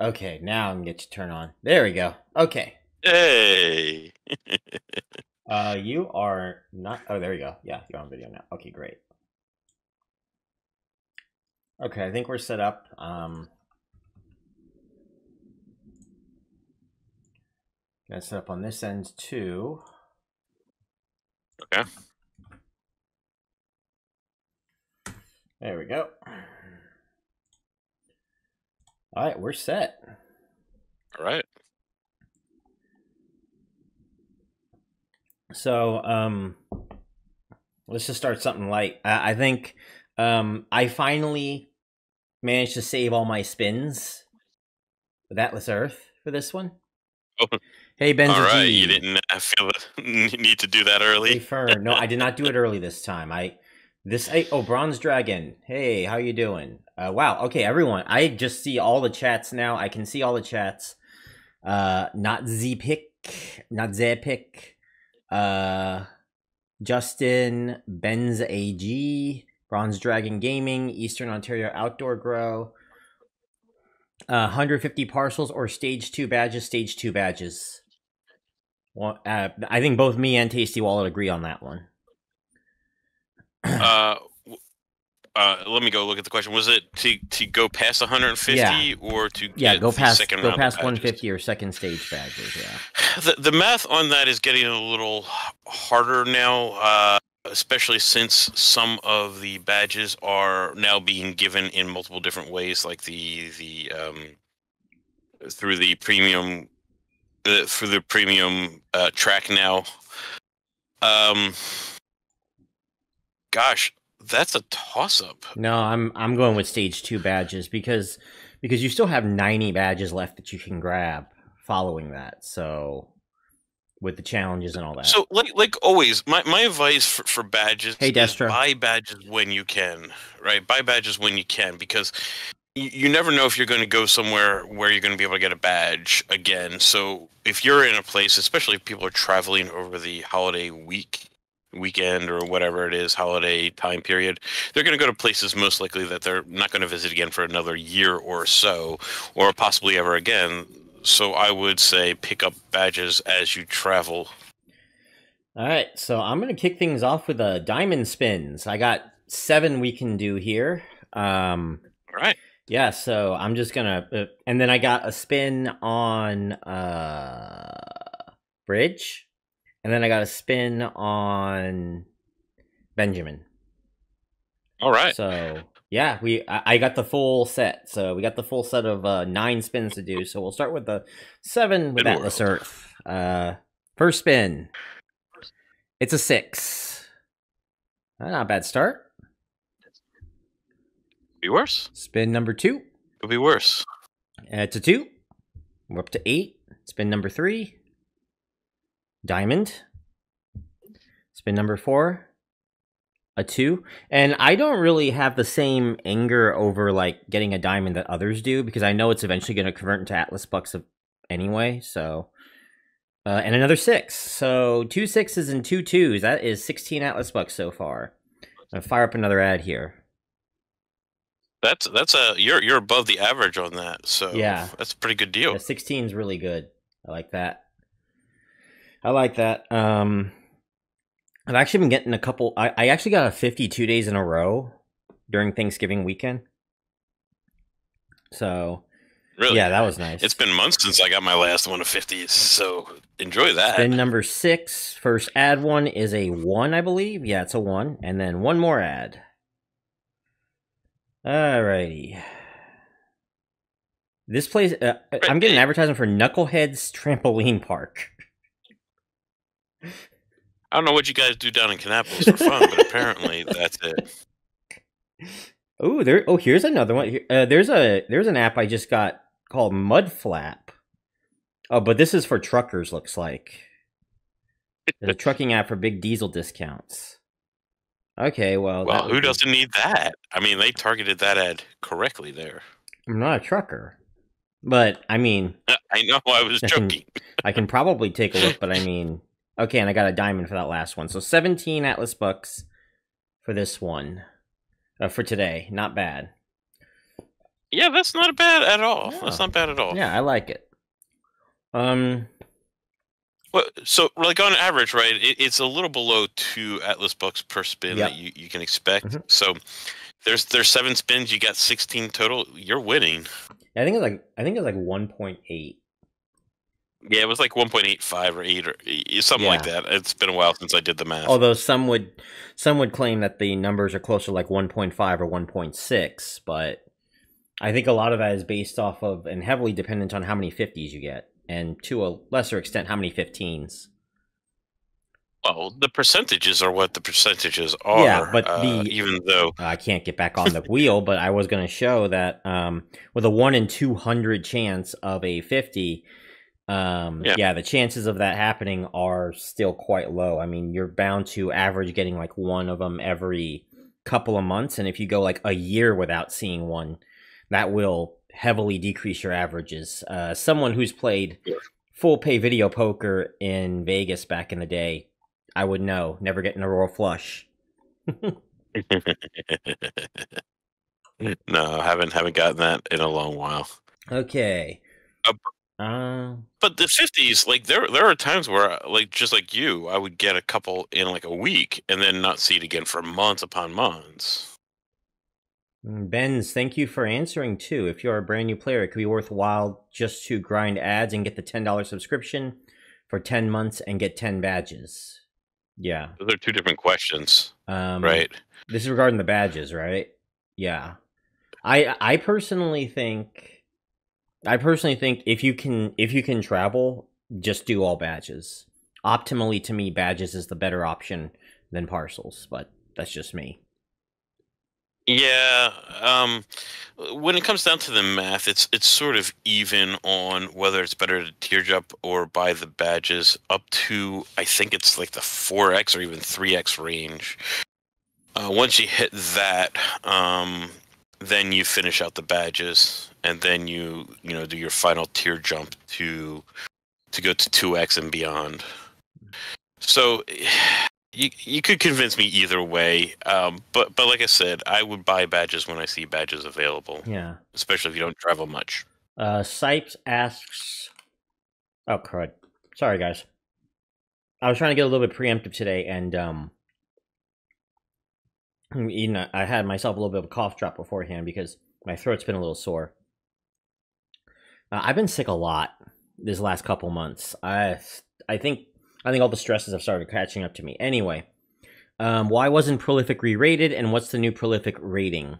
Okay, now I can get you turned on. There we go. Okay. Hey. You are not. Oh, there you go. Yeah, you're on video now. Okay, great. Okay, I think we're set up. Got set up on this end too. Okay. There we go. All right, we're set. All right. So, let's just start something light. I think I finally managed to save all my spins with Atlas Earth for this one. Oh. Hey, Benz. All right, you didn't feel the need to do that early. No, I did not do it early this time. Oh, Bronze Dragon. Hey, how you doing? Wow. Okay, everyone. I just see all the chats now. I can see all the chats. Not Z-Pick. Not Z-Pick. Justin. Benz AG. Bronze Dragon Gaming. Eastern Ontario Outdoor Grow. 150 parcels or stage 2 badges. Stage 2 badges. Well, I think both me and Tasty Wallet agree on that one. Let me go look at the question. Was it to go past 150 or to get go past 150 or second stage badges? Yeah. The math on that is getting a little harder now, especially since some of the badges are now being given in multiple different ways, like through the premium track now. Gosh, that's a toss-up. No, I'm going with stage 2 badges because you still have 90 badges left that you can grab following that. So with the challenges and all that. So like always, my advice for badges, hey, Destro, is buy badges when you can, right? Buy badges when you can, because you never know if you're going to go somewhere where you're going to be able to get a badge again. So if you're in a place, especially if people are traveling over the holiday weekend or whatever it is, holiday time period, they're going to go to places most likely that they're not going to visit again for another year or so, or possibly ever again. So I would say pick up badges as you travel. All right, so I'm going to kick things off with a diamond spins. I got 7 we can do here. All right. Yeah, so I'm just going to... and then I got a spin on Bridge. And then I got a spin on Benjamin. All right. So yeah, I got the full set. So we got the full set of 9 spins to do. So we'll start with the 7 with Atlas Earth. First spin. It's a 6. Not a bad start. Could be worse. Spin number 2. Could be worse. It's a 2. We're up to 8. Spin number 3. Diamond. Spin number 4, a 2. And I don't really have the same anger over like getting a diamond that others do, because I know it's eventually going to convert into Atlas bucks anyway. So and another 6. So 2 6s and 2 2s. That is 16 Atlas bucks so far. I'm gonna fire up another ad here. That's a you're above the average on that. So yeah, that's a pretty good deal. Yeah, 16 is really good. I like that. I like that. I've actually been getting a couple. I actually got a 52 days in a row during Thanksgiving weekend. So, really? Yeah, that was nice. It's been months since I got my last one of 50s, so enjoy that. Spin number 6, first ad one is a 1, I believe. Yeah, it's a 1. And then one more ad. All righty. This place, I'm getting an advertisement for Knuckleheads Trampoline Park. I don't know what you guys do down in Canapolis for fun, but apparently that's it. Ooh, there! Oh, here's another one. There's an app I just got called Mudflap. Oh, but this is for truckers. Looks like there's a trucking app for big diesel discounts. Okay, well, who doesn't need that? I mean, they targeted that ad correctly there. I'm not a trucker, but I mean, I know I was joking. I can probably take a look, but I mean. Okay, and I got a diamond for that last one. So 17 Atlas bucks for this one, for today. Not bad. Yeah, that's not bad at all. No. That's not bad at all. Yeah, I like it. Well, so like on average, right? It's a little below 2 Atlas bucks per spin that you can expect. Mm-hmm. So there's 7 spins. You got 16 total. You're winning. I think it was like 1.8. Yeah, it was like 1.85 or 8 or something like that. It's been a while since I did the math. Although some would claim that the numbers are closer to like 1.5 or 1.6, but I think a lot of that is based off of and heavily dependent on how many 50s you get, and to a lesser extent, how many 15s. Well, the percentages are what the percentages are. Yeah, but even though I can't get back on the wheel, but I was going to show that with a 1 in 200 chance of a 50. The chances of that happening are still quite low. I mean, you're bound to average getting like one of them every couple of months. And if you go like a year without seeing one, that will heavily decrease your averages. Someone who's played full pay video poker in Vegas back in the day, I would know, never getting a royal flush. No, haven't gotten that in a long while. Okay. But the 50s, like there are times where, like just like you, I would get a couple in like a week and then not see it again for months upon months. Benz, thank you for answering too. If you're a brand new player, it could be worthwhile just to grind ads and get the $10 subscription for 10 months and get 10 badges. Yeah. Those are two different questions, right? This is regarding the badges, right? Yeah. I personally think if you can travel, just do all badges. Optimally, to me, badges is the better option than parcels, but that's just me. Yeah, when it comes down to the math, it's sort of even on whether it's better to tier jump or buy the badges up to, I think it's like the 4x or even 3x range. Once you hit that, then you finish out the badges, and then you do your final tier jump to go to 2x and beyond. So you could convince me either way, but like I said, I would buy badges when I see badges available. Yeah, especially if you don't travel much. Sipes asks, oh crud, sorry guys, I was trying to get a little bit preemptive today, and you know, I had myself a little bit of a cough drop beforehand because my throat's been a little sore. I've been sick a lot this last couple months. I think all the stresses have started catching up to me. Anyway, why wasn't Prolific re-rated, and what's the new Prolific rating?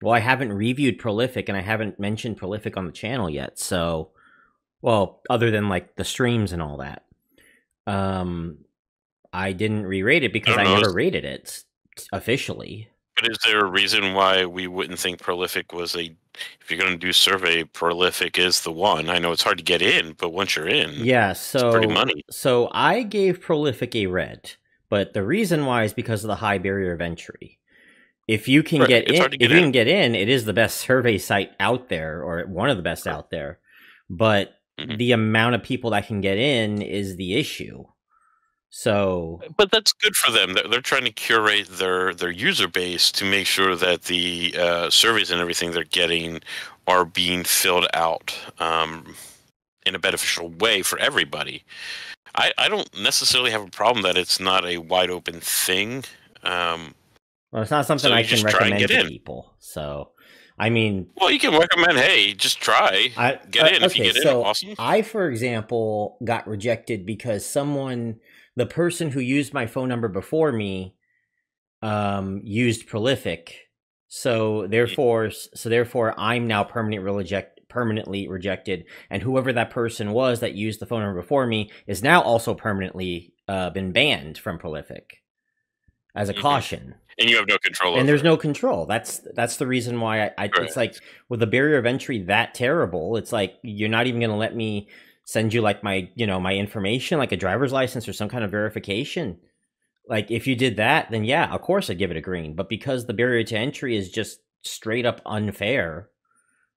Well, I haven't reviewed Prolific, and I haven't mentioned Prolific on the channel yet. So, well, other than like the streams and all that, I didn't re-rate it because I never rated it officially. But is there a reason why we wouldn't think Prolific was a, if you're going to do survey, Prolific is the one? I know it's hard to get in, but once you're in, yeah, so it's pretty money. So I gave Prolific a red, but the reason why is because of the high barrier of entry. If you can get in, it is the best survey site out there, or one of the best out there, but the amount of people that can get in is the issue. So, but that's good for them. They're trying to curate their user base to make sure that the surveys and everything they're getting are being filled out in a beneficial way for everybody. I don't necessarily have a problem that it's not a wide open thing. Well, it's not something I can recommend to people. So, I mean, well, you can recommend, hey, just try. Get in if you get in. Awesome. I, for example, got rejected because someone, the person who used my phone number before me used Prolific, so therefore I'm now permanently rejected, and whoever that person was that used the phone number before me is now also permanently been banned from Prolific as a caution. And you have no control over it. And there's no control. That's the reason why I it's like with the barrier of entry that terrible, it's like you're not even going to let me send you like my, you know, my information, like a driver's license or some kind of verification. Like if you did that, then yeah, of course I'd give it a green. But because the barrier to entry is just straight up unfair,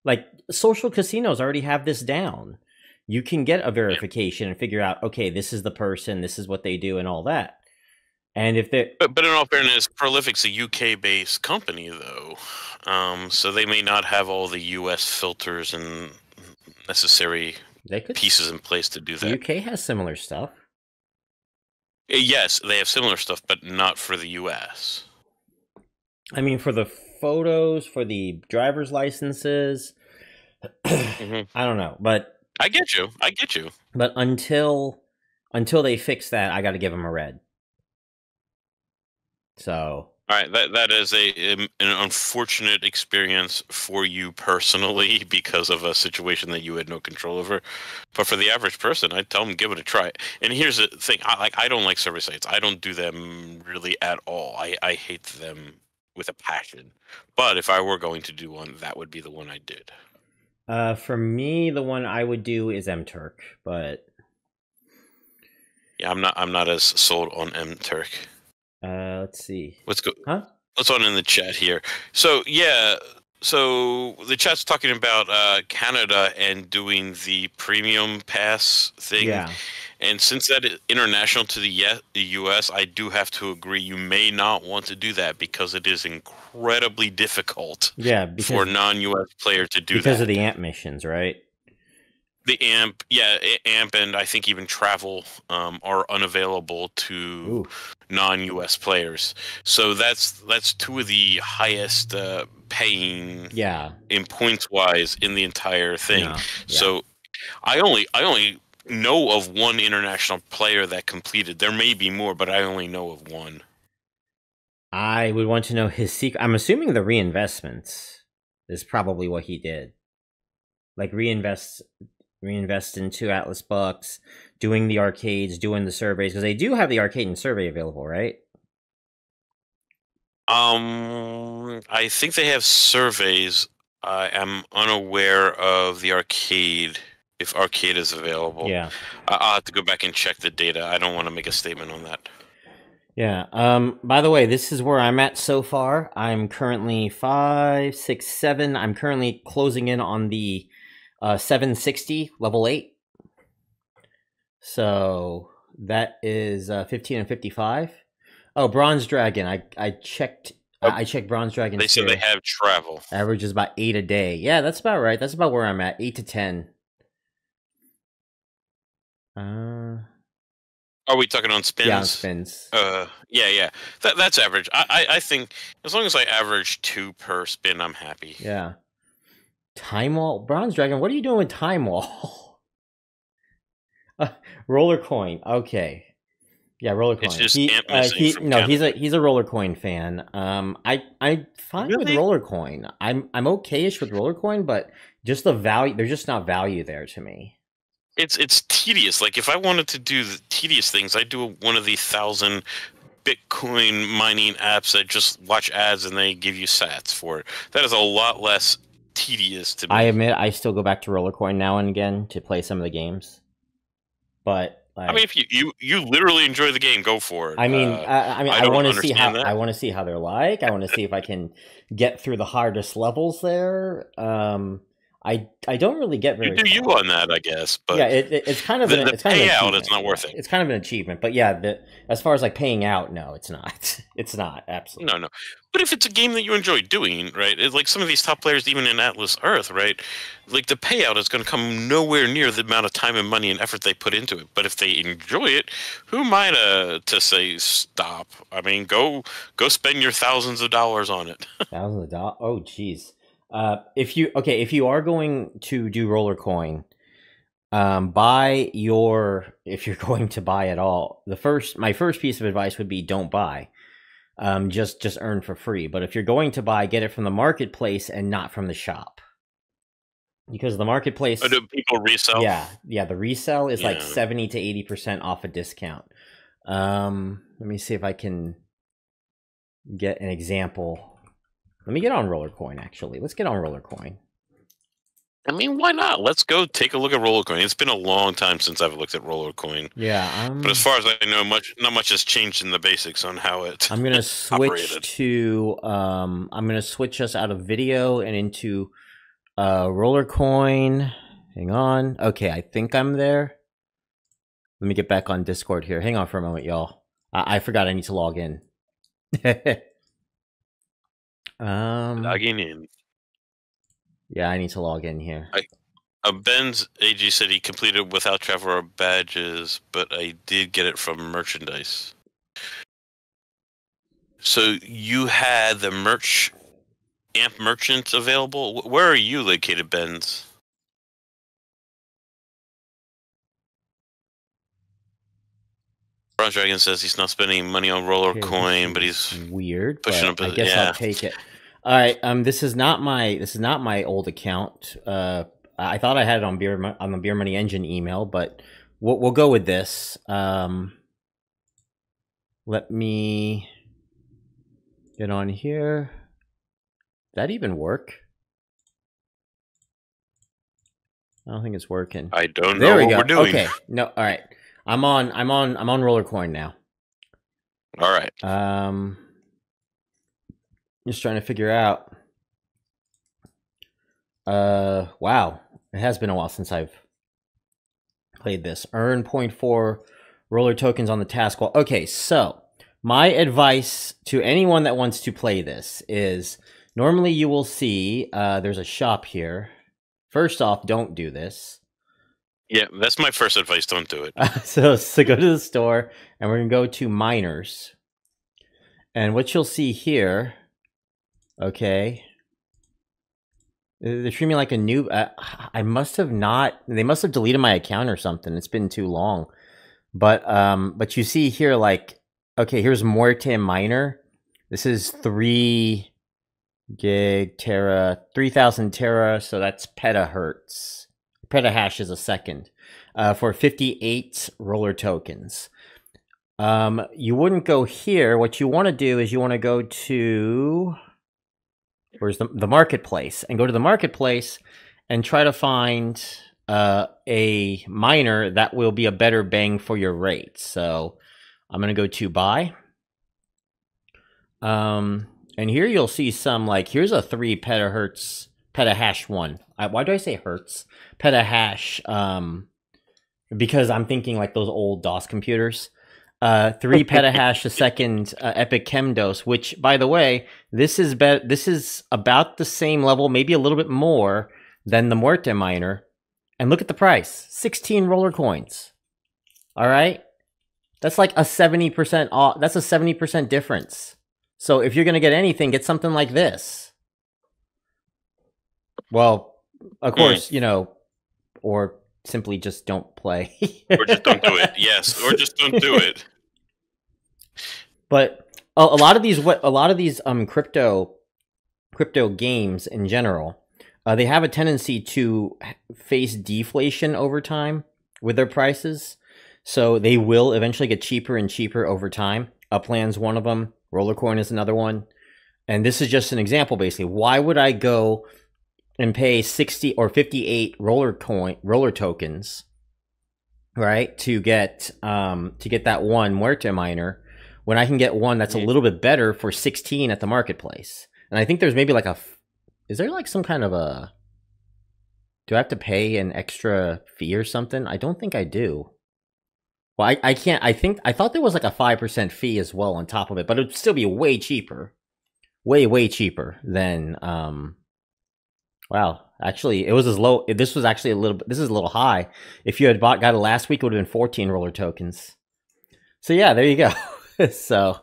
like social casinos already have this down. You can get a verification and figure out, okay, this is the person, this is what they do and all that. And if they, but in all fairness, Prolific's a UK-based company, though, so they may not have all the US filters and necessary pieces in place to do that. The UK has similar stuff. Yes, they have similar stuff, but not for the US. I mean, for the photos, for the driver's licenses, I don't know, but I get you. I get you. But until they fix that, I got to give them a red. So, all right, that is an unfortunate experience for you personally because of a situation that you had no control over. But for the average person, I'd tell them give it a try. And here's the thing: I don't like server sites. I don't do them really at all. I hate them with a passion. But if I were going to do one, that would be the one I did. For me, the one I would do is MTurk, but yeah, I'm not as sold on MTurk. Let's see. Let's go. Huh? What's on in the chat here? So yeah, so the chat's talking about Canada and doing the premium pass thing. Yeah. And since that is international to the U.S., I do have to agree. You may not want to do that because it is incredibly difficult. Yeah, for non-U.S. player to do because of the AMP missions, right? The AMP, yeah, AMP, and I think even travel are unavailable to non-U.S. players. So that's two of the highest paying, yeah, in points wise in the entire thing. Yeah. So I only know of one international player that completed. There may be more, but I only know of one. I would want to know his secret. I'm assuming the reinvestments is probably what he did, like reinvest into Atlas bucks, doing the arcades, doing the surveys, because they do have the arcade and survey available, right? I think they have surveys. I am unaware of the arcade. If arcade is available, yeah, I'll have to go back and check the data. I don't want to make a statement on that. Yeah. By the way, this is where I'm at so far. I'm currently 5, 6, 7. I'm currently closing in on the 760 level 8. So that is 15 and 55. Oh, Bronze Dragon. I checked. Oh, I checked Bronze Dragon. They said they have travel. Average is about 8 a day. Yeah, that's about right. That's about where I'm at. 8 to 10. Are we talking on spins? Yeah, on spins. Yeah, yeah. That's average. I think as long as I average 2 per spin, I'm happy. Yeah. Time wall, Bronze Dragon. What are you doing with time wall? RollerCoin. Okay. Yeah, RollerCoin. It's just he's a RollerCoin fan. I'm fine with RollerCoin. I'm okay-ish with RollerCoin, but just the value, there's just not value there to me. It's tedious. Like if I wanted to do the tedious things, I'd do one of the 1,000 Bitcoin mining apps that just watch ads and they give you sats for it. That is a lot less tedious to me. I admit I still go back to RollerCoin now and again to play some of the games. But like, I mean, if you literally enjoy the game, go for it. I mean, I want to see how that. I want to see how they're like. I want to see if I can get through the hardest levels there. I don't really get very. You do you on that, I guess, but yeah, it's kind of the, it's kind payout. Of an it's not worth it. It's kind of an achievement, but yeah, as far as like paying out, no, it's not. It's not absolutely no. But if it's a game that you enjoy doing, right? It's like some of these top players, even in Atlas Earth, right? Like the payout is going to come nowhere near the amount of time and money and effort they put into it. But if they enjoy it, who am I to say stop? I mean, go spend your thousands of dollars on it. Thousands of dollars? Oh, geez. If you are going to do RollerCoin, if you're going to buy at all, my first piece of advice would be don't buy, just earn for free. But if you're going to buy, get it from the marketplace and not from the shop, because the marketplace. Oh, do people resell? Yeah, yeah. The resell is like 70 to 80% off a discount. Let me see if I can get an example. Let me get on RollerCoin, actually. Let's get on RollerCoin. I mean, why not? Let's go take a look at RollerCoin. It's been a long time since I've looked at RollerCoin. Yeah. But as far as I know, not much has changed in the basics on how it I'm going to switch to I'm going to switch us out of video and into RollerCoin. Hang on. Okay, I think I'm there. Let me get back on Discord here. Hang on for a moment, y'all. I forgot I need to log in. Logging in. Yeah, I need to log in here. Ben's AG said he completed without traveler badges, but I did get it from merchandise. So you had the merch, amp merchants available. Where are you located, Benz? Bronze Dragon says he's not spending money on RollerCoin, but he's weird. Pushing up. I guess I'll take it. All right. This is not my old account. I thought I had it on the Beer Money Engine email, but we'll go with this. Let me get on here. That even work? I don't think it's working. I don't know what we're doing. Okay. No. All right. I'm on RollerCoin now. All right. Just trying to figure out. Wow, it has been a while since I've played this. Earn 0.4 roller tokens on the task wall. Okay, so my advice to anyone that wants to play this is normally you will see there's a shop here. First off, don't do this. Yeah, that's my first advice. Don't do it. So go to the store, and we're going to go to miners. And what you'll see here, okay, they're treating me like a noob. I must have not, they must have deleted my account or something. It's been too long. But you see here, like, okay, here's Muerte Miner. This is 3,000 Terra, so that's petahertz. Petahash is a second for 58 roller tokens. You wouldn't go here. What you want to do is you want to go to where's the marketplace, and go to the marketplace and try to find a miner that will be a better bang for your rate. So I'm going to go to buy. And here you'll see some, like, here's a 3 petahertz. Petahash one. Why do I say hertz? Petahash, because I'm thinking like those old DOS computers. 3 petahash a second epic chemdos, which, by the way, this is about the same level, maybe a little bit more than the Muerte miner. And look at the price: 16 roller coins. All right, that's like a 70%. That's a 70% difference. So if you're gonna get anything, get something like this. Well, of course, you know, or simply just don't play. Or just don't do it. Yes, or just don't do it. But a lot of these crypto games in general, they have a tendency to face deflation over time with their prices. So they will eventually get cheaper and cheaper over time. Upland's one of them. RollerCoin is another one. And this is just an example, basically. Why would I go and pay 60 or 58 roller tokens, right, to get that one Muerte miner, when I can get one that's a little bit better for 16 at the marketplace? And I think there's maybe like a, is there like some kind of a, do I have to pay an extra fee or something? I don't think I do. Well, I can't. I thought there was like a 5% fee as well on top of it, but it'd still be way cheaper, way cheaper than Wow, actually, it was as low. This was actually a little. This is a little high. If you had got it last week, it would have been 14 roller tokens. So yeah, there you go. So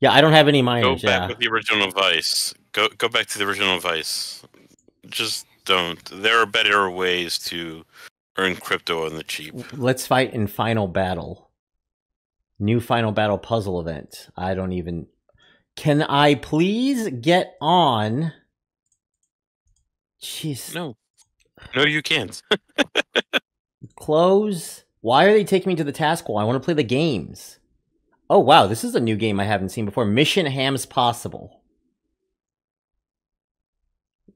yeah, I don't have any miners. Go back with the original advice. Go back to the original advice. Just don't. There are better ways to earn crypto on the cheap. Let's fight in Final Battle. New Final Battle puzzle event. I don't even. Can I please get on? Jeez. No, you can't. Close. Why are they taking me to the task wall? I want to play the games. Oh, wow. This is a new game I haven't seen before. Mission Hams Possible.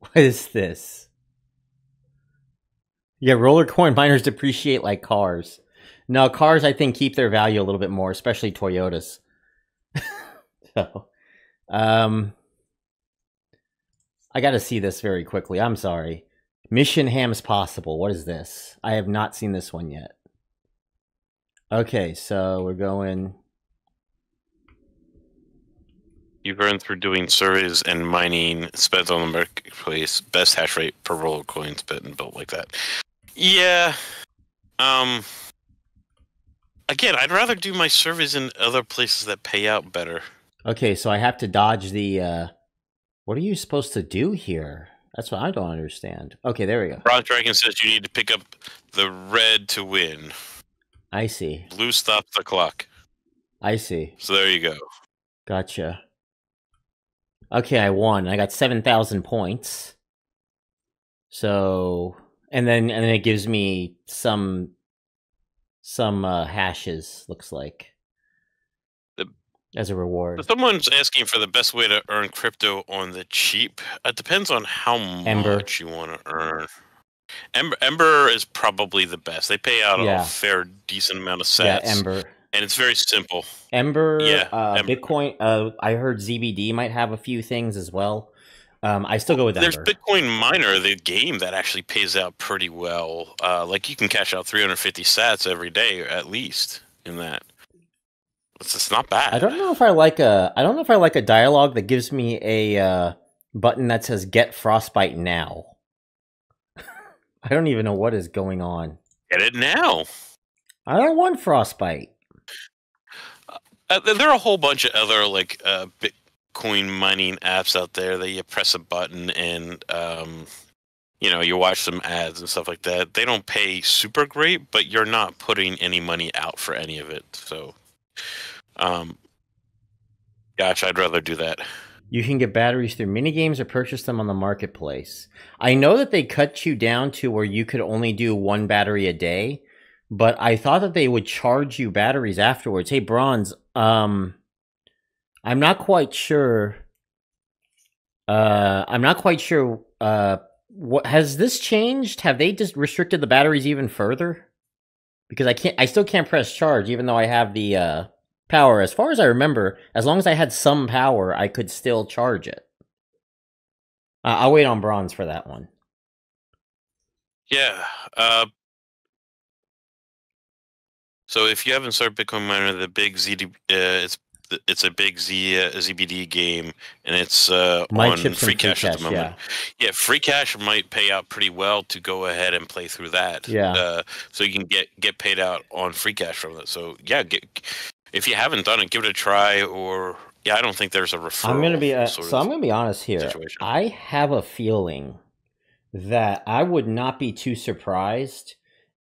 What is this? Yeah, RollerCoin miners depreciate like cars. No, cars, I think, keep their value a little bit more, especially Toyotas. So, I got to see this very quickly. I'm sorry. Mission Hams Possible. What is this? I have not seen this one yet. Okay, so we're going You've earned through doing surveys and mining spent on the marketplace. Best hash rate per roll of coins spent and built like that. Yeah. Again, I'd rather do my surveys in other places that pay out better. Okay, so I have to dodge the... what are you supposed to do here? That's what I don't understand. Okay, there we go. Bronze Dragon says you need to pick up the red to win. I see. Blue stops the clock. I see. So there you go. Gotcha. Okay, I won. I got 7,000 points. So, and then it gives me some hashes, looks like, as a reward. Someone's asking for the best way to earn crypto on the cheap. It depends on how much you want to earn. Ember is probably the best. They pay out a fair decent amount of sats. Yeah, Ember. And it's very simple. Ember, yeah, Ember. Bitcoin, I heard ZBD might have a few things as well. I still go with Ember. There's Bitcoin Miner, the game that actually pays out pretty well. Like you can cash out 350 sats every day at least in that. It's not bad. I don't know if I like a dialogue that gives me a button that says "Get Frostbite now." I don't even know what is going on. Get it now. I don't want frostbite. There are a whole bunch of other like Bitcoin mining apps out there that you press a button and you know, you watch some ads and stuff like that. They don't pay super great, but you're not putting any money out for any of it. So, gosh, I'd rather do that. You can get batteries through minigames or purchase them on the marketplace. I know that they cut you down to where you could only do one battery a day, but I thought that they would charge you batteries afterwards. Hey, Bronze, I'm not quite sure. What has this changed? Have they just restricted the batteries even further? Because I still can't press charge, even though I have the power. As far as I remember, as long as I had some power, I could still charge it. I'll wait on Bronze for that one. Yeah. So if you haven't started Bitcoin Miner, the big ZD, it's a big ZBD game, and it's on Free Cash at the moment. Yeah, Free Cash might pay out pretty well to go ahead and play through that. Yeah. So you can get paid out on Free Cash from that. So yeah, if you haven't done it, give it a try. Or yeah, I don't think there's a referral. I'm gonna be honest here. Situation. I have a feeling that I would not be too surprised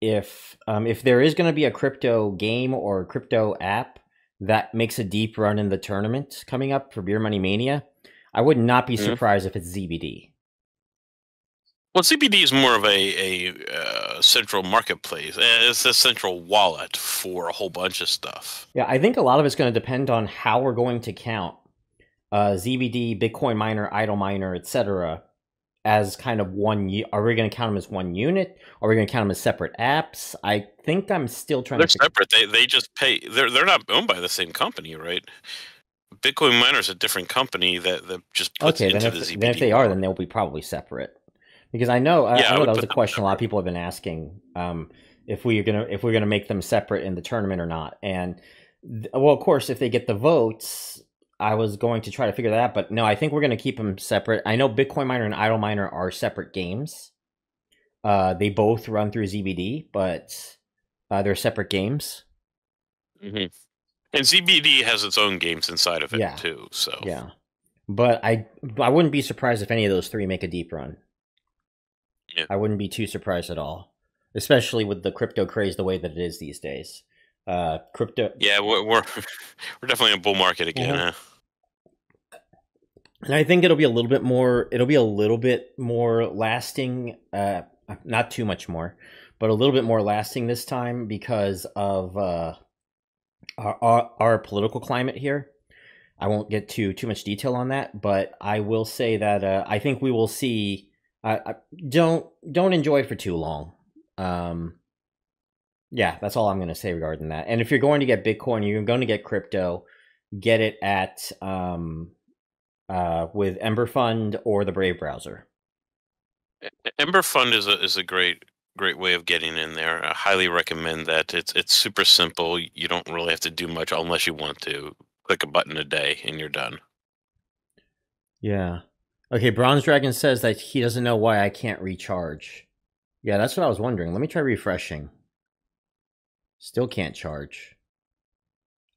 if there is going to be a crypto game or a crypto app that makes a deep run in the tournament coming up for Beer Money Mania. I would not be surprised if it's ZBD. Well, ZBD is more of a central marketplace. It's a central wallet for a whole bunch of stuff. Yeah, I think a lot of it's going to depend on how we're going to count ZBD, Bitcoin Miner, Idle Miner, etc. as kind of one. Are we going to count them as one unit? Are we going to count them as separate apps? I think I'm still trying to figure... They're separate. They just pay. They're not owned by the same company, right? Bitcoin Miner is a different company that just puts into the ZBD. Then if they are, then they'll be probably separate. Because I know, I know that was a question a lot of people have been asking, if we're gonna make them separate in the tournament or not. And well, of course, if they get the votes. I was going to try to figure that out, but no, I think we're going to keep them separate. I know Bitcoin Miner and Idle Miner are separate games. They both run through ZBD, but they're separate games. Mm-hmm. And ZBD has its own games inside of it too. So yeah, but I wouldn't be surprised if any of those three make a deep run. Yeah. I wouldn't be too surprised at all, especially with the crypto craze the way that it is these days. Crypto. Yeah, we're definitely in a bull market again. Mm-hmm. Huh? And I think it'll be a little bit more lasting, not too much more, but a little bit more lasting this time because of our political climate here. I won't get too much detail on that, but I will say that I think we will see. Don't enjoy it for too long. Yeah, that's all I'm going to say regarding that. And if you're going to get Bitcoin, you're going to get crypto. Get it at. With Ember Fund or the Brave browser. Ember Fund is a great way of getting in there. I highly recommend that. It's super simple. You don't really have to do much unless you want to. Click a button a day and you're done. Yeah. Okay, Bronze Dragon says that he doesn't know why I can't recharge. Yeah, that's what I was wondering. Let me try refreshing. Still can't charge.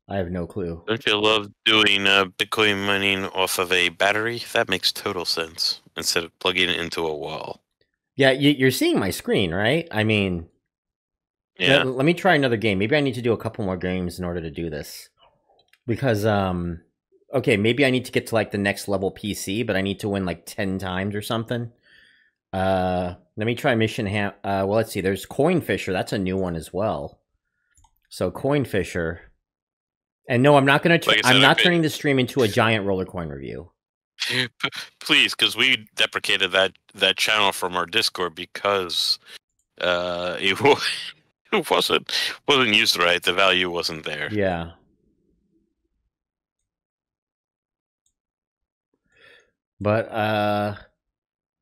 I have no clue. Don't you love doing Bitcoin mining off of a battery? That makes total sense instead of plugging it into a wall. Yeah, you're seeing my screen, right? I mean, yeah. Let me try another game. Maybe I need to do a couple more games in order to do this. Because, okay, maybe I need to get to, like, the next level PC, but I need to win, like, 10 times or something. Let me try Mission Ham... well, let's see. There's Coin Fisher. That's a new one as well. So, Coin Fisher... And no, I'm not going to... I'm not turning the stream into a giant RollerCoin review. Please, because we deprecated that channel from our Discord because it wasn't used right. The value wasn't there. Yeah. But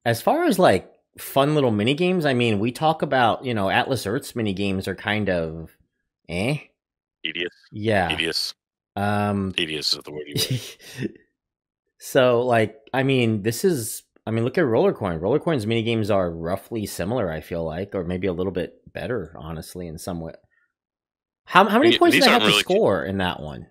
as far as, like, fun little mini games, I mean, we talk about, you know, Atlas Earth's mini games are kind of eh. Tedious. Yeah. Tedious. Tedious is the word you use. So, like, I mean, this is... I mean, look at RollerCoin. RollerCoin's minigames are roughly similar, I feel like, or maybe a little bit better, honestly, in some way. How many points did I have to score in that one?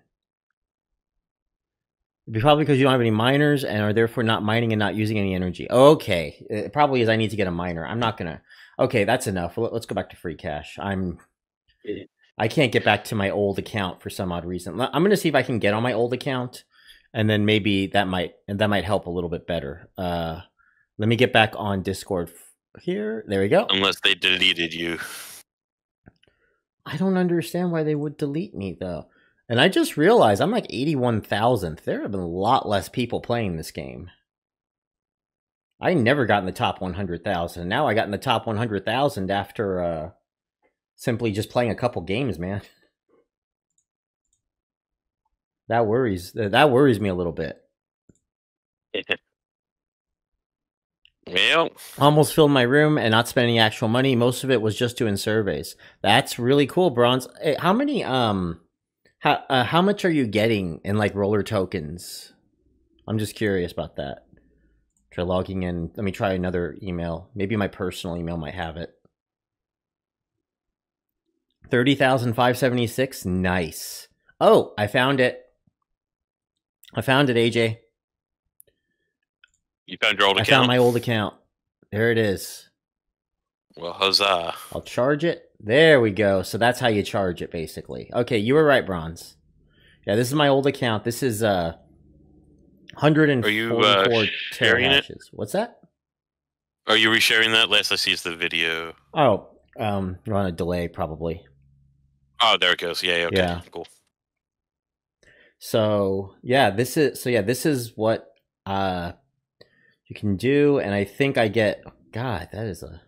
It'd be probably because you don't have any miners and are therefore not mining and not using any energy. Okay. It probably is I need to get a miner. I'm not going to... Okay, that's enough. Let's go back to free cash. I can't get back to my old account for some odd reason. I'm going to see if I can get on my old account, and then maybe that might help a little bit better. Let me get back on Discord here. There we go. Unless they deleted you. I don't understand why they would delete me, though. And I just realized I'm like 81,000th. There have been a lot less people playing this game. I never got in the top 100,000. Now I got in the top 100,000 after... simply just playing a couple games, man. That worries me a little bit. Well, almost filled my room and not spending actual money. Most of it was just doing surveys. That's really cool, Bronze. Hey, how much are you getting in like roller tokens? I'm just curious about that. Try logging in. Let me try another email. Maybe my personal email might have it. 30,576. Nice. Oh, I found it. I found it, AJ. You found your old account? I found my old account. There it is. Well, huzzah. I'll charge it. There we go. So that's how you charge it, basically. Okay, you were right, Bronze. Yeah, this is my old account. This is 144 terahashes. What's that? Are you resharing that? Last I see is the video. Oh, you're on a delay, probably. Oh, there it goes. Yeah. Okay. Yeah. Cool. So yeah, this is what you can do, and I think I get. Oh, God, that is a.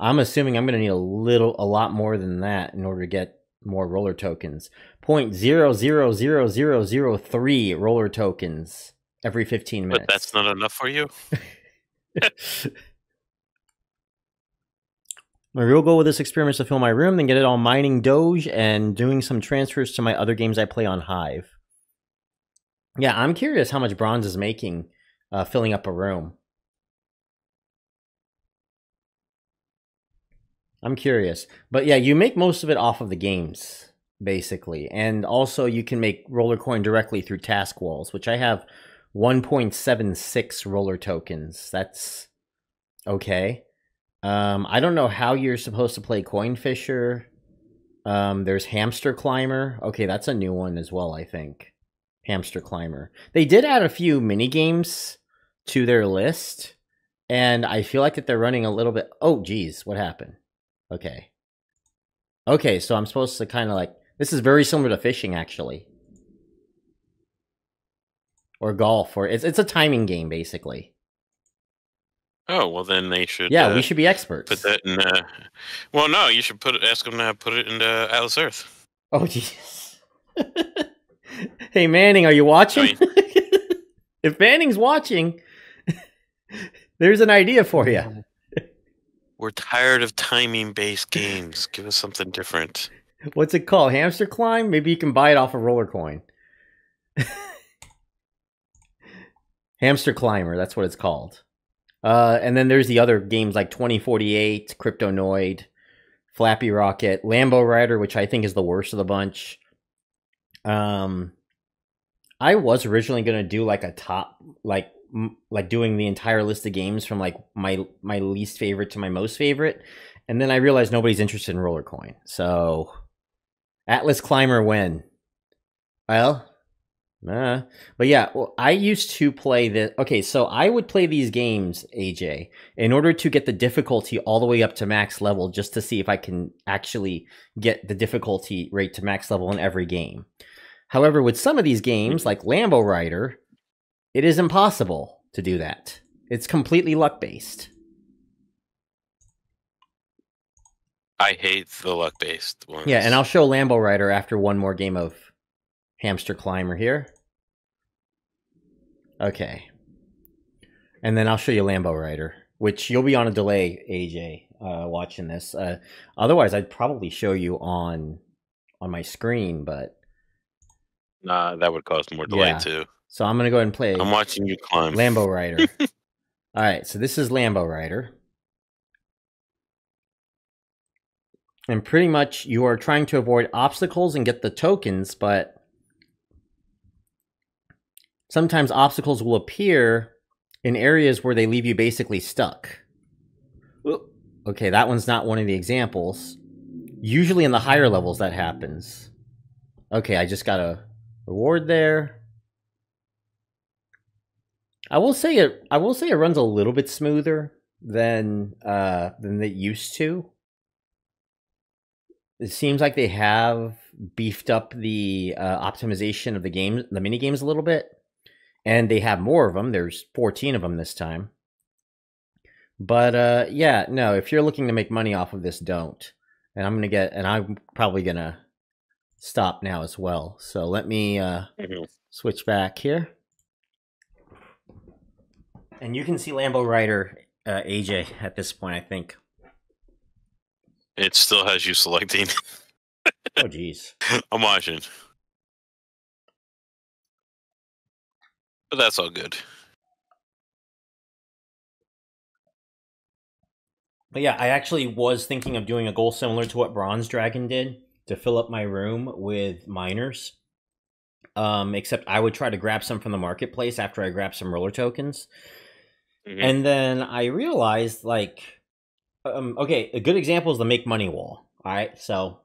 I'm assuming I'm going to need a lot more than that in order to get more roller tokens. 0.00003 roller tokens every 15 minutes. But that's not enough for you. My real goal with this experiment is to fill my room, then get it all mining Doge and doing some transfers to my other games I play on Hive. Yeah, I'm curious how much Bronze is making filling up a room. I'm curious. But yeah, you make most of it off of the games, basically. And also you can make RollerCoin directly through task walls, which I have 1.76 roller tokens. That's okay. I don't know how you're supposed to play Coin Fisher. There's Hamster Climber. Okay, that's a new one as well, I think. Hamster Climber. They did add a few minigames to their list, and I feel like that they're running a little bit... Oh, geez, what happened? Okay. Okay, so I'm supposed to kind of like... This is very similar to fishing, actually. Or golf, or it's a timing game, basically. Oh, well, then they should... Yeah, we should be experts. Put that in... well, no, you should ask them to put it in Atlas Earth. Oh, jeez. Hey, Manning, are you watching? If Manning's watching, there's an idea for you. We're tired of timing-based games. Give us something different. What's it called? Hamster Climb? Maybe you can buy it off of RollerCoin. Hamster Climber, that's what it's called. And then there's the other games like 2048, Cryptonoid, Flappy Rocket, Lambo Rider, which I think is the worst of the bunch. I was originally going to do like a top, like doing the entire list of games from like my least favorite to my most favorite. And then I realized nobody's interested in RollerCoin. So Atlas Climber when? Well, but yeah, well, I used to play this. Okay, so I would play these games, AJ, in order to get the difficulty all the way up to max level, just to see if I can actually get the difficulty rate to max level in every game. However, with some of these games, like Lambo Rider, it is impossible to do that. It's completely luck-based. I hate the luck-based ones. Yeah, and I'll show Lambo Rider after one more game of Hamster Climber here. Okay. And then I'll show you Lambo Rider, which you'll be on a delay, AJ, watching this. Otherwise, I'd probably show you on my screen, but... Nah, that would cause more delay, yeah. Too. So I'm going to go ahead and play... I'm watching you climb. Lambo Rider. All right, so this is Lambo Rider. And pretty much you are trying to avoid obstacles and get the tokens, but sometimes obstacles will appear in areas where they leave you basically stuck. Okay, that one's not one of the examples. Usually in the higher levels that happens. Okay, I just got a reward there. I will say it runs a little bit smoother than it used to. It seems like they have beefed up the optimization of the game, the mini games a little bit, and they have more of them. There's 14 of them this time. But yeah, no. If you're looking to make money off of this, don't. And I'm probably gonna stop now as well. So let me switch back here, and you can see Lambo Rider, AJ, at this point, I think. It still has you selecting. Oh, jeez. I'm watching. But that's all good. But yeah, I actually was thinking of doing a goal similar to what Bronze Dragon did to fill up my room with miners. Except I would try to grab some from the marketplace after I grabbed some roller tokens. Mm-hmm. And then I realized, like... okay, a good example is the make money wall. All right, so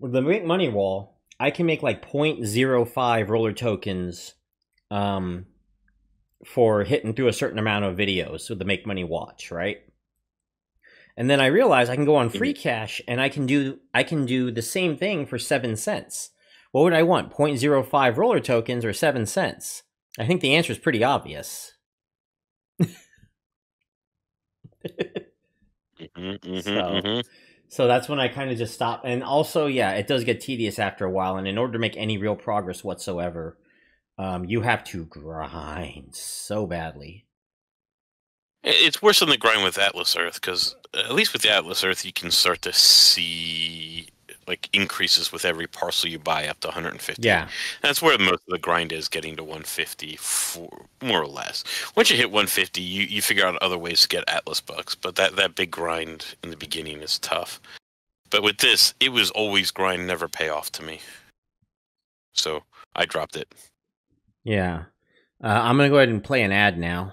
with the make money wall, I can make like 0.05 roller tokens for hitting through a certain amount of videos with the make money watch, right? And then I realize I can go on free cash and I can do the same thing for 7 cents. What would I want, 0.05 roller tokens or 7 cents? I think the answer is pretty obvious. So that's when I kind of just stopped. And also, yeah, it does get tedious after a while, and in order to make any real progress whatsoever, you have to grind so badly. It's worse than the grind with Atlas Earth, because at least with the Atlas Earth you can start to see like increases with every parcel you buy up to 150. Yeah, that's where most of the grind is, getting to 150, more or less. Once you hit 150, you figure out other ways to get Atlas bucks. But that big grind in the beginning is tough. But with this, it was always grind, never pay off to me. So I dropped it. Yeah, I'm gonna go ahead and play an ad now.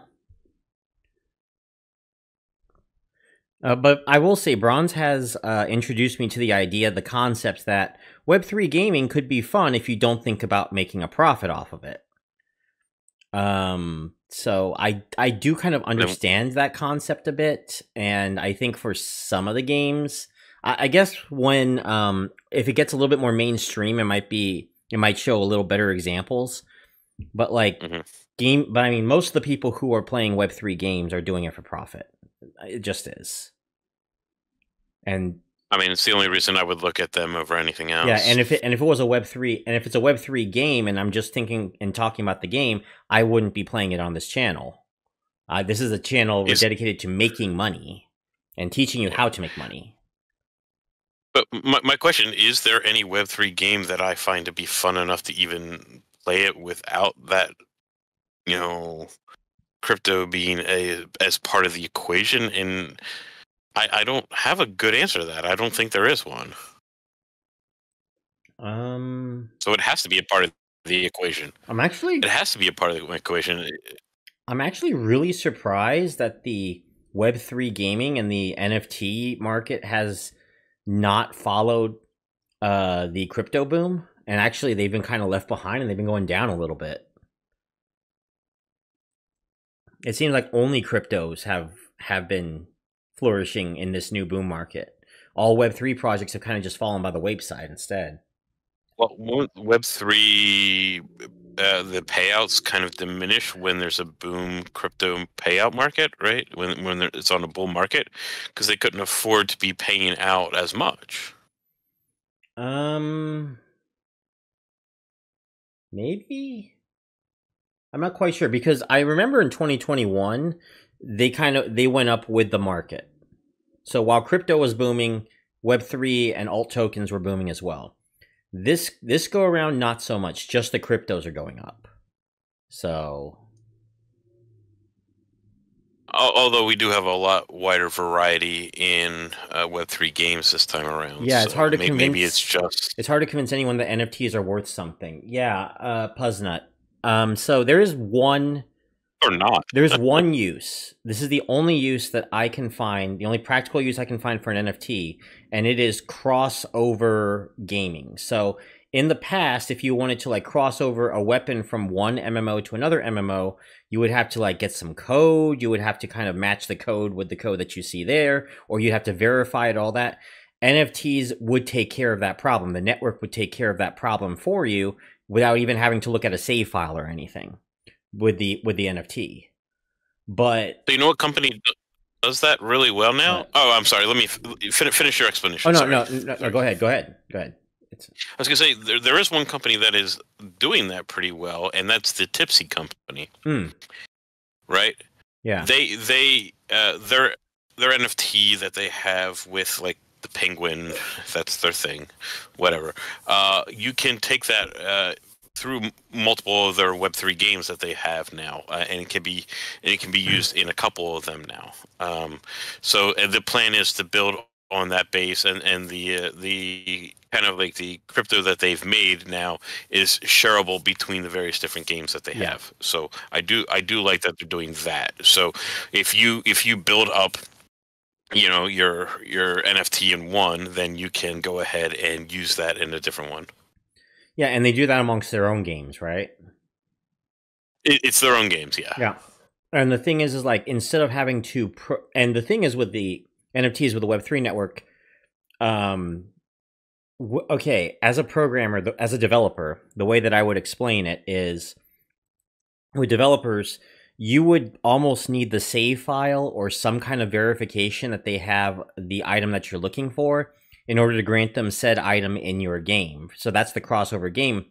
But I will say Bronze has introduced me to the idea, the concept that Web3 gaming could be fun if you don't think about making a profit off of it. So I do kind of understand that concept a bit. And I think for some of the games, I guess when if it gets a little bit more mainstream, it might show a little better examples. But like but I mean, most of the people who are playing Web3 games are doing it for profit. It just is. And I mean, it's the only reason I would look at them over anything else. Yeah, and if it was a Web3, and if it's a Web3 game, and I'm just thinking and talking about the game, I wouldn't be playing it on this channel. This is a channel dedicated to making money and teaching you how to make money. But my question is: there any Web3 game that I find to be fun enough to even play it without that you know, crypto being as part of the equation, and I don't have a good answer to that. I don't think there is one. So it has to be a part of the equation. It has to be a part of the equation. I'm actually really surprised that the Web3 gaming and the NFT market has not followed the crypto boom. And actually, they've been kind of left behind, and they've been going down a little bit. It seems like only cryptos have been flourishing in this new boom market. All Web3 projects have kind of just fallen by the wayside instead. Well, Web3, the payouts kind of diminish when there's a boom crypto payout market, right? When it's on a bull market, because they couldn't afford to be paying out as much. Maybe? I'm not quite sure, because I remember in 2021, they went up with the market. So while crypto was booming, Web3 and alt tokens were booming as well. This go around, not so much. Just the cryptos are going up. So, although we do have a lot wider variety in Web3 games this time around. Yeah, it's hard to convince. Maybe it's hard to convince anyone that NFTs are worth something. Yeah, Puznut. So there is one. Or not. There's one use. This is the only use that I can find, the only practical use I can find for an NFT, and it is crossover gaming. So in the past, if you wanted to like cross over a weapon from one MMO to another MMO, you would have to like get some code, you would have to kind of match the code with the code that you see there, or you'd have to verify it, all that. NFTs would take care of that problem. The network would take care of that problem for you without even having to look at a save file or anything. With the NFT, but so you know what company does that really well now? Oh, I'm sorry. Let me finish your explanation. Oh no, no, go ahead. I was gonna say there is one company that is doing that pretty well, and that's the Tipsy company, right? Yeah, their NFT that they have with like the penguin, if that's their thing, whatever. You can take that. Through multiple of their Web3 games that they have now, and it can be used in a couple of them now. So the plan is to build on that base, and the kind of like the crypto that they've made now is shareable between the various different games that they have. So I do like that they're doing that. So if you build up, you know, your NFT in one, then you can go ahead and use that in a different one. Yeah, and they do that amongst their own games, right? It's their own games, yeah. Yeah, and the thing is like instead of having to, and the thing is with the NFTs with the Web3 network, okay, as a programmer, as a developer, the way that I would explain it is, with developers, you would almost need the save file or some kind of verification that they have the item that you're looking for, in order to grant them said item in your game. So that's the crossover game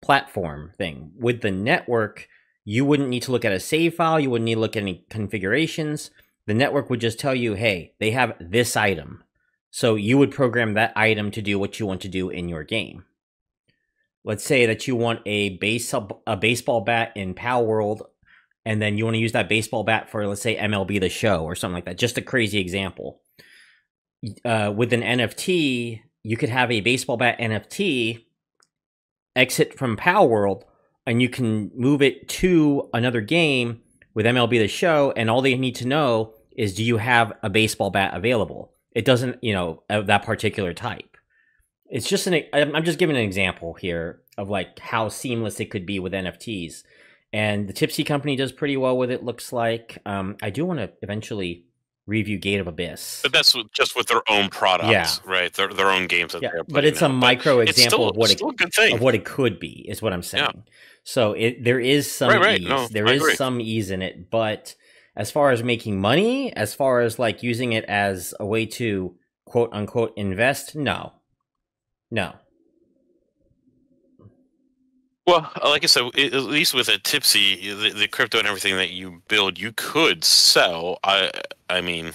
platform thing. With the network, you wouldn't need to look at a save file. You wouldn't need to look at any configurations. The network would just tell you, hey, they have this item. So you would program that item to do what you want to do in your game. Let's say that you want a baseball bat in Pal World, and then you want to use that baseball bat for, let's say, MLB The Show or something like that. Just a crazy example. With an NFT, you could have a baseball bat NFT exit from Pal World, and you can move it to another game with MLB The Show, and all they need to know is, do you have a baseball bat available? It doesn't, you know, of that particular type. It's just I'm just giving an example here of like how seamless it could be with NFTs, and the Tipsy company does pretty well with it. Looks like I do want to eventually review Gate of Abyss, but that's just with their own products, right? Their own games. That they're but it's a micro example of what it could be, is what I'm saying. Yeah. So there is some ease. No, there is some ease in it, but as far as making money, as far as like using it as a way to quote unquote invest, no. Well, like I said, at least with a Tipsy, the crypto and everything that you build, you could sell. I mean,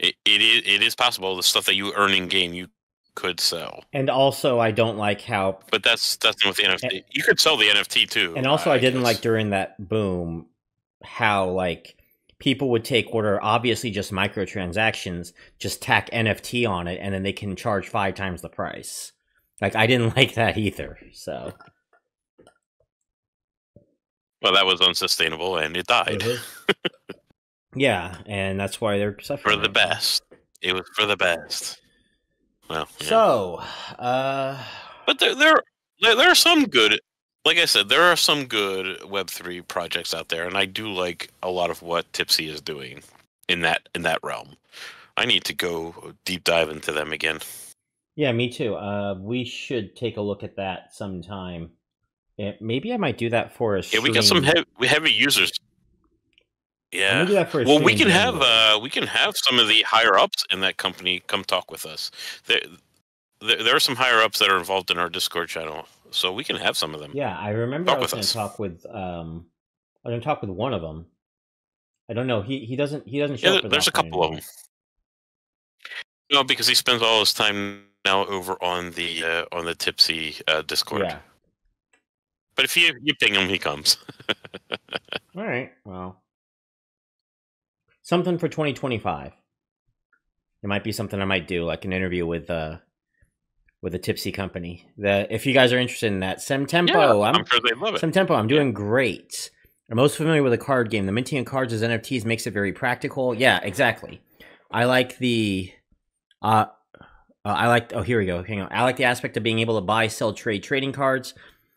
it is possible. The stuff that you earn in game, you could sell. And also, I don't like how... But that's not with the NFT. And, you could sell the NFT, too. And also, I didn't like during that boom how, like, people would take what are obviously just microtransactions, just tack NFT on it, and then they can charge 5 times the price. Like, I didn't like that either, so... Well, that was unsustainable, and it died. Mm-hmm. Yeah, and that's why they're suffering. For the best. It was for the best. Well, yeah. So, but there are some good, like I said, there are some good Web3 projects out there, and I do like a lot of what Tipsy is doing in that realm. I need to go deep dive into them again. Yeah, me too. We should take a look at that sometime. Maybe I might do that for a stream. Yeah, we got some heavy users. Yeah. Well, we can have some of the higher ups in that company come talk with us. There are some higher ups that are involved in our Discord channel, so we can have some of them. Yeah, I remember I was going to talk with one of them. I don't know. He doesn't show up. There's a couple of them. No, because he spends all his time now over on the Tipsy Discord. Yeah. But if you ping him, he comes. All right. Well. Something for 2025. It might be something I might do, like an interview with a Tipsy company. If you guys are interested in that, Semtempo. Yeah, I'm sure they love it. Semtempo, I'm doing great. I'm most familiar with a card game. The minting of cards as NFTs makes it very practical. Yeah, exactly. I like the, oh, here we go. Hang on. I like the aspect of being able to buy, sell, trade trading cards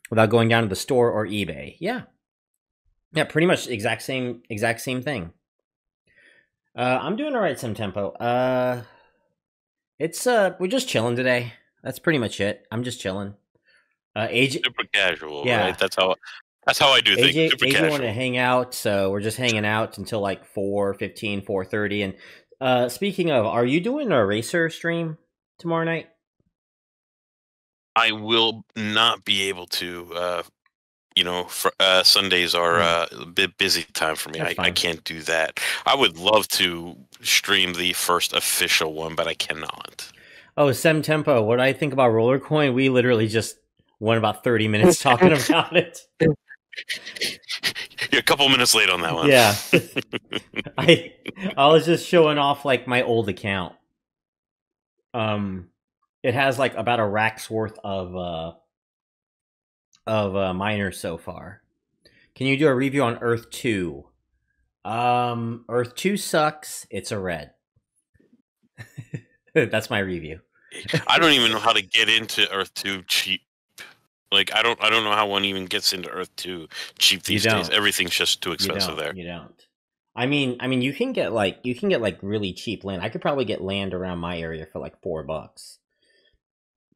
without going down to the store or eBay. Yeah. Yeah, pretty much exact same thing. I'm doing all right, Semtempo. We're just chilling today. That's pretty much it. I'm just chilling. AJ, super casual, yeah. Right? That's how I do things. AJ wanted to hang out, so we're just hanging out until like 4:15, 4:30. And speaking of, are you doing a racer stream tomorrow night? I will not be able to. You know, Sundays are a bit busy time for me. I can't do that. I would love to stream the first official one, but I cannot. Oh, Semtempo, what I think about RollerCoin, we literally just went about 30 minutes talking about it. You're a couple minutes late on that one. Yeah. I was just showing off, like, my old account. It has, like, about a rack's worth of miners so far. Can you do a review on Earth 2? Earth 2 sucks. It's a red. That's my review. I don't even know how to get into Earth 2 cheap. Like, I don't know how one even gets into Earth 2 cheap these days. Everything's just too expensive there. You don't. I mean you can get like really cheap land. I could probably get land around my area for like $4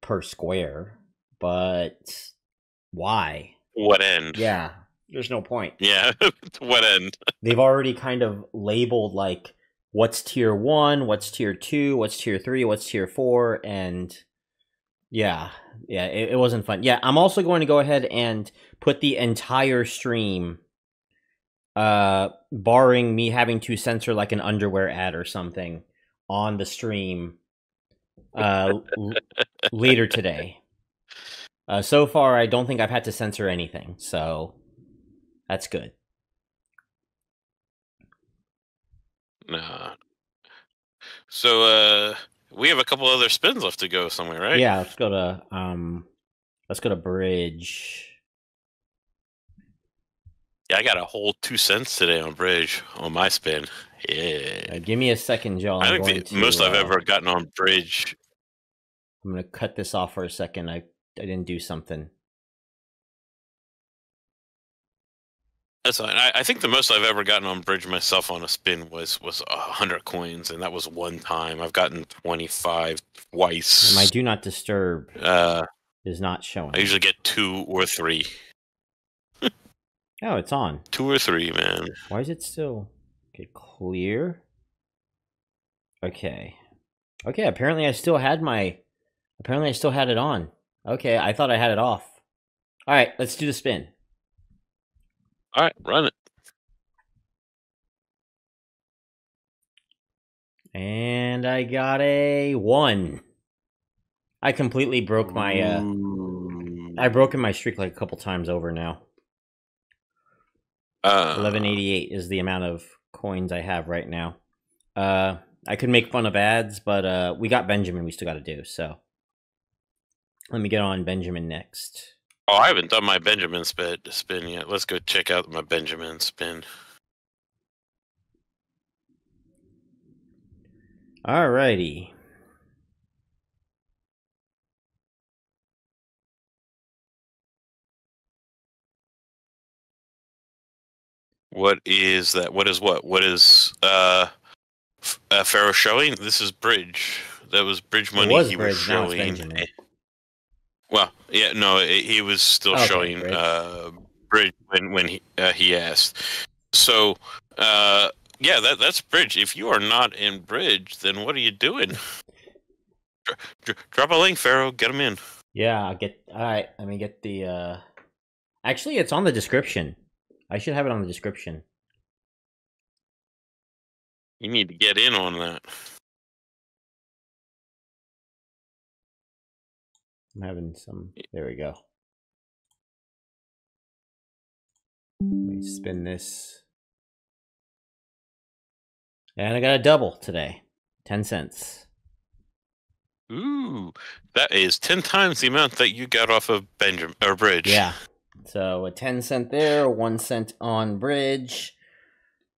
per square, but why? What end? Yeah, there's no point. Yeah, what end? They've already kind of labeled, like, what's tier 1, what's tier 2, what's tier 3, what's tier 4, and yeah, it wasn't fun. Yeah, I'm also going to go ahead and put the entire stream, barring me having to censor, like, an underwear ad or something, on the stream later today. So far, I don't think I've had to censor anything, so that's good. Nah. So, we have a couple other spins left to go somewhere, right? Yeah, let's go to Bridge. Yeah, I got a whole 2 cents today on Bridge on my spin. Yeah. Give me a second, y'all. I think the most I've ever gotten on Bridge. I'm gonna cut this off for a second. I didn't do something. That's fine. I think the most I've ever gotten on Bridge myself on a spin was 100 coins, and that was one time. I've gotten 25 twice. And my Do Not Disturb is not showing. I usually get 2 or 3. Oh, it's on. 2 or 3, man. Why is it still... Okay, clear. Okay. Okay, apparently I still had my... Apparently I still had it on. Okay, I thought I had it off. All right, let's do the spin. All right, run it. And I got a 1. I completely broke my I've broken my streak like a couple times over now. 1188 is the amount of coins I have right now. I could make fun of ads, but we got Benjamin we still got to do, so let me get on Benjamin next. Oh, I haven't done my Benjamin spin yet. Let's go check out my Benjamin spin. Alrighty. What is that? What is what? What is Pharaoh showing? This is Bridge. That was Bridge money was he Bridge, was showing. Well, yeah, no, he was still showing Bridge when he asked. So, yeah, that's Bridge. If you are not in Bridge, then what are you doing? Drop a link, Pharaoh. Get him in. Yeah, I'll get. All right, let me get the. Actually, it's on the description. I should have it on the description. You need to get in on that. I'm having some. There we go. Let me spin this. And I got a double today. 10 cents. Ooh, that is 10 times the amount that you got off of Benjamin or Bridge. Yeah. So a 10 cent there, 1 cent on Bridge.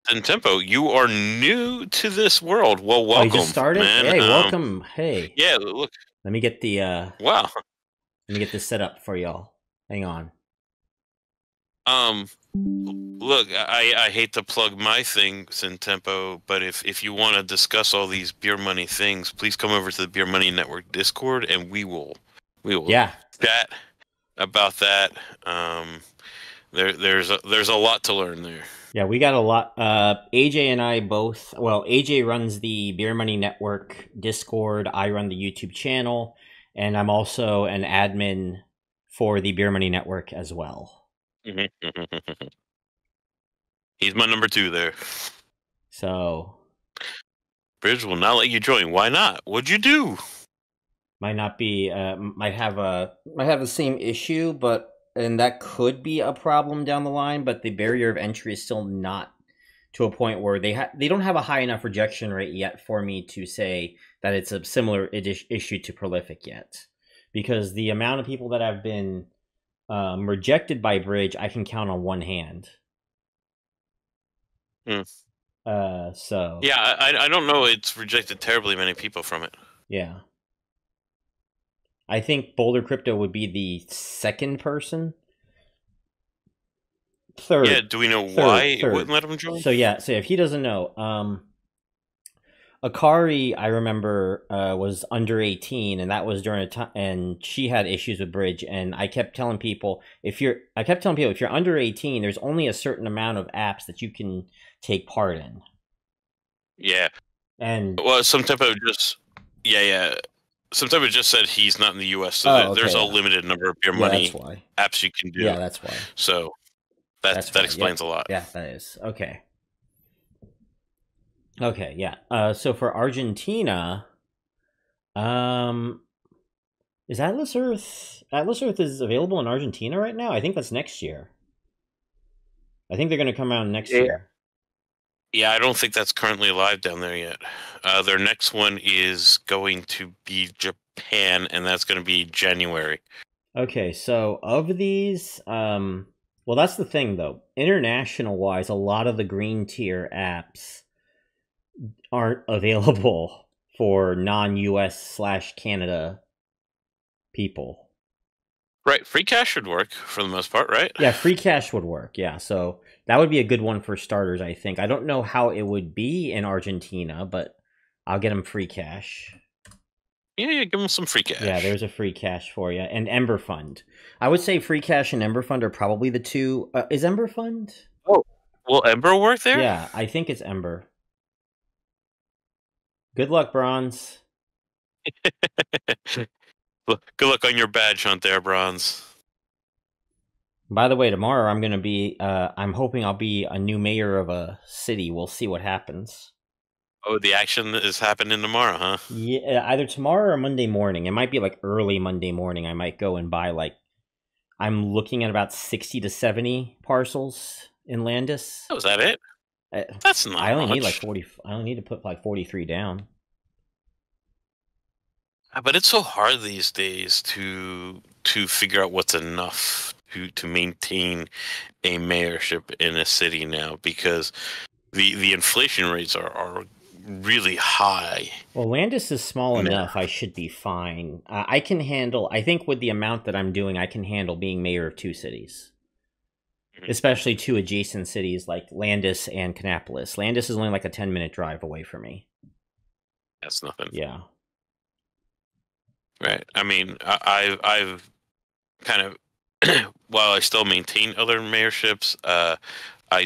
And Tempo, you are new to this world. Well, welcome. Oh, you just started? Man. Hey, welcome. Hey. Yeah, look. Let me get the wow. Let me get this set up for y'all. Hang on. Look, I hate to plug my things in Tempo, but if you want to discuss all these beer money things, please come over to the Beer Money Network Discord, and we will chat about that. There's a lot to learn there. Yeah, we got a lot. AJ and I both, well, AJ runs the Beer Money Network Discord. I run the YouTube channel, and I'm also an admin for the Beer Money Network as well. He's my number 2 there. So. Bridge will not let you join. Why not? What'd you do? Might not be, might have the same issue, but. And that could be a problem down the line, but the barrier of entry is still not to a point where they don't have a high enough rejection rate yet for me to say that it's a similar issue to Prolific yet. Because the amount of people that have been rejected by Bridge, I can count on one hand. Mm. So yeah, I don't know. It's rejected terribly many people from it. Yeah. I think Boulder Crypto would be the second person. Third. Yeah, do we know why it wouldn't let him join? So yeah, so if he doesn't know, Akari, I remember, was under 18, and that was during a time, and she had issues with Bridge, and I kept telling people, if you're under 18, there's only a certain amount of apps that you can take part in. Yeah. And well, some type of just, yeah. Sometimes it just said he's not in the U.S., so there's a limited number of beer money apps you can do. Yeah, that's why. So that explains a lot. Yeah, that is. Okay. Okay, yeah. So for Argentina, is Atlas Earth... Atlas Earth is available in Argentina right now? I think that's next year. I think they're going to come out next year. Yeah, I don't think that's currently live down there yet. Their next one is going to be Japan, and that's going to be January. Okay, so of these, well, that's the thing, though. International-wise, a lot of the green tier apps aren't available for non-US/Canada people. Right, Free Cash should work for the most part, right? Yeah, Free Cash would work, yeah, so... That would be a good one for starters, I think. I don't know how it would be in Argentina, but I'll get them Free Cash. Yeah, give them some Free Cash. Yeah, there's a Free Cash for you. And Ember Fund. I would say Free Cash and Ember Fund are probably the two. Is Ember Fund? Oh, will Ember work there? Yeah, I think it's Ember. Good luck, Bronze. Good luck on your badge hunt there, Bronze. By the way, tomorrow I'm going to be, I'm hoping I'll be a new mayor of a city. We'll see what happens. Oh, the action is happening tomorrow, huh? Yeah, either tomorrow or Monday morning. It might be like early Monday morning. I might go and buy like, I'm looking at about 60 to 70 parcels in Landis. Oh, is that it? That's not. I only need like 40. I only need to put like 43 down. But it's so hard these days to figure out what's enough to maintain a mayorship in a city now, because the inflation rates are really high. Well, Landis is small enough. I should be fine. I can handle. I think with the amount that I'm doing, I can handle being mayor of two cities, especially two adjacent cities like Landis and Kannapolis. Landis is only like a 10-minute drive away from me. That's nothing. Yeah. Right. I mean, I've kind of, while I still maintain other mayorships, I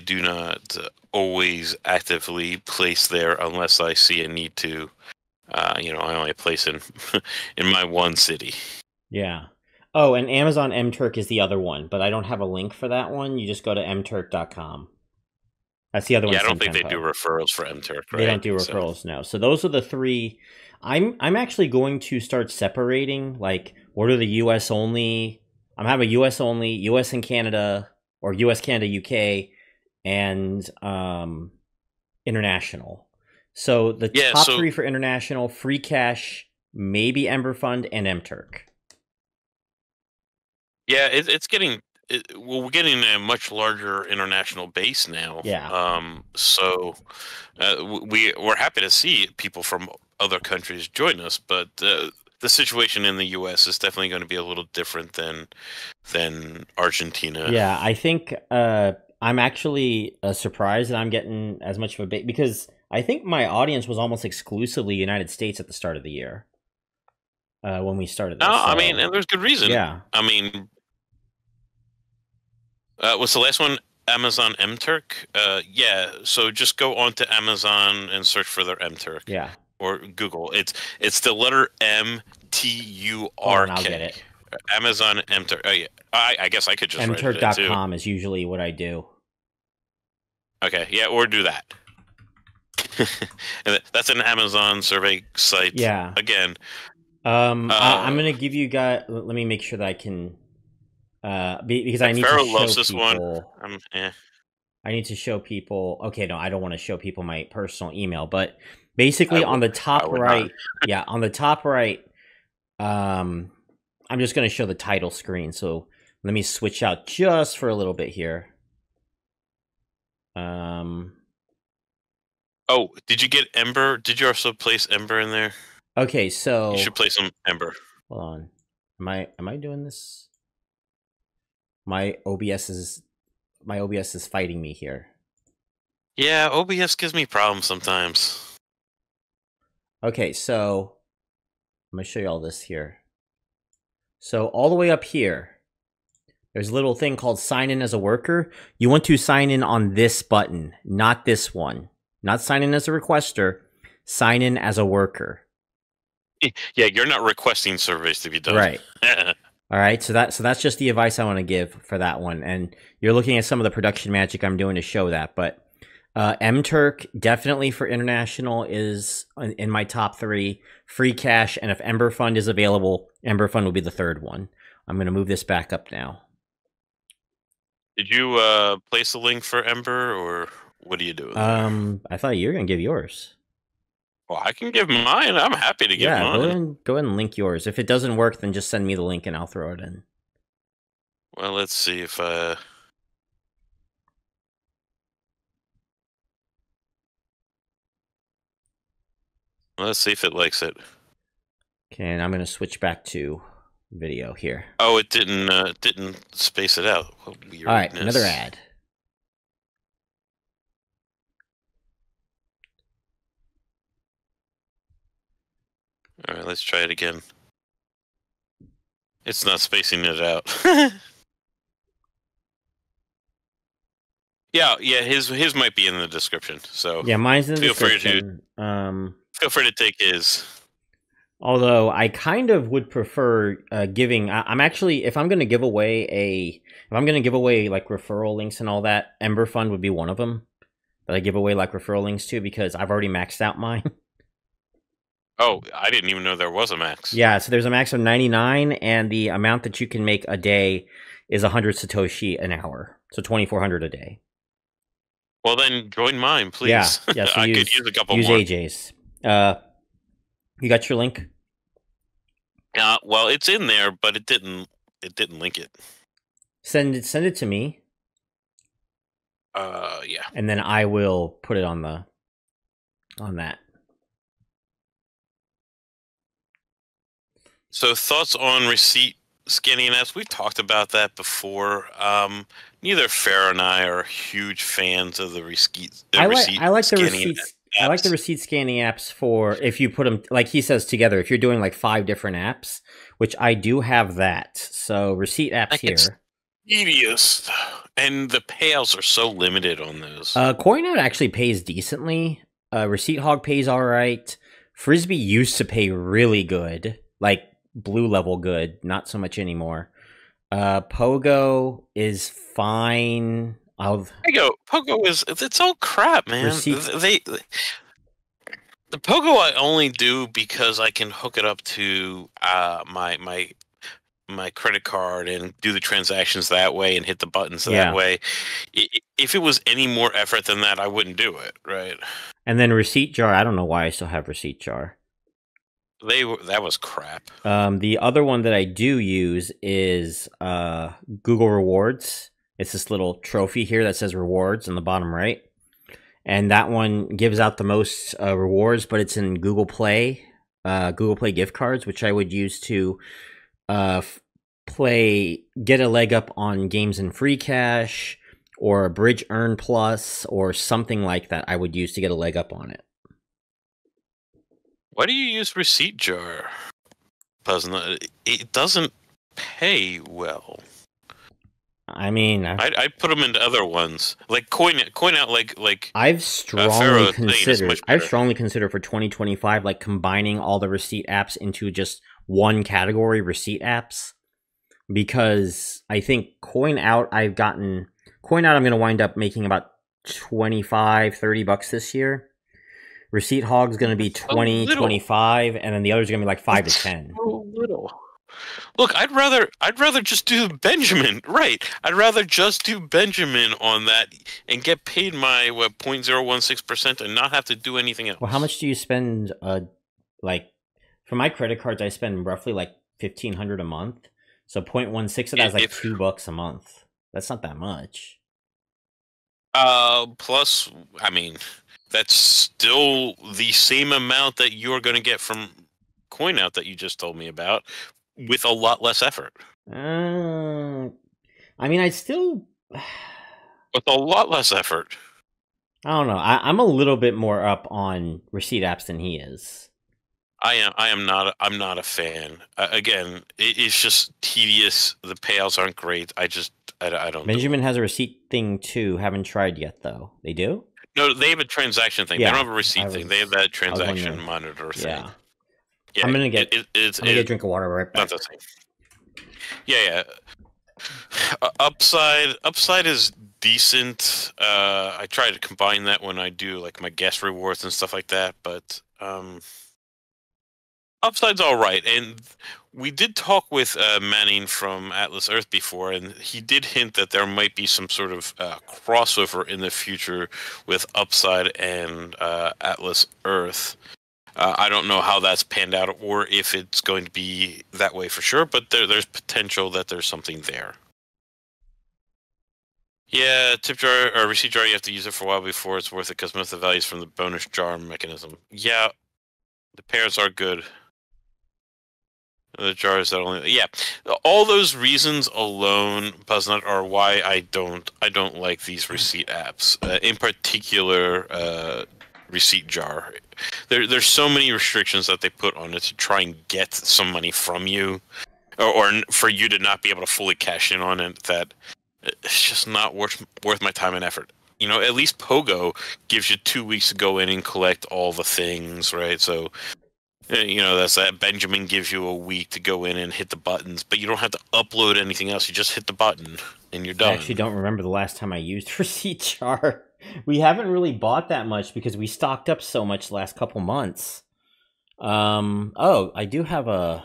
do not always actively place there unless I see a need to. You know, I only place in my one city. Yeah. Oh, and Amazon MTurk is the other one, but I don't have a link for that one. You just go to mturk.com. That's the other one. Yeah, I don't think they do referrals for MTurk, right? They don't do referrals, no. So those are the three. I'm actually going to start separating, like, what are the U.S. only? I'm having U.S. only, U.S. and Canada, or U.S., Canada, U.K., and international. So the top three for international, Free Cash, maybe Ember Fund, and MTurk. Yeah, it's getting we're getting a much larger international base now. Yeah. So we're happy to see people from other countries join us, but the situation in the U.S. is definitely going to be a little different than Argentina. Yeah, I think I'm actually surprised that I'm getting as much of a base, because I think my audience was almost exclusively United States at the start of the year when we started. This. No, I mean, and there's good reason. Yeah, I mean. What's the last one? Amazon MTurk? Yeah, so just go on to Amazon and search for their MTurk. Yeah. Or Google. It's the letter MTURK. I'll get it. Amazon MTurk. Oh, yeah. I guess I could just write it too. MTurk.com is usually what I do. Okay, yeah, or do that. That's an Amazon survey site. Yeah. Again. I'm going to give you guys... Let me make sure that I can... because I need to show loves this people. One. I need to show people. Okay, no, I don't want to show people my personal email, but basically on the top right, yeah, on the top right, I'm just going to show the title screen. So let me switch out just for a little bit here. Oh, did you get Ember? Did you also place Ember in there? Okay, so you should place some Ember. Hold on, am I doing this? My OBS is fighting me here. Yeah, OBS gives me problems sometimes. Okay, so I'm gonna show you all this here. So all the way up here, there's a little thing called sign in as a worker. You want to sign in on this button, not this one. Not sign in as a requester, sign in as a worker. Yeah, you're not requesting surveys to be done. Right. All right, so that's just the advice I want to give for that one, and you're looking at some of the production magic I'm doing to show that. But MTurk definitely for international is in my top three. Free Cash, and if Ember Fund is available, Ember Fund will be the third one. I'm going to move this back up now. Did you place a link for Ember, or what do you do? I thought you were going to give yours. Well, I can give mine. I'm happy to give mine. Yeah, go ahead and link yours. If it doesn't work, then just send me the link and I'll throw it in. Well, let's see if... Let's see if it likes it. Okay, and I'm going to switch back to video here. Oh, it didn't space it out. All right, another ad. All right, let's try it again. It's not spacing it out. yeah, his might be in the description. So yeah, mine's in the description. Feel free to take his. Although I kind of would prefer giving. I'm actually, if I'm going to give away like referral links and all that, Ember Fund would be one of them. that I give away like referral links to because I've already maxed out mine. Oh, I didn't even know there was a max. Yeah, so there's a max of 99, and the amount that you can make a day is 100 Satoshi an hour, so 2,400 a day. Well, then join mine, please. Yeah, yeah, so I could use a couple more. AJ's. You got your link? Well, it's in there, but it didn't link it. Send it to me. Yeah. And then I will put it on the that. So thoughts on receipt scanning apps? We've talked about that before. Neither Pharaoh and I are huge fans of the receipt. I like the receipt scanning apps for if you put them, like he says, together. If you're doing like 5 different apps, which I do have that. So receipt apps like here. It's tedious, and the payouts are so limited on those. Coinout actually pays decently. Receipt Hog pays all right. Frisbee used to pay really good, like blue level good. Not so much anymore. Pogo is fine. Pogo is, it's all crap, man. The Pogo I only do because I can hook it up to my credit card and do the transactions that way and hit the buttons that way. If it was any more effort than that, I wouldn't do it, right? And then Receipt Jar, I don't know why I still have Receipt Jar. That was crap. The other one that I do use is Google Rewards. It's this little trophy here that says rewards in the bottom right. And that one gives out the most rewards, but it's in Google Play, gift cards, which I would use to get a leg up on games in Free Cash or a Bridge Earn Plus or something like that I would use to get a leg up on it. Why do you use Receipt Jar? It doesn't pay well. I mean, I put them into other ones like Coinout. Like I've strongly considered. I've strongly considered for 2025, like combining all the receipt apps into just one category, receipt apps, because I think Coinout. I'm going to wind up making about 25, 30 bucks this year. Receipt Hog's going to be 20, 25, and then the other's going to be like 5 to 10. So little. Look, I'd rather just do Benjamin, right? I'd rather just do Benjamin on that and get paid my 0.016% and not have to do anything else. Well, how much do you spend? Like for my credit cards, I spend roughly like $1,500 a month. So 0.16 of that is like $2 a month. That's not that much. Plus, I mean, that's still the same amount that you're going to get from Coinout that you just told me about, with a lot less effort. I mean, I still with a lot less effort. I don't know. I'm a little bit more up on receipt apps than he is. I'm not a fan. Again, it's just tedious. The payouts aren't great. I don't. Benjamin has a receipt thing too. Haven't tried yet though. They do? No, they have a transaction thing. Yeah, they don't have a receipt thing. They have that transaction monitor thing. Yeah. Yeah, I'm gonna get. I'm gonna get a drink of water right back. Yeah, yeah. Upside is decent. I try to combine that when I do like my guest rewards and stuff like that. But Upside's all right. And we did talk with Manning from Atlas Earth before, and he did hint that there might be some sort of crossover in the future with Upside and Atlas Earth. I don't know how that's panned out or if it's going to be that way for sure, but there's potential that there's something there. Yeah, tip jar or receipt jar, you have to use it for a while before it's worth it because most of the value is from the bonus jar mechanism. Yeah, the pairs are good. The jars that only all those reasons alone, Buzznut, are why I don't like these receipt apps, in particular. Receipt jar. There's so many restrictions that they put on it to try and get some money from you, or for you to not be able to fully cash in on it. That it's just not worth my time and effort. You know, at least Pogo gives you 2 weeks to go in and collect all the things, right? So, you know, that's that. Benjamin gives you a week to go in and hit the buttons, but you don't have to upload anything else. You just hit the button and you're done. I actually don't remember the last time I used receipt jar. We haven't really bought that much because we stocked up so much the last couple months. Oh, I do have a...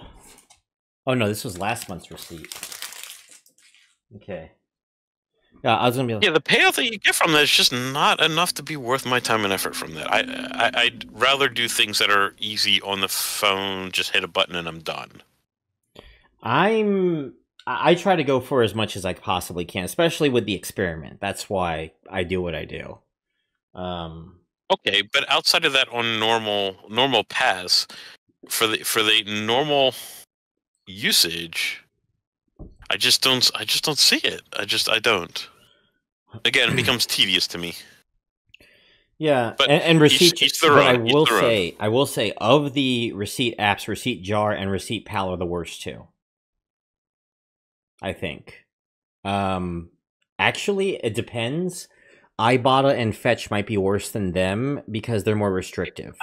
Oh, no, this was last month's receipt. Okay. Yeah, I was gonna be like, yeah, the payout that you get from that is just not enough to be worth my time and effort from that. I'd rather do things that are easy on the phone, just hit a button and I'm done. I try to go for as much as I possibly can, especially with the experiment. That's why I do what I do. Okay, but outside of that, on normal paths, for the normal usage, I just don't see it. I don't. Again, it becomes tedious to me. Yeah, but and receipt. I will say, of the receipt apps, Receipt Jar and Receipt Pal are the worst two, I think. Actually, it depends. Ibotta and Fetch might be worse than them because they're more restrictive.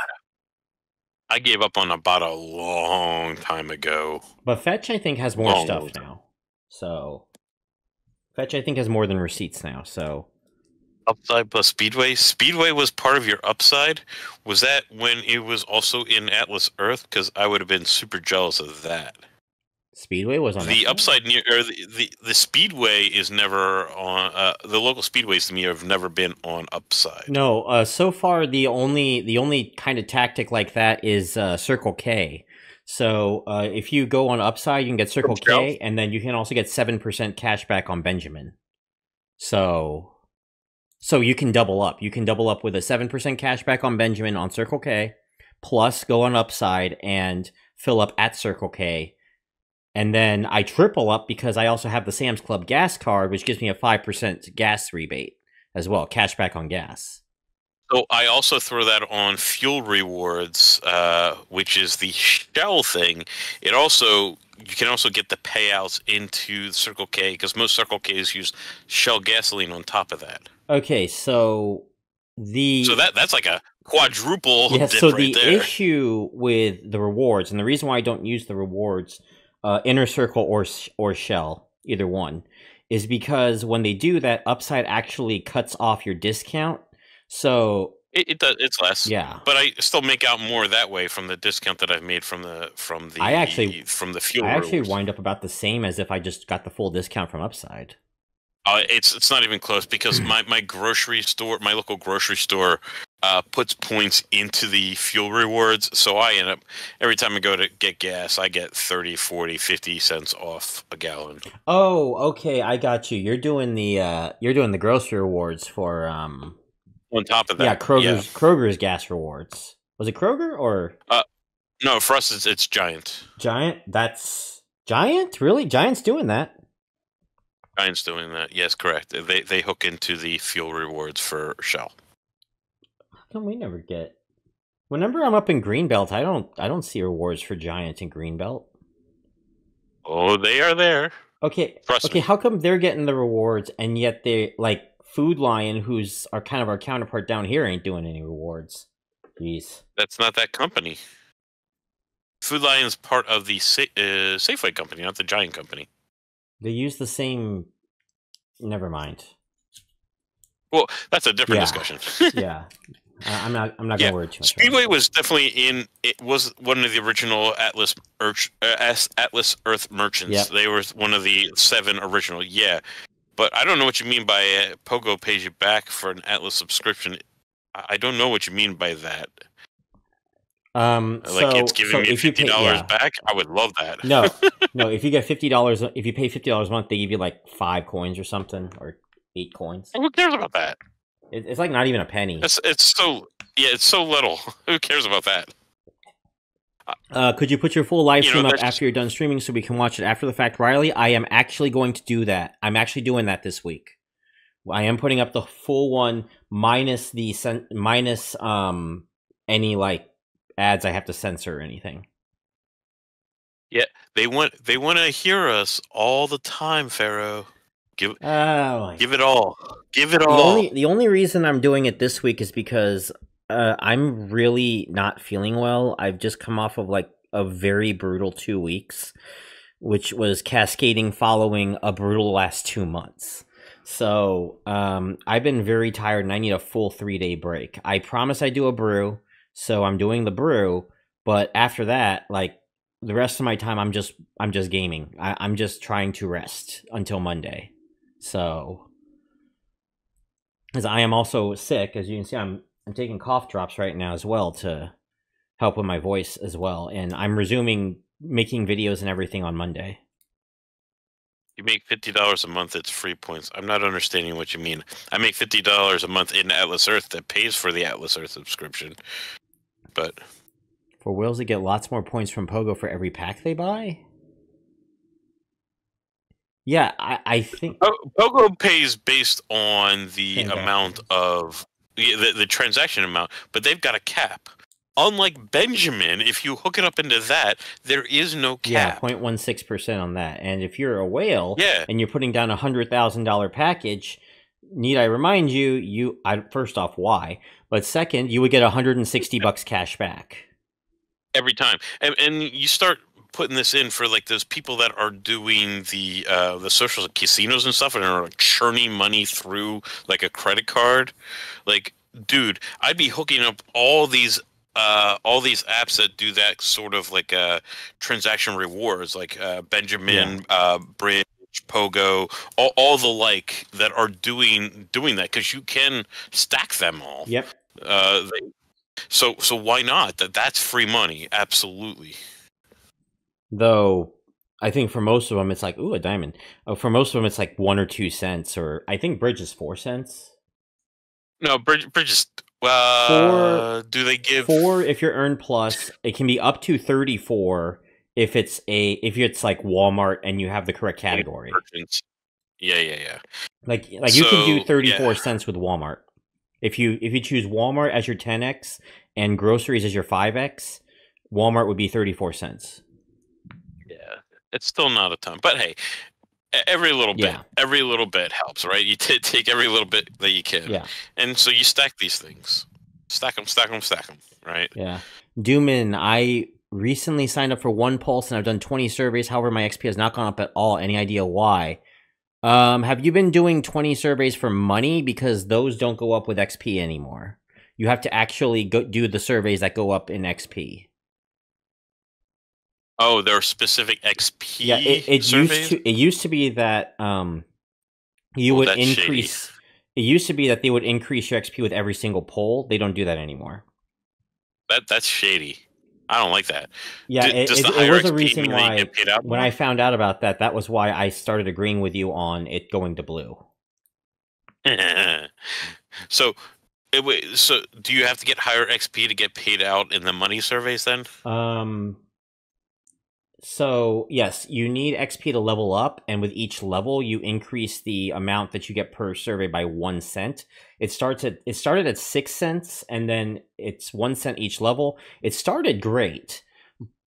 I gave up on Ibotta a long time ago. But Fetch, I think, has more stuff now. So, Fetch, I think, has more than receipts now. So, Upside plus Speedway. Speedway was part of your Upside. Was that when it was also in Atlas Earth? Because I would have been super jealous of that. Speedway was on the Upside near, or the Speedway is never on. The local Speedways to me have never been on Upside. No, so far the only kind of tactic like that is Circle K. So if you go on Upside, you can get Circle K, and then you can also get 7% cash back on Benjamin. So you can double up. You can double up with a 7% cash back on Benjamin on Circle K, plus go on Upside and fill up at Circle K. And then I triple up because I also have the Sam's Club gas card, which gives me a 5% gas rebate as well, cash back on gas. So I also throw that on fuel rewards, which is the Shell thing. It also, you can also get the payouts into Circle K because most Circle Ks use Shell gasoline on top of that. Okay, so the... So that's like a quadruple dip so right there. So the issue with the rewards, and the reason why I don't use the rewards... Inner Circle or Shell, either one, is because when they do that, Upside actually cuts off your discount. So it does, it's less. Yeah, but I still make out more that way from the discount that I've made from the fuel. I actually wind up about the same as if I just got the full discount from Upside. It's not even close because my grocery store, my local grocery store, puts points into the fuel rewards. So I end up, every time I go to get gas, I get 30, 40, 50 cents off a gallon. Oh, okay. I got you. You're doing the grocery rewards for, on top of that. Yeah. Kroger's gas rewards. Was it Kroger or? No, for us it's Giant. Giant. That's Giant. Really? Giant's doing that. Giant's doing that. Yes. Correct. They hook into the fuel rewards for Shell. Can we never get? Whenever I'm up in Greenbelt, I don't see rewards for Giant in Greenbelt. Oh, they are there. Okay. Trust me. How come they're getting the rewards and yet they like Food Lion, who's our kind of our counterpart down here, ain't doing any rewards? Jeez. That's not that company. Food Lion's part of the Safeway company, not the Giant company. They use the same. Never mind. Well, that's a different discussion. Yeah. I'm not going to worry too much. Speedway was definitely in. It was one of the original Atlas Earth merchants. Yep. They were one of the 7 original. Yeah, but I don't know what you mean by Pogo pays you back for an Atlas subscription. I don't know what you mean by that. Like so, it's giving me $50 back. I would love that. No. If you get $50, if you pay $50 a month, they give you like 5 coins or something, or 8 coins. Who cares about that? It's like not even a penny. It's so little. Who cares about that? Could you put your full live stream up after you're done streaming so we can watch it after the fact, Riley? I am actually going to do that. I'm actually doing that this week. I am putting up the full one minus the any like ads I have to censor or anything. Yeah, they want to hear us all the time, Pharaoh. Give it all. Give it all. The only reason I'm doing it this week is because I'm really not feeling well. I've just come off of like a very brutal 2 weeks, which was cascading following a brutal last 2 months. So I've been very tired and I need a full 3-day break. I promise I do a brew, so I'm doing the brew. But after that, like the rest of my time, I'm just gaming. I'm just trying to rest until Monday. So, as I am also sick, as you can see, I'm taking cough drops right now as well to help with my voice as well. And I'm resuming making videos and everything on Monday. You make $50 a month, it's free points. I'm not understanding what you mean. I make $50 a month in Atlas Earth that pays for the Atlas Earth subscription. But for whales that get lots more points from Pogo for every pack they buy? Yeah, I think Pogo pays based on the amount of the transaction amount, but they've got a cap. Unlike Benjamin, if you hook it up into that, there is no cap. Yeah, 0.16% on that. And if you're a whale and you're putting down a $100,000 package, need I remind you, first off, why? But second, you would get 160 bucks cash back. Every time. And you start putting this in for like those people that are doing the social casinos and stuff and are churning money through like a credit card. Like, dude, I'd be hooking up all these apps that do that sort of like transaction rewards, like Benjamin, Bridge, Pogo, all the like that are doing that because you can stack them all. Yep. So why not? That's free money, absolutely. Though I think for most of them it's like, ooh, a diamond. For most of them it's like 1 or 2 cents, or I think Bridge is 4 cents. No, Bridge is. Well, do they give 4 if you're earned plus? It can be up to 34 if it's like Walmart and you have the correct category. Yeah. Like so, you can do 34 cents with Walmart if you choose Walmart as your 10x and groceries as your 5x. Walmart would be 34 cents. Yeah, it's still not a ton, but hey, every little bit helps, right? You take every little bit that you can. Yeah. And so you stack these things. Stack them, right? Yeah. Doomin, I recently signed up for 1 pulse and I've done 20 surveys. However, my XP has not gone up at all. Any idea why? Have you been doing 20 surveys for money? Because those don't go up with XP anymore. You have to actually go do the surveys that go up in XP. Oh, there are specific XP. Yeah, it used to be that It used to be that they would increase your XP with every single poll. They don't do that anymore. That's shady. I don't like that. Yeah, it was a reason why when I found out about that, that was why I started agreeing with you on it going to blue. So do you have to get higher XP to get paid out in the money surveys then? So, yes, you need XP to level up, and with each level, you increase the amount that you get per survey by 1 cent. It started at 6 cents, and then it's 1 cent each level. It started great.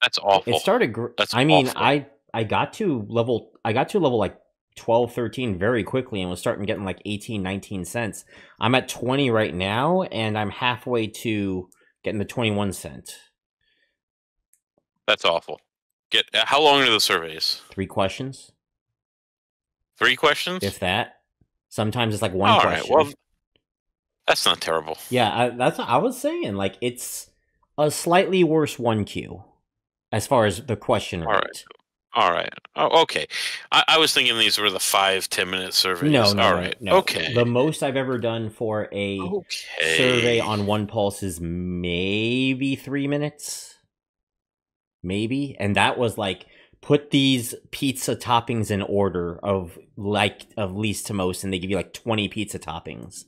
That's awful. It started great. I mean, awful. I got to level like 12, 13 very quickly, and was starting getting like 18, 19 cents. I'm at 20 right now, and I'm halfway to getting the 21 cent. That's awful. How long are the surveys? 3 questions. 3 questions? If that. Sometimes it's like one question. Well, that's not terrible. Yeah, that's what I was saying. Like, it's a slightly worse 1Q as far as the question rate. All right. Oh, okay. I was thinking these were the 5-10-minute surveys. No. Okay. The most I've ever done for a survey on 1Pulse is maybe 3 minutes. Maybe, and that was like, put these pizza toppings in order of like of least to most, and they give you like 20 pizza toppings,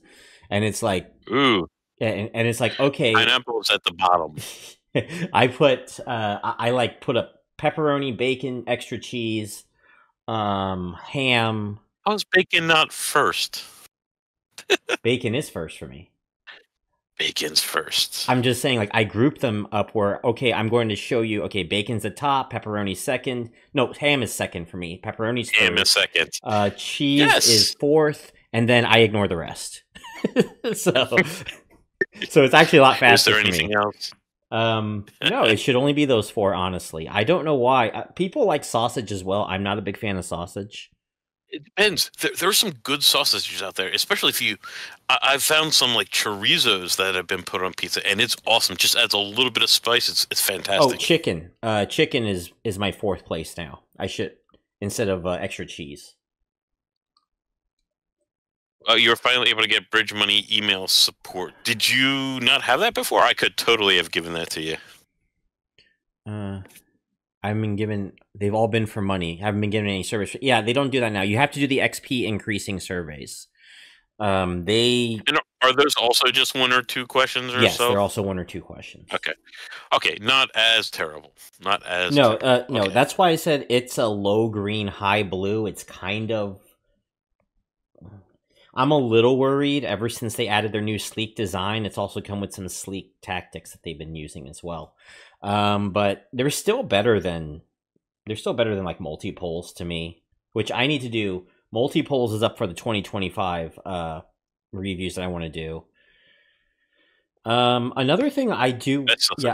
and it's like, ooh, and it's like, okay, pineapple's at the bottom. I put I put a pepperoni, bacon, extra cheese, ham. How's bacon not first? Bacon is first for me. Bacon's first. I'm just saying, like, I grouped them up where, okay, I'm going to show you, okay, bacon's the top, pepperoni second. No, ham is second for me. Pepperoni's third. Ham is second. Cheese is fourth, and then I ignore the rest. so it's actually a lot faster. Is there anything else? No, it should only be those 4, honestly. I don't know why. People like sausage as well. I'm not a big fan of sausage. It depends. There's some good sausages out there, especially if you. I've found some like chorizos that have been put on pizza, and it's awesome. Just adds a little bit of spice. It's fantastic. Oh, chicken! Chicken is my fourth place now. I should instead of extra cheese. You're finally able to get Bridge Money email support. Did you not have that before? I could totally have given that to you. I've been given. They've all been for money. I haven't been given any service. Yeah, they don't do that now. You have to do the XP increasing surveys. And are those also just one or two questions or so? Yes, they're also one or two questions. Okay. Okay, not as terrible. Not as terrible. No, okay. That's why I said it's a low green, high blue. It's kind of... I'm a little worried ever since they added their new sleek design. It's also come with some sleek tactics that they've been using as well. But they're still better than like multi polls to me, which I need to do. Multi polls is up for the 2025 reviews that I want to do. Another thing I do,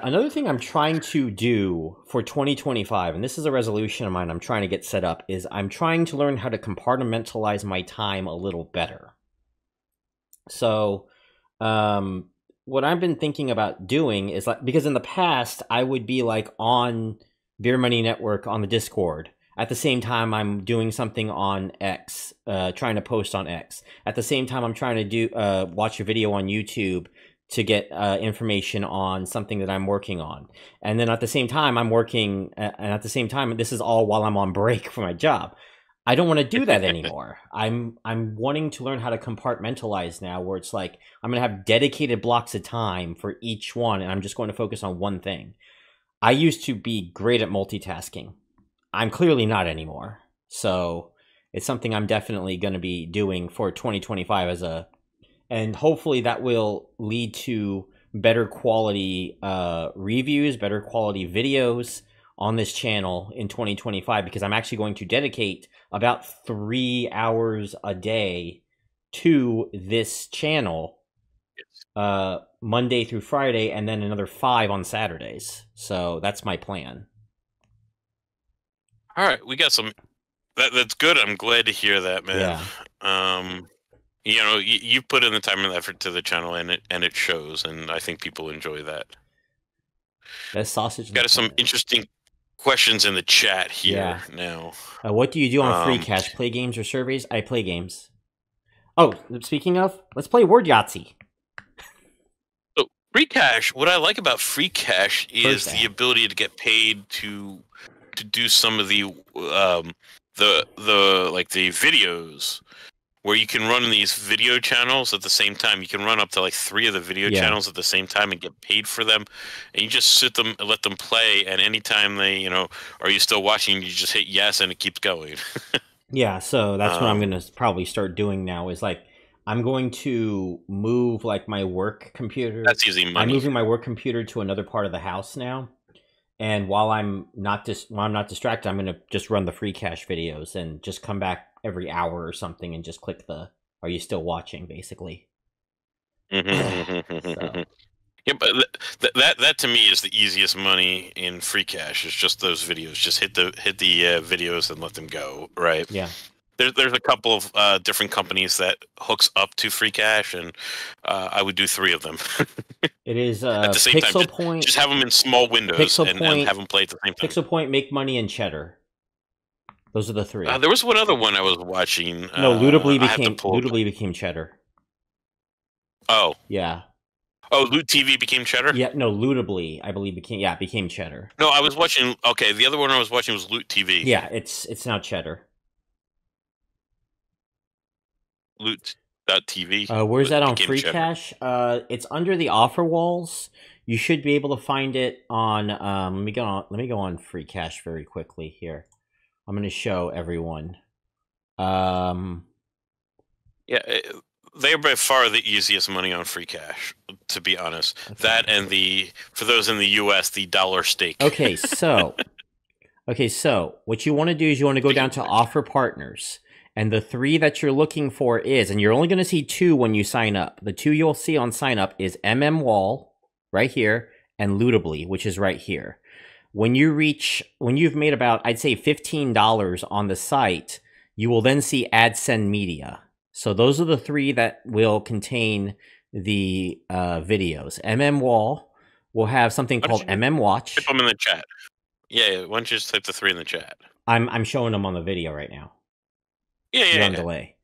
another thing I'm trying to do for 2025, and this is a resolution of mine I'm trying to get set up, is I'm trying to learn how to compartmentalize my time a little better. So, what I've been thinking about doing is, like, because in the past I would be like on Beer Money Network on the Discord. At the same time, I'm doing something on X, trying to post on X. At the same time, I'm trying to do watch a video on YouTube to get information on something that I'm working on. And then at the same time, I'm working, and at the same time, this is all while I'm on break for my job. I don't want to do that anymore. I'm wanting to learn how to compartmentalize now, where it's like, I'm going to have dedicated blocks of time for each one, and I'm just going to focus on one thing. I used to be great at multitasking. I'm clearly not anymore. So it's something I'm definitely going to be doing for 2025 as a, and hopefully that will lead to better quality reviews, better quality videos on this channel in 2025, because I'm actually going to dedicate about 3 hours a day to this channel, Monday through Friday, and then another 5 on Saturdays. So that's my plan. All right, we got some. That's good. I'm glad to hear that, man. Yeah. You know, you put in the time and effort to the channel, and it shows, and I think people enjoy that. That's sausage. Got some interesting questions in the chat here now. What do you do on Free Cash? Play games or surveys? I play games. Oh, speaking of, let's play Word Yahtzee. So Free Cash. What I like about Free Cash is the ability to get paid to do some of the like the videos, where you can run these video channels at the same time. You can run up to like 3 of the video channels at the same time and get paid for them. And you just sit them and let them play. And anytime they, you know, are you still watching? You just hit yes, and it keeps going. Yeah. So that's what I'm going to probably start doing now is like, I'm going to move like my work computer. That's easy money. I'm moving my work computer to another part of the house now. And while I'm not distracted, I'm going to just run the Free Cash videos and just come back every hour or something and just click the "Are you still watching?" basically. So. Yeah, but that to me is the easiest money in Free Cash. It's just those videos. Just hit the videos and let them go. Right. Yeah. There's a couple of different companies that hooks up to Free Cash, and I would do 3 of them. It is at the same Pixel time. Point, just have them in small windows and have them play at the same time. Pixel Point, Make Money, and Cheddar. Those are the 3. There was one other one I was watching. No, Lootably became Cheddar. Oh. Yeah. Oh, Loot TV became Cheddar? Yeah, no, Lootably, I believe, became Cheddar. No, I was watching, okay, the other one I was watching was Loot TV. Yeah, it's now Cheddar. Loot.tv. Where's that on Free Cash? It's under the offer walls. You should be able to find it on let me go on Free Cash very quickly here. I'm going to show everyone. Yeah, they are by far the easiest money on Free Cash, to be honest. Okay. That and for those in the US, the dollar stake. Okay, so what you want to do is you want to go down to offer partners. And the 3 that you're looking for is, and you're only going to see 2 when you sign up. The 2 you'll see on sign up is MM Wall right here and Lootably, which is right here. When you've made about, I'd say $15 on the site, You will then see AdSend Media. So those are the three that will contain the videos. MM Wall will have something called MM Watch. Type them in the chat. Yeah, why don't you just type the three in the chat? I'm showing them on the video right now. Yeah, on delay.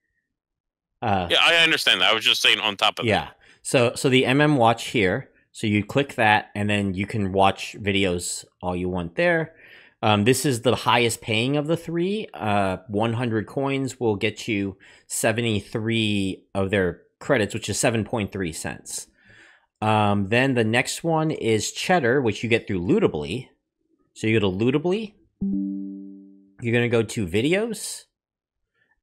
Yeah, I understand that. I was just saying on top of that. So the MM Watch here. So you click that, and then you can watch videos all you want there. This is the highest paying of the three. 100 coins will get you 73 of their credits, which is 7.3 cents. Then the next one is Cheddar, which you get through Lootably. So you go to Lootably. You're going to go to videos.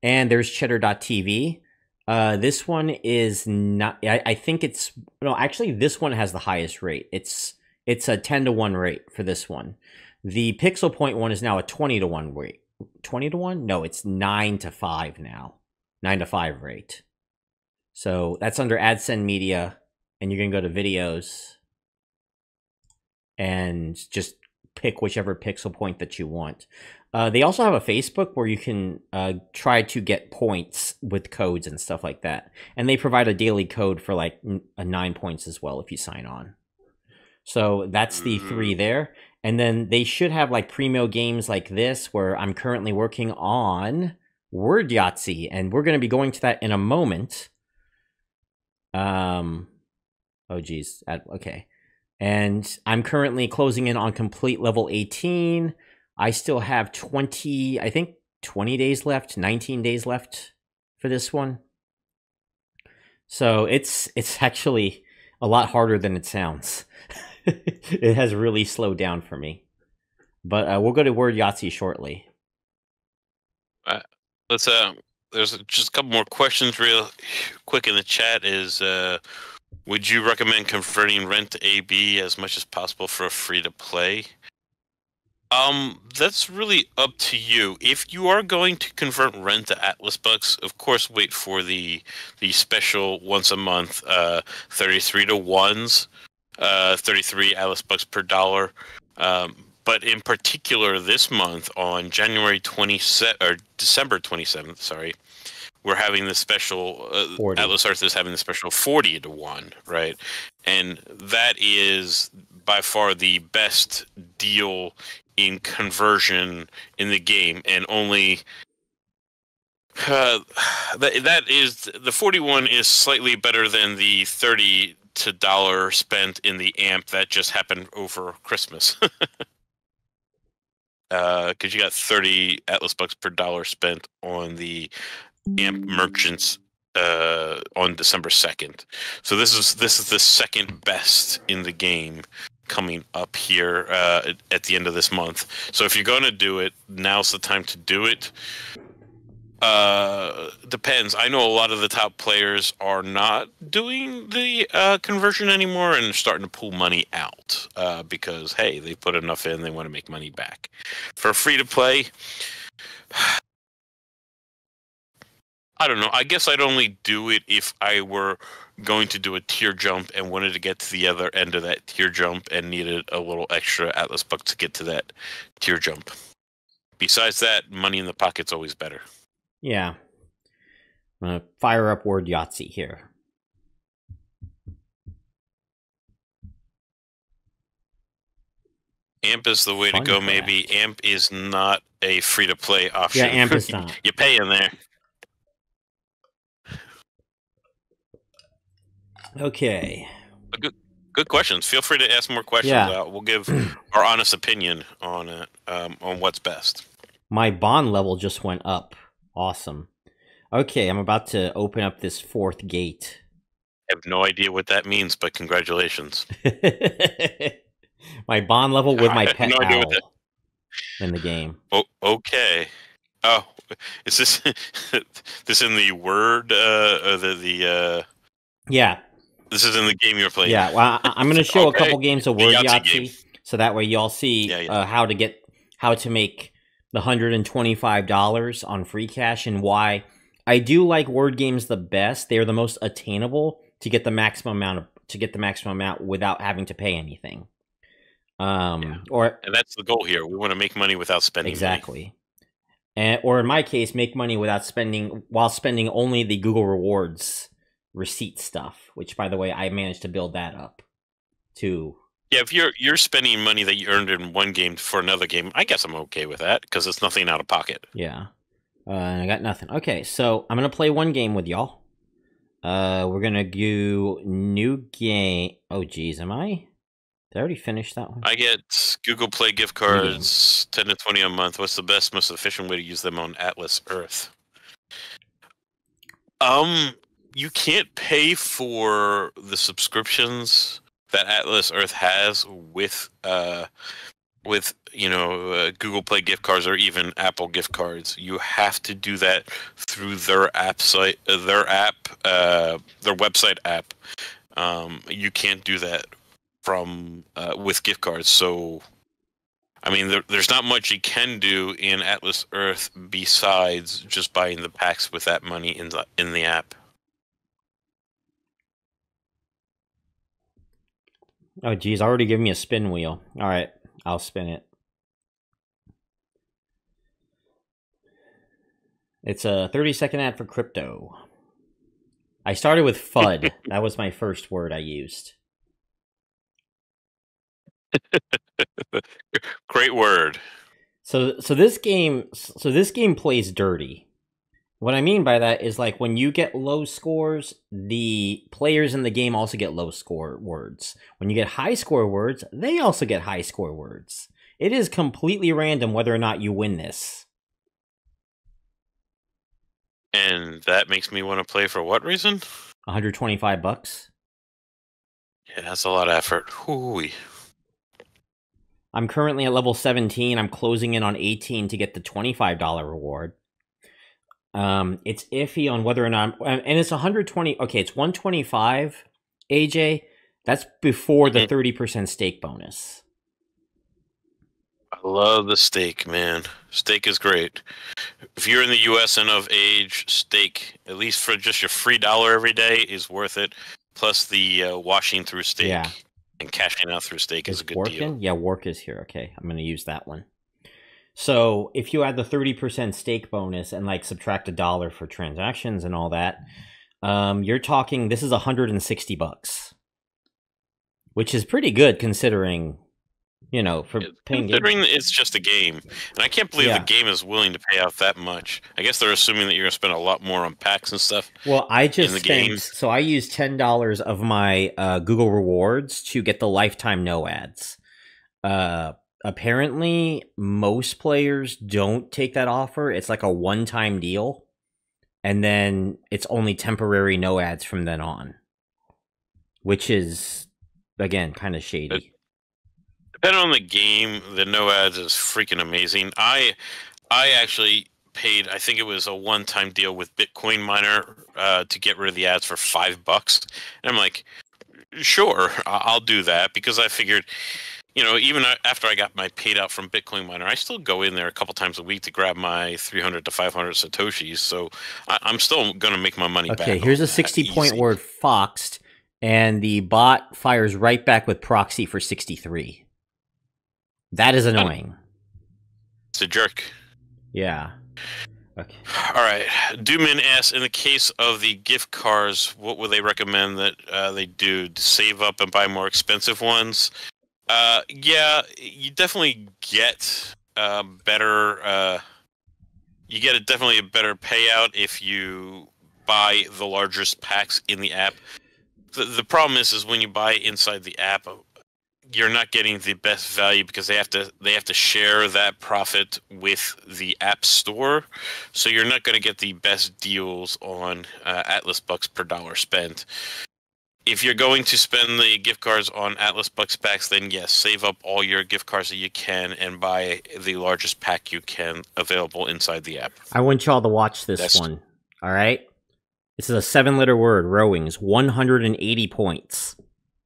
And there's cheddar.tv. This one is not, I think it's, no, actually this one has the highest rate. It's a 10-to-1 rate for this one. The Pixel Point one is now a 20-to-1 rate. 20-to-1? No, it's 9-to-5 now. 9-to-5 rate. So that's under AdSend Media, and you're going to go to videos and just pick whichever Pixel Point that you want. They also have a Facebook where you can try to get points with codes and stuff like that. And they provide a daily code for like 9 points as well if you sign on. So that's the three there. And then they should have like primo games like this where I'm currently working on Word Yahtzee. And we're going to be going to that in a moment. Oh, geez. Okay. And I'm currently closing in on complete level 18. I still have 20 days left, 19 days left for this one. So it's actually a lot harder than it sounds. It has really slowed down for me. But we'll go to Word Yahtzee shortly. Let's there's just a couple more questions real quick in the chat. Is would you recommend converting rent to AB as much as possible for a free to play? That's really up to you. If you are going to convert rent to Atlas bucks, of course, wait for the special once a month 33-to-1s, 33 Atlas bucks per dollar. But in particular, this month on January 27th or December 27th, sorry, we're having the special. Atlas Earth is having the special 40-to-1, right? And that is by far the best deal in conversion in the game, and only that is the 41 is slightly better than the 30-to-dollar spent in the AMP that just happened over Christmas. Because you got 30 Atlas bucks per dollar spent on the AMP merchants on December 2nd. So this is the second best in the game coming up here at the end of this month. So if you're going to do it, now's the time to do it. Depends. I know a lot of the top players are not doing the conversion anymore and starting to pull money out because, hey, they put enough in, they want to make money back. For free-to-play, I don't know. I guess I'd only do it if I were going to do a tier jump and wanted to get to the other end of that tier jump and needed a little extra Atlas buck to get to that tier jump. Besides that, money in the pocket's always better. Yeah. I'm going to fire up Word Yahtzee here. AMP is the way to go, maybe. AMP is not a free-to-play option. Yeah, AMP is not. You pay in there. Okay. Good questions. Feel free to ask more questions. Yeah. We'll give our honest opinion on it, on what's best. My bond level just went up. Awesome. Okay, I'm about to open up this fourth gate. I have no idea what that means, but congratulations. My bond level with my pet owl in the game. Oh, okay. Oh, is this this in the word or the Yeah. This is in the game you're playing. Yeah, well, I'm going to show a couple games of Word Yahtzee, so that way y'all see how to make the $125 on free cash and why I do like word games the best. They're the most attainable to get the maximum amount without having to pay anything. Or and that's the goal here. We want to make money without spending. Exactly. Money. and, or in my case, make money without spending, while spending only the Google Rewards receipt stuff, which, by the way, I managed to build that up to. Yeah, if you're spending money that you earned in one game for another game, I guess I'm okay with that because it's nothing out of pocket. Yeah, and I got nothing. Okay, so I'm gonna play one game with y'all. We're gonna do new game. Oh, geez, am I? Did I already finish that one? I get Google Play gift cards, 10 to 20 a month. What's the best, most efficient way to use them on Atlas Earth? You can't pay for the subscriptions that Atlas Earth has with Google Play gift cards or even Apple gift cards. You have to do that through their app site, their website app. You can't do that from with gift cards. So, I mean, there's not much you can do in Atlas Earth besides just buying the packs with that money in the app. Oh, geez, already give me a spin wheel. All right, I'll spin it. It's a 30-second ad for crypto. I started with FUD. That was my first word I used. Great word. So this game plays dirty. What I mean by that is, like, when you get low scores, the players in the game also get low score words. When you get high score words, they also get high score words. It is completely random whether or not you win this. And that makes me want to play for what reason? 125 bucks. Yeah, that's a lot of effort. Hoo-wee. I'm currently at level 17. I'm closing in on 18 to get the $25 reward. It's iffy on whether or not, and it's 120. Okay, it's 125. AJ, that's before the 30% steak bonus. I love the steak, man. Steak is great. If you're in the U.S. and of age, steak, at least for just your free dollar every day, is worth it. Plus the washing through steak and cashing out through steak is a good deal. Yeah, work is here. Okay, I'm going to use that one. So if you add the 30% stake bonus and, like, subtract $1 for transactions and all that, you're talking, this is 160 bucks, which is pretty good considering, you know, for paying. Considering it's just a game, and I can't believe the game is willing to pay out that much. I guess they're assuming that you're going to spend a lot more on packs and stuff. Well, I just spent, so I used $10 of my Google Rewards to get the lifetime no ads. Apparently, most players don't take that offer. It's like a one-time deal, and then it's only temporary no ads from then on, which is, again, kind of shady. Depending on the game, the no ads is freaking amazing. I actually paid, I think it was a one-time deal with Bitcoin Miner to get rid of the ads for $5, and I'm like, sure, I'll do that, because I figured, you know, even after I got my paid out from Bitcoin Miner, I still go in there a couple times a week to grab my 300 to 500 Satoshis. So I'm still going to make my money back. Okay, here's a 60-point word, foxed, and the bot fires right back with proxy for 63. That is annoying. It's a jerk. Yeah. Okay. All right. Doomin asks, in the case of the gift cards, what would they recommend that they do to save up and buy more expensive ones? Yeah, you definitely get better. You get definitely a better payout if you buy the largest packs in the app. The problem is when you buy inside the app, you're not getting the best value because they have to share that profit with the app store. So you're not going to get the best deals on Atlas bucks per dollar spent. If you're going to spend the gift cards on Atlas Bucks packs, then yes, save up all your gift cards that you can and buy the largest pack you can available inside the app. I want y'all to watch this one. All right? This is a 7-letter word, rowings, 180 points.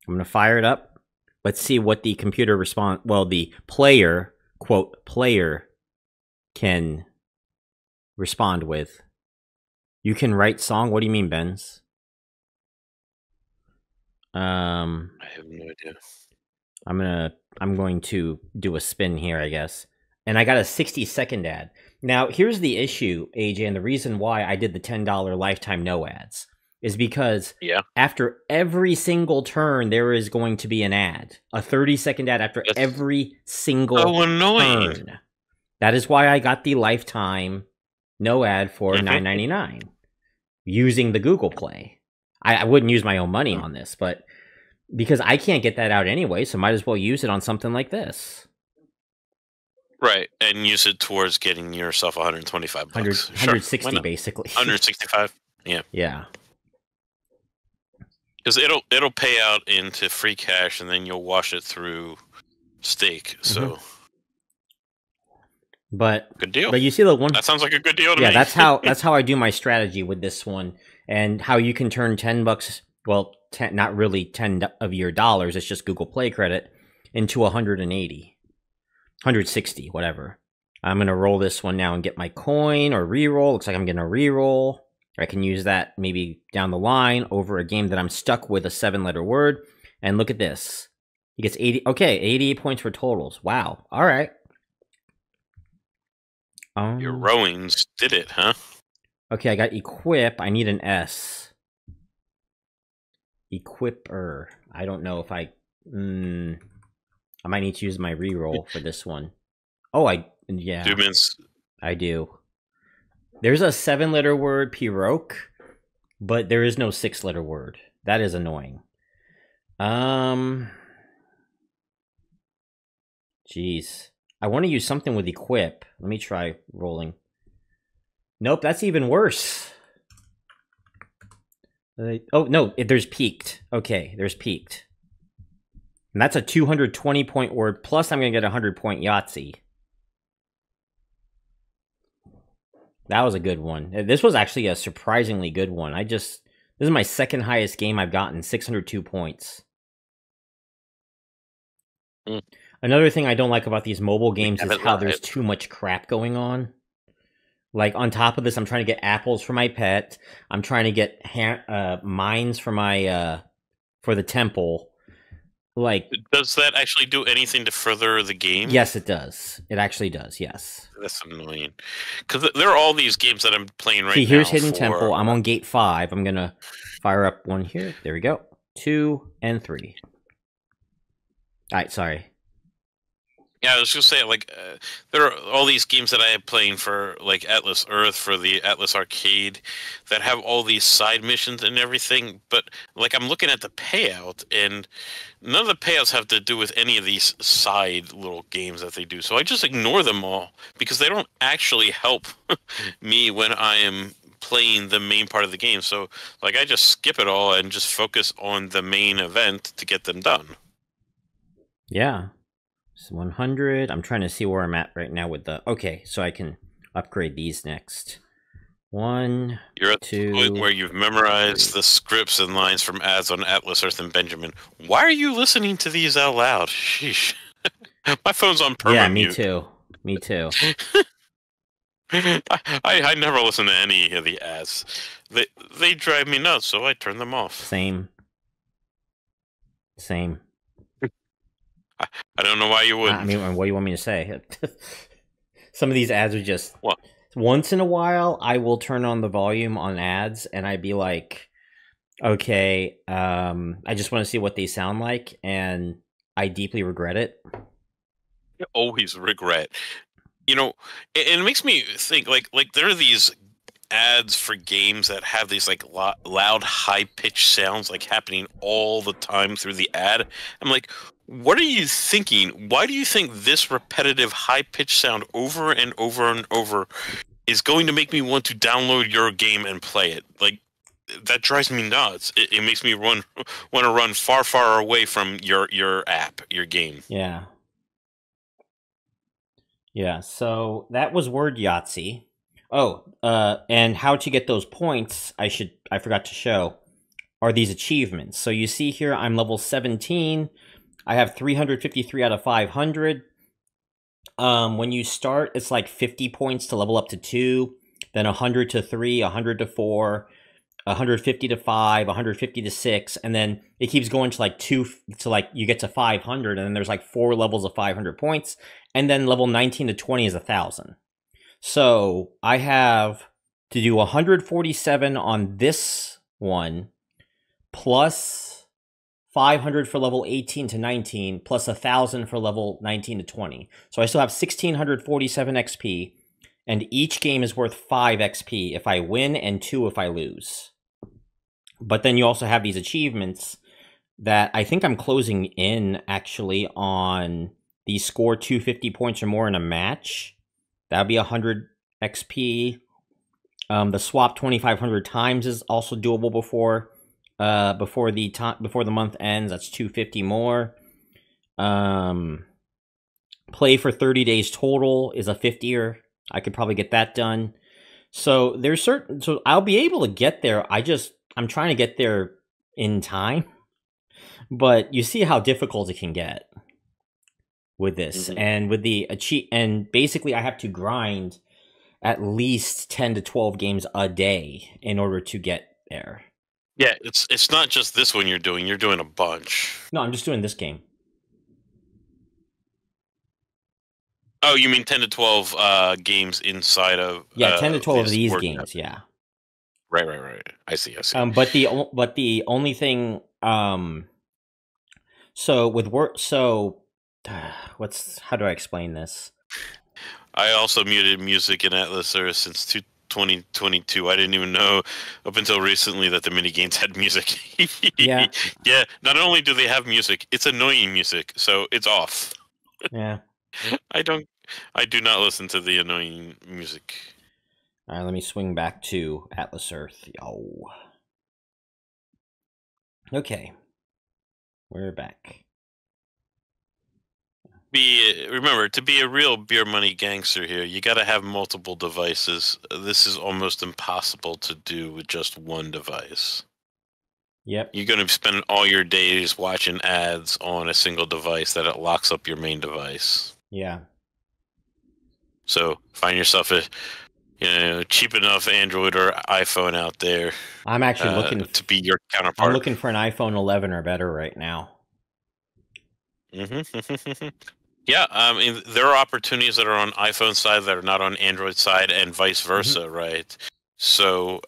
I'm going to fire it up. Let's see what the computer response, well, the player, quote, player can respond with. You can write song. What do you mean, Benz? I have no idea. I'm going to do a spin here, I guess. and I got a 60-second ad. Now, here's the issue, AJ, and the reason why I did the $10 lifetime no ads is because after every single turn, there is going to be an ad, a 30-second ad after every single turn. That is why I got the lifetime no ad for $9.99 using the Google Play. I wouldn't use my own money on this, but because I can't get that out anyway, so might as well use it on something like this. Right, and use it towards getting yourself $125 bucks. 160 sure. Basically. 165. Yeah. Yeah. Because it'll pay out into free cash, and then you'll wash it through Steak. So. But good deal. But you see the one that sounds like a good deal to me. Yeah, that's how I do my strategy with this one, and how you can turn $10. Well, not really 10 of your dollars. It's just Google Play credit into 180. 160, whatever. I'm going to roll this one now and get my coin or reroll. Looks like I'm going to reroll. I can use that maybe down the line over a game that I'm stuck with a 7-letter word. And look at this. He gets 80. Okay, 88 points for totals. Wow. All right. Your rowings did it, huh? Okay, I got equip. I need an S. Equipper. I don't know if I... I might need to use my reroll for this one. Oh, yeah. 2 minutes. I do. There's a 7-letter word, piroque, but there is no 6-letter word. That is annoying. Jeez. I want to use something with equip. Let me try rolling. Nope, that's even worse. Oh, no, there's peaked. Okay, there's peaked. And that's a 220-point word, plus I'm going to get a 100-point Yahtzee. That was a good one. This was actually a surprisingly good one. This is my second highest game I've gotten, 602 points. Another thing I don't like about these mobile games is how there's too much crap going on. Like, on top of this, I'm trying to get apples for my pet. I'm trying to get mines for my for the temple. Like, does that actually do anything to further the game? Yes, it does. It actually does, yes. That's annoying. Because there are all these games that I'm playing right now. See, here's Hidden Temple. I'm on gate 5. I'm going to fire up one here. There we go. 2 and 3. All right, sorry. Yeah, I was going to say, like, there are all these games that I am playing for, like, Atlas Earth, for the Atlas Arcade, that have all these side missions and everything, but, like, I'm looking at the payout, and none of the payouts have to do with any of these side little games that they do, so I just ignore them all, because they don't actually help me when I am playing the main part of the game, so, like, I just skip it all and just focus on the main event to get them done. Yeah. 100. I'm trying to see where I'm at right now with the... Okay, so I can upgrade these next. One, You're at two, the point where you've memorized three. The scripts and lines from ads on Atlas Earth and Benjamin. Why are you listening to these out loud? Sheesh. My phone's on permanent. Yeah, me too. Me too. I never listen to any of the ads. They drive me nuts, so I turn them off. Same. Same. I don't know why you wouldn't. I mean, what do you want me to say? Some of these ads are just... What? Once in a while, I will turn on the volume on ads, and I'd be like, okay, I just want to see what they sound like, and I deeply regret it. I always regret. You know, and it makes me think, like there are these ads for games that have these like loud, high-pitched sounds like happening all the time through the ad. I'm like... What are you thinking? Why do you think this repetitive high-pitched sound over and over and over is going to make me want to download your game and play it? Like, that drives me nuts. It makes me want to run far, far away from your app, your game. Yeah. Yeah, so that was Word Yahtzee. Oh, and how to get those points, I forgot to show, are these achievements. So you see here, I'm level 17. I have 353 out of 500. When you start, it's like 50 points to level up to 2, then 100 to 3, 100 to 4, 150 to 5, 150 to 6, and then it keeps going to like 2 to like you get to 500, and then there's like 4 levels of 500 points, and then level 19 to 20 is 1,000. So I have to do 147 on this one, plus 500 for level 18 to 19, plus 1,000 for level 19 to 20. So I still have 1,647 XP, and each game is worth 5 XP if I win and 2 if I lose. But then you also have these achievements that I think I'm closing in actually on the score 250 points or more in a match. That would be 100 XP. The swap 2,500 times is also doable before the month ends. That's 250 more. Play for 30 days total is a 50er. I could probably get that done. So there's certain. So I'll be able to get there. I'm trying to get there in time. But you see how difficult it can get with this, and with the and basically I have to grind at least 10 to 12 games a day in order to get there. Yeah, it's not just this one you're doing. You're doing a bunch. No, I'm just doing this game. Oh, you mean 10 to 12 games inside of... Yeah, 10 to 12 of these games, yeah. Right, right, right. I see, I see. But the only thing... So with work... So... how do I explain this? I also muted music in Atlas Earth since 2022. I didn't even know up until recently that the minigames had music. Yeah. Yeah. Not only do they have music, it's annoying music, so it's off. Yeah. I do not listen to the annoying music. All right, let me swing back to Atlas Earth. Yo. Okay. We're back. Remember, to be a real beer money gangster here, you got to have multiple devices. This is almost impossible to do with just one device. Yep. You're going to spend all your days watching ads on a single device that it locks up your main device. Yeah. So find yourself a cheap enough Android or iPhone out there. I'm actually looking to be your counterpart. I'm looking for an iPhone 11 or better right now. Mm-hmm. Yeah, there are opportunities that are on iPhone side that are not on Android side, and vice versa, mm-hmm. Right? So,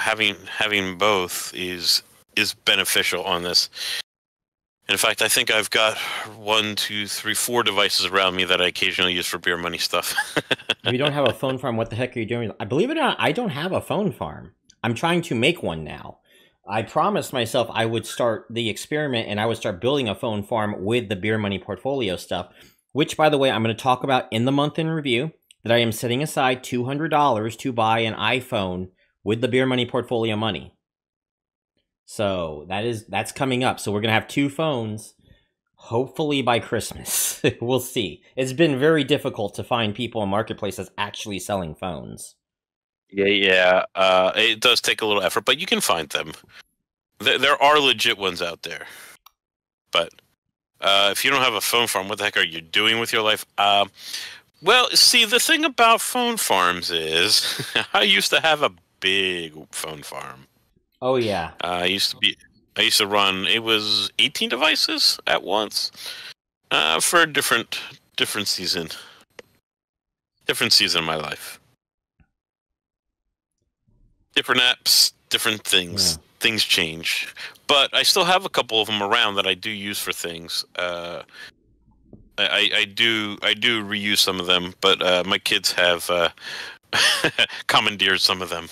having both is beneficial on this. In fact, I think I've got 4 devices around me that I occasionally use for beer money stuff. If you don't have a phone farm, what the heck are you doing? Believe it or not, I don't have a phone farm. I'm trying to make one now. I promised myself I would start the experiment and I would start building a phone farm with the beer money portfolio stuff, which, by the way, I'm going to talk about in the month in review, that I am setting aside $200 to buy an iPhone with the beer money portfolio money. So that's coming up. So we're going to have 2 phones, hopefully by Christmas. We'll see. It's been very difficult to find people in Marketplace that's actually selling phones. Yeah, it does take a little effort, but you can find them. There are legit ones out there. But if you don't have a phone farm, what the heck are you doing with your life? Well, see, the thing about phone farms is I used to have a big phone farm. Oh, yeah. I used to run, it was 18 devices at once for a different season. Different season of my life. Different apps, different things. Yeah. Things change. But I still have a couple of them around that I do use for things. I do reuse some of them, but my kids have commandeered some of them.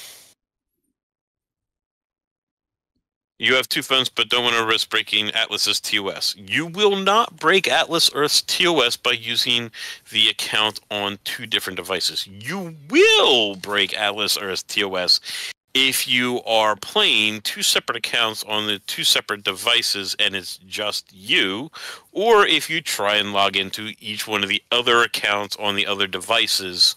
You have 2 phones, but don't want to risk breaking Atlas's TOS. You will not break Atlas Earth's TOS by using the account on 2 different devices. You will break Atlas Earth's TOS if you are playing 2 separate accounts on the 2 separate devices and it's just you, or if you try and log into each one of the other accounts on the other devices,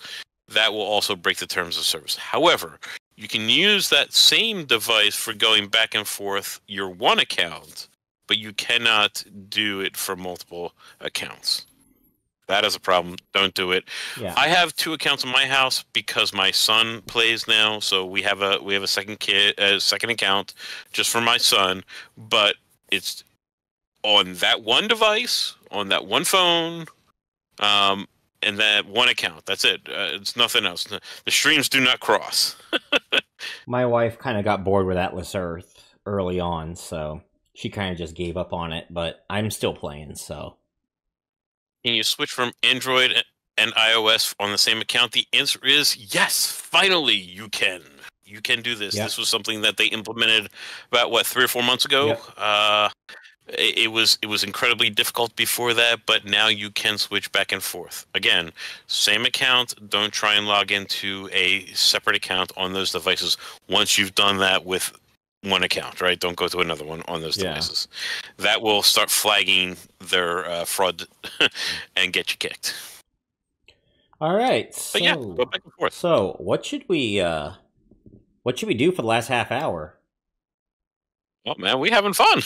that will also break the terms of service. However, you can use that same device for going back and forth your one account, but you cannot do it for multiple accounts. That is a problem. Don't do it. Yeah. I have 2 accounts in my house because my son plays now, so we have a second kid, a second account just for my son. But it's on that one device, on that one phone, and that one account. That's it. It's nothing else. The streams do not cross. My wife kind of got bored with Atlas Earth early on, so she kind of just gave up on it. But I'm still playing, so. Can you switch from Android and iOS on the same account? The answer is yes. Finally, you can. You can do this. Yep. This was something that they implemented about, what, 3 or 4 months ago? Yep. It was incredibly difficult before that, but now you can switch back and forth. Again, same account. Don't try and log into a separate account on those devices once you've done that with one account, right? Don't go to another one on those devices. That will start flagging their fraud and get you kicked. All right. So, but yeah, go back and forth. So, what should we do for the last half hour? Well, man, we're having fun.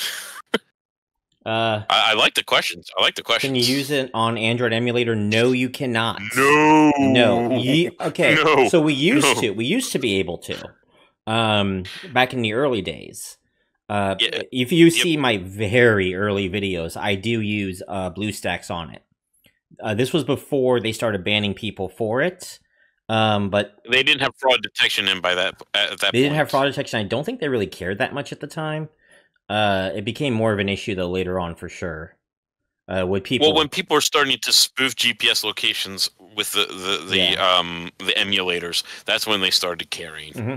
I like the questions. I like the questions. Can you use it on Android emulator? No, you cannot. No. No. Okay. No. So we used to. We used to be able to. Back in the early days, yeah, if you see my very early videos, I do use BlueStacks on it. This was before they started banning people for it, but they didn't have fraud detection in by that. They didn't have fraud detection. I don't think they really cared that much at the time. It became more of an issue though later on for sure. With people, well, when people are starting to spoof GPS locations with the emulators, that's when they started caring. Mm-hmm.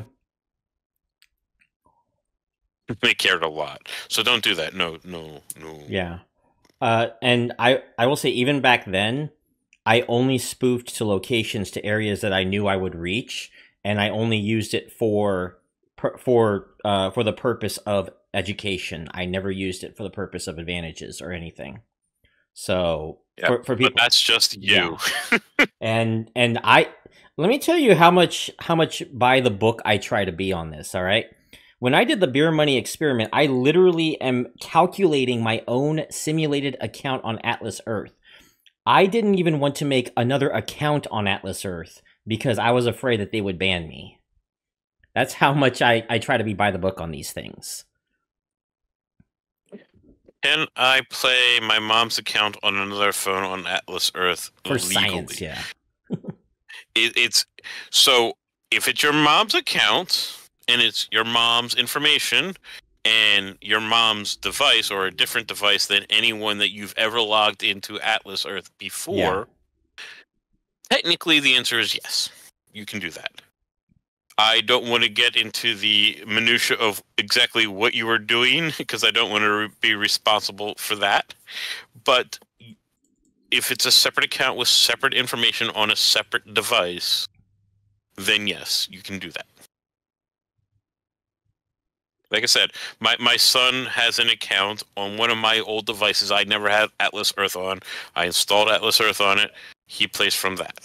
They cared a lot, so don't do that. No, no, no. Yeah, and I will say even back then, I only spoofed to locations to areas that I knew I would reach, and I only used it for the purpose of education. I never used it for the purpose of advantages or anything. So yeah, for people, but that's just you. Yeah. and I let me tell you how much by the book I try to be on this. All right. When I did the beer money experiment, I literally am calculating my own simulated account on Atlas Earth. I didn't even want to make another account on Atlas Earth because I was afraid that they would ban me. That's how much I try to be by the book on these things. Can I play my mom's account on another phone on Atlas Earth for legally? Science, yeah. It's so if it's your mom's account, and it's your mom's information and your mom's device or a different device than anyone that you've ever logged into Atlas Earth before, technically the answer is yes. You can do that. I don't want to get into the minutia of exactly what you were doing because I don't want to be responsible for that. But if it's a separate account with separate information on a separate device, then yes, you can do that. Like I said, my son has an account on one of my old devices. I never had Atlas Earth on. I installed Atlas Earth on it. He plays from that.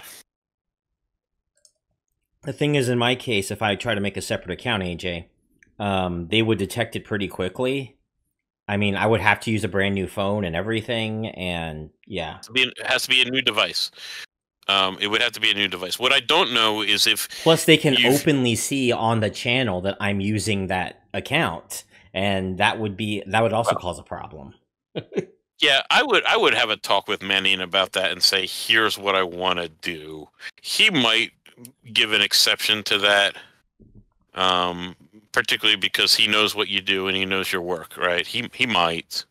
The thing is, in my case, if I try to make a separate account, AJ, they would detect it pretty quickly. I mean, I would have to use a brand new phone and everything, and yeah. It has to be a new device. It would have to be a new device. What I don't know is if... Plus, they can openly see on the channel that I'm using that account, and that would also cause a problem. Yeah, I would have a talk with Manning about that and say, here's what I want to do. He might give an exception to that, particularly because he knows what you do and he knows your work, right? He might...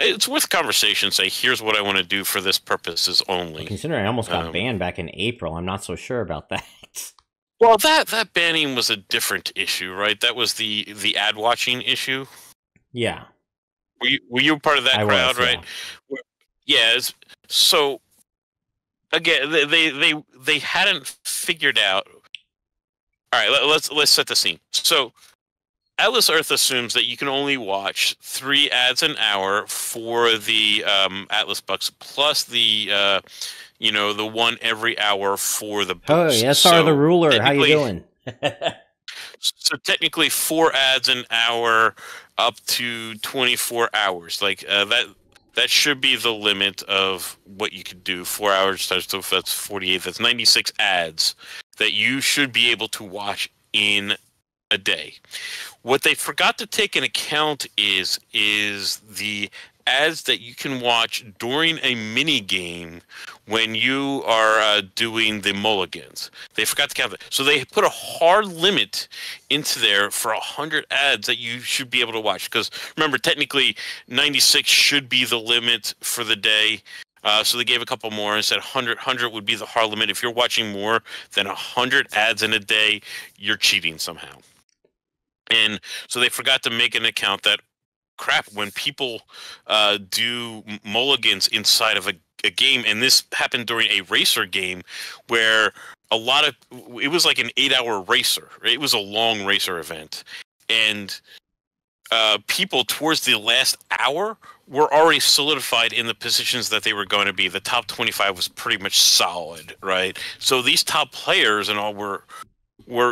it's worth conversation. Say, here's what I want to do for this purposes only. Considering I almost got banned back in April, I'm not so sure about that. Well, that banning was a different issue, right? That was the ad watching issue. Yeah. Were you part of that crowd, right? Yeah. So again, they hadn't figured out. All right, let's set the scene. So. Atlas Earth assumes that you can only watch 3 ads an hour for the Atlas Bucks, plus the, the one every hour for the Bucks. Oh, yes, so the ruler. How you doing? So technically, 4 ads an hour up to 24 hours. Like that, That should be the limit of what you could do. 4 hours times 2, that's 48. That's 96 ads that you should be able to watch in a day. What they forgot to take into account is the ads that you can watch during a mini game when you are doing the mulligans. They forgot to count that. So they put a hard limit into there for 100 ads that you should be able to watch. Because remember, technically 96 should be the limit for the day. So they gave a couple more and said 100 would be the hard limit. If you're watching more than 100 ads in a day, you're cheating somehow. And so they forgot to make an account that crap when people do mulligans inside of a game. And this happened during a racer game where it was like an 8-hour racer. It was a long racer event. And people towards the last hour were already solidified in the positions that they were going to be. The top 25 was pretty much solid, right? So these top players and all were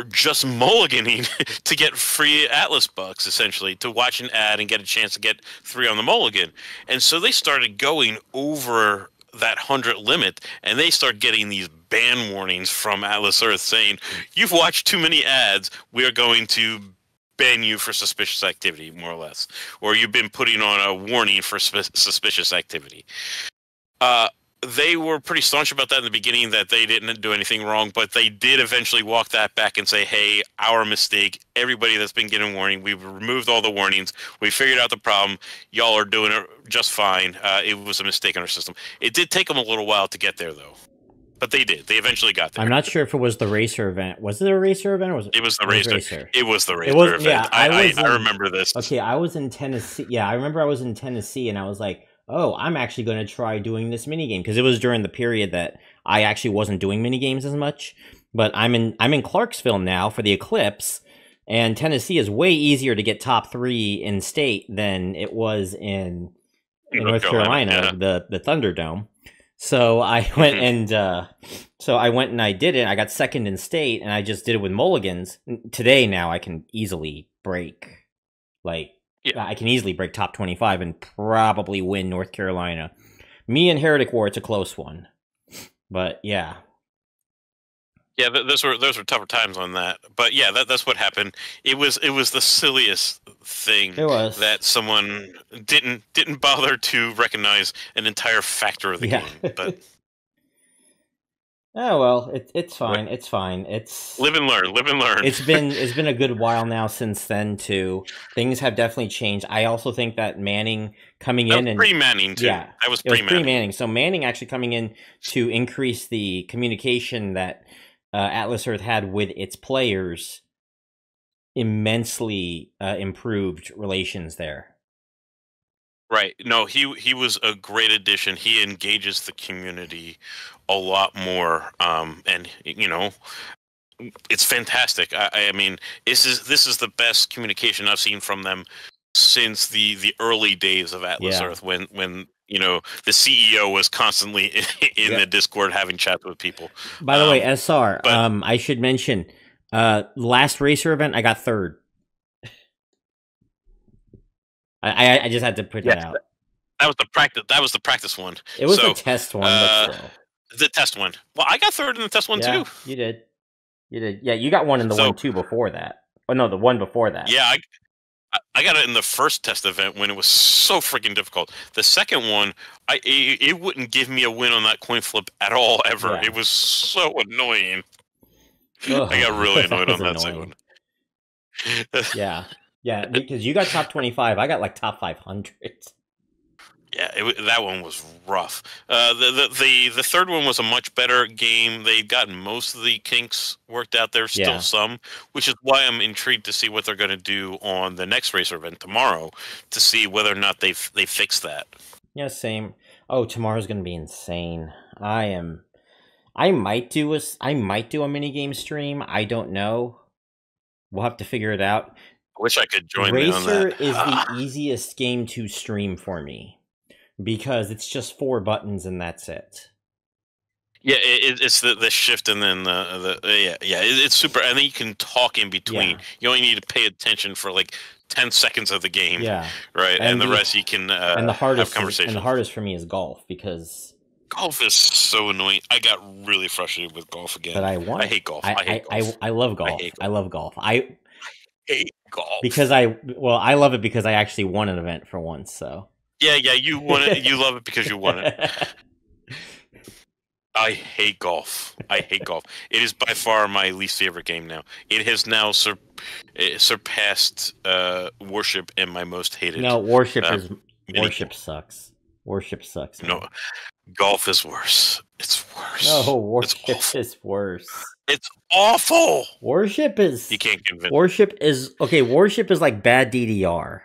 just mulliganing to get free Atlas bucks, essentially, to watch an ad and get a chance to get 3 on the mulligan. And so they started going over that 100 limit, and they start getting these ban warnings from Atlas Earth saying, you've watched too many ads, we are going to ban you for suspicious activity, more or less. Or you've been putting on a warning for suspicious activity. They were pretty staunch about that in the beginning, that they didn't do anything wrong, but they did eventually walk that back and say, hey, our mistake, everybody that's been getting warning, we've removed all the warnings, we figured out the problem, y'all are doing it just fine, it was a mistake in our system. It did take them a little while to get there, though. But they did. They eventually got there. I'm not sure if it was the racer event. Was it a racer event? Or was it? It was the racer. It was the racer event. Yeah, I remember this. Okay, I was in Tennessee. Yeah, I remember I was in Tennessee, and I was like, oh, I'm actually going to try doing this minigame, because it was during the period that I actually wasn't doing minigames as much. But I'm in Clarksville now for the Eclipse, and Tennessee is way easier to get top 3 in state than it was in North Carolina, yeah. the Thunderdome. So I went and I did it. I got second in state, and I just did it with mulligans. Today now I can easily break top 25 and probably win North Carolina. Me and Heretic War, it's a close one. But yeah. Yeah, those were tougher times on that. But yeah, that's what happened. It was the silliest thing that someone didn't bother to recognize an entire factor of the game. But oh well, it's fine. It's fine. It's live and learn. Live and learn. It's been a good while now since then too. Things have definitely changed. I also think that Manning coming in and pre-Manning too. Yeah, I was pre-Manning. So Manning actually coming in to increase the communication that Atlas Earth had with its players immensely improved relations there. Right. No, he was a great addition. He engages the community a lot more, and you know, it's fantastic. I mean, this is the best communication I've seen from them since the early days of Atlas Earth, when you know the CEO was constantly in the Discord having chats with people. By the way, SR, I should mention last racer event I got 3rd. I just had to put that out. That was the practice. That was the practice one. It was the test one. But still. The test one. Well, I got 3rd in the test one too. You did. You did. Yeah, you got 1 in the one too before that. Oh no, the one before that. Yeah, I got it in the first test event when it was so freaking difficult. The second one, it wouldn't give me a win on that coin flip at all ever. Yeah. It was so annoying. Ugh. I got really annoyed on that second one. Yeah. Yeah, because you got top 25. I got like top 500. Yeah, that one was rough. The 3rd one was a much better game. They've gotten most of the kinks worked out. There's still some, which is why I'm intrigued to see what they're going to do on the next racer event tomorrow to see whether or not they fix that. Yeah, same. Oh, tomorrow's going to be insane. I might do a mini game stream. I don't know. We'll have to figure it out. I wish I could join you on that. Racer is the easiest game to stream for me because it's just 4 buttons and that's it. Yeah, it's the shift and then the it's super. And then you can talk in between. You only need to pay attention for like 10 seconds of the game, yeah, right, and the rest you can have conversations. And the hardest for me is golf, because golf is so annoying. I got really frustrated with golf again. But I hate golf. I love golf. I love golf. I hate golf because I love it because I actually won an event for once. So yeah, you won it. You love it because you won it. I hate golf. I hate golf. It is by far my least favorite game now. It has now surpassed Worship in my most hated. No, Worship sucks. Worship sucks. Man. No, golf is worse. It's worse. No, Worship is worse. It's awful. Worship is. You can't convince. Worship is okay. Worship is like bad DDR.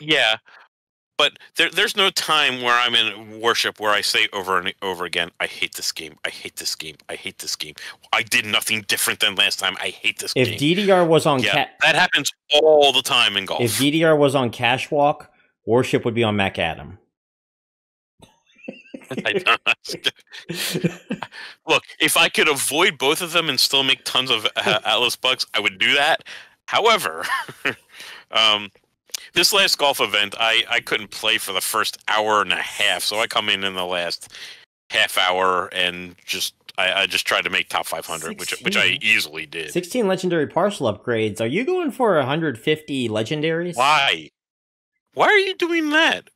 Yeah. But there's no time where I'm in Worship where I say over and over again, I hate this game, I hate this game, I hate this game. I did nothing different than last time. I hate this game. If DDR was on... Yeah, that happens all the time in golf. If DDR was on Cash Walk, Worship would be on Mac Adam. Look, if I could avoid both of them and still make tons of Atlas bucks, I would do that. However... this last golf event, I couldn't play for the first hour and a half, so I come in the last half hour and just I just tried to make top 500, which I easily did. 16 legendary parcel upgrades. Are you going for 150 legendaries? Why? Why are you doing that?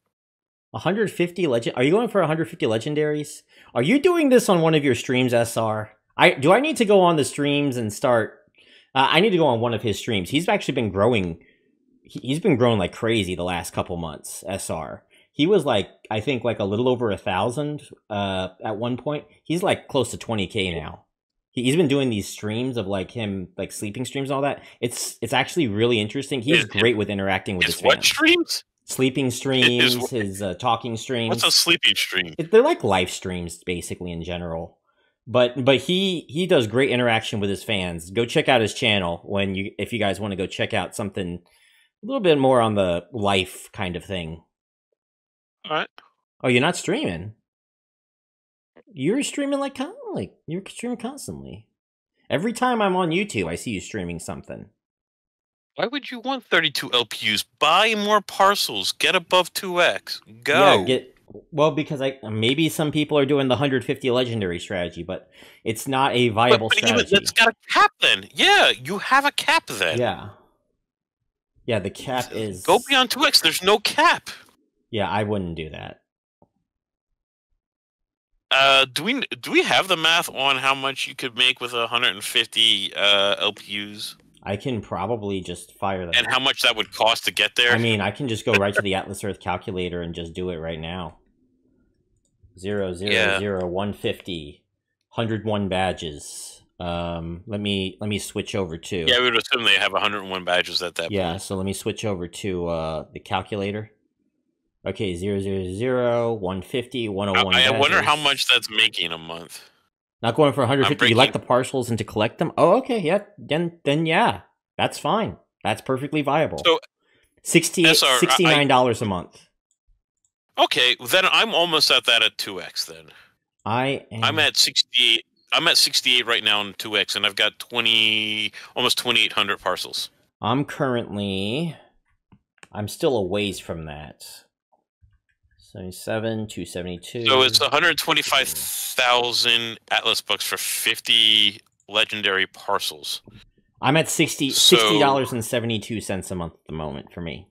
150 legend. Are you going for 150 legendaries? Are you doing this on one of your streams, SR? Do I need to go on the streams and start? I need to go on one of his streams. He's actually been growing. He's been growing like crazy the last couple months, SR. He was like, I think like a little over 1,000 at one point. He's like close to 20K now. He's been doing these streams of like him, like sleeping streams and all that. It's actually really interesting. He's great with interacting with his fans. What streams? Sleeping streams, his talking streams. What's a sleeping stream? They're like live streams basically in general. But he does great interaction with his fans. Go check out his channel if you guys want to go check out something... A little bit more on the life kind of thing. All right. Oh, you're not streaming. You're streaming like you're streaming constantly. Every time I'm on YouTube, I see you streaming something. Why would you want 32 LPUs? Buy more parcels. Get above 2x. Go. Yeah, because maybe some people are doing the 150 legendary strategy, but it's not a viable strategy. It's got a cap then. Yeah, you have a cap then. Yeah. Yeah, the cap is... Go beyond 2x. There's no cap. Yeah, I wouldn't do that. Do we have the math on how much you could make with 150 LPUs? I can probably just fire that. And how much that would cost to get there? I mean, I can just go right to the Atlas Earth calculator and just do it right now. 150. 101 badges. Let me switch over to... Yeah, we would assume they have 101 badges at that point. Yeah, so let me switch over to the calculator. Okay, 150, 101 badges. I wonder how much that's making a month. Not going for 150. You like the parcels and to collect them? Oh, okay, yeah. Then yeah, that's fine. That's perfectly viable. So $69 a month. Okay, then I'm almost at that at 2x then. I'm at 68. I'm at 68 right now on 2x, and I've got almost 2,800 parcels. I'm still a ways from that. 77, 272. So it's 125,000 Atlas bucks for 50 legendary parcels. I'm at $60.72 a month at the moment for me.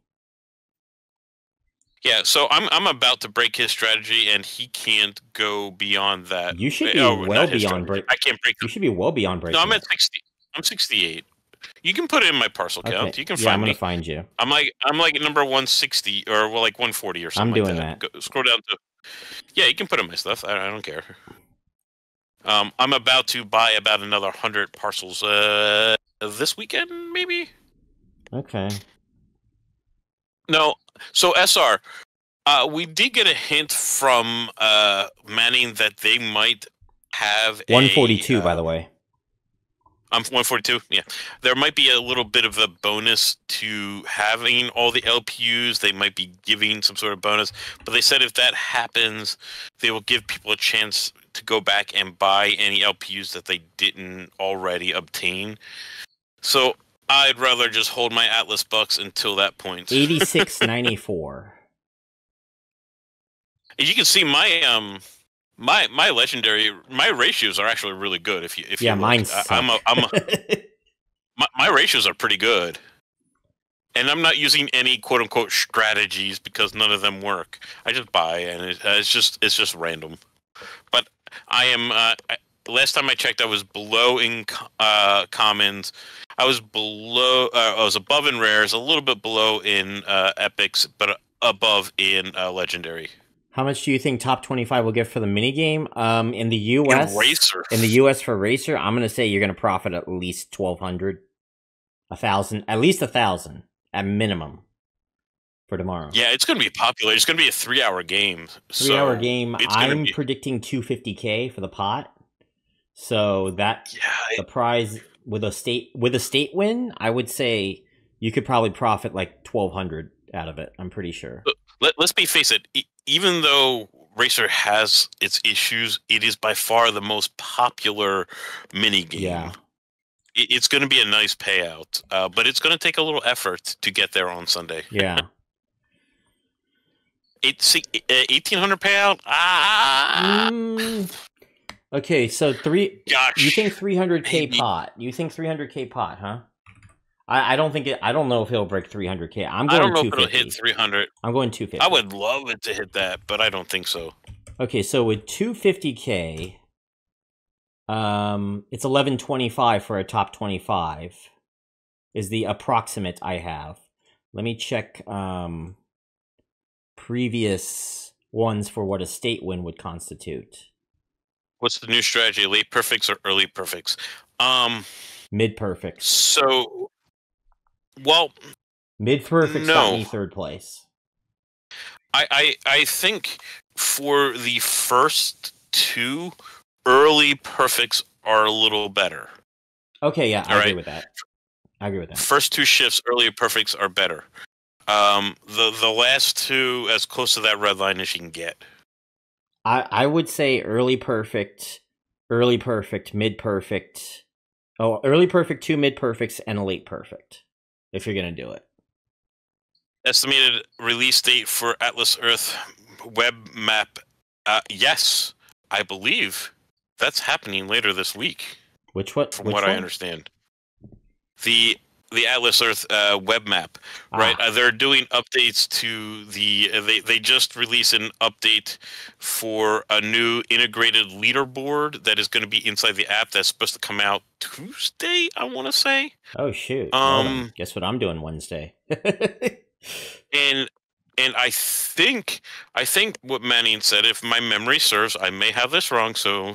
Yeah, so I'm about to break his strategy, and he can't go beyond that. You should be well beyond break. I can't break. You should be well beyond break. No, I'm at 60. I'm 68. You can put it in my parcel count. Okay. You can find me. I'm gonna find you. I'm like number 160 or well, like 140 or something. I'm doing like that. Go, scroll down to. Yeah, you can put in my stuff. I don't care. I'm about to buy about another 100 parcels this weekend, maybe. Okay. No, so SR, we did get a hint from Manning that they might have 142. By the way, I'm 142. Yeah, there might be a little bit of a bonus to having all the LPUs. They might be giving some sort of bonus, but they said if that happens, they will give people a chance to go back and buy any LPUs that they didn't already obtain. So I'd rather just hold my Atlas bucks until that point. 86.94. As you can see, my my legendary, my ratios are actually really good. If yeah, you mine's. My ratios are pretty good, and I'm not using any quote unquote strategies because none of them work. I just buy, and it's just random. But I am. Last time I checked, I was below in commons. I was below. I was above in rares, a little bit below in epics, but above in legendary. How much do you think top 25 will get for the minigame? In the U.S., in the U.S. for Racer, I'm gonna say you're gonna profit at least 1,200, 1,000, at least 1,000 at minimum for tomorrow. Yeah, it's gonna be popular. It's gonna be a 3-hour game. I'm predicting 250K for the pot. So that the prize with a state win, I would say you could probably profit like 1,200 out of it. I'm pretty sure. Let's be face it. Even though Racer has its issues, it is by far the most popular minigame. Yeah. It's going to be a nice payout, but it's going to take a little effort to get there on Sunday. Yeah. 1,800 payout? Ah! Okay, so you think 300K pot. You think 300K pot, huh? I don't think I don't know if he'll break 300K. I'm going 250. I don't know if it'll hit 300. I'm going 250. I would love it to hit that, but I don't think so. Okay, so with 250K, it's 1125 for a top 25 is the approximate I have. Let me check previous ones for what a state win would constitute. What's the new strategy? Late perfects or early perfects? Mid perfects. So. Well, mid perfect got me third place. I think for the first two, early perfects are a little better. Okay, yeah, I agree with that. I agree with that. First two shifts, early perfects are better. The last two, as close to that red line as you can get. I would say early perfect, mid perfect. Oh, early perfect, two mid perfects, and a late perfect. If you're going to do it. Estimated release date for Atlas Earth web map. Yes, I believe that's happening later this week. Which what? From what I understand. The Atlas Earth web map, right? They're doing updates to the they just released an update for a new integrated leaderboard that is going to be inside the app. That's supposed to come out Tuesday, I want to say. Oh shoot! Guess what I'm doing Wednesday. and I think what Manning said, if my memory serves, I may have this wrong. So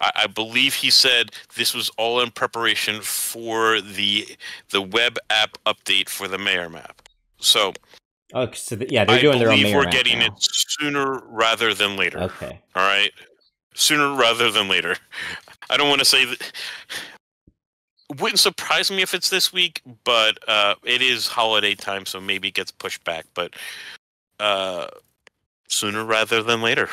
I believe he said this was all in preparation for the web app update for the mayor map. So, yeah, they're doing their own mayor map. I believe we're getting it sooner rather than later. Okay. All right. Sooner rather than later. I don't want to say that. Wouldn't surprise me if it's this week, but it is holiday time, so maybe it gets pushed back. But sooner rather than later.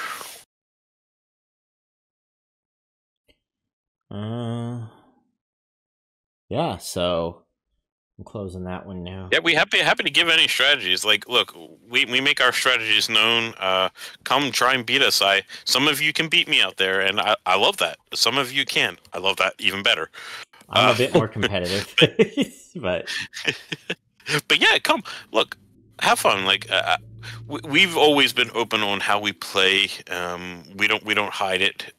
Yeah. So I'm closing that one now. Yeah, we happy to give any strategies. Like, look, we make our strategies known. Come try and beat us. Some of you can beat me out there, and I love that. Some of you can. I love that even better. I'm a bit more competitive, but yeah, come look, have fun. Like we've always been open on how we play. We don't hide it.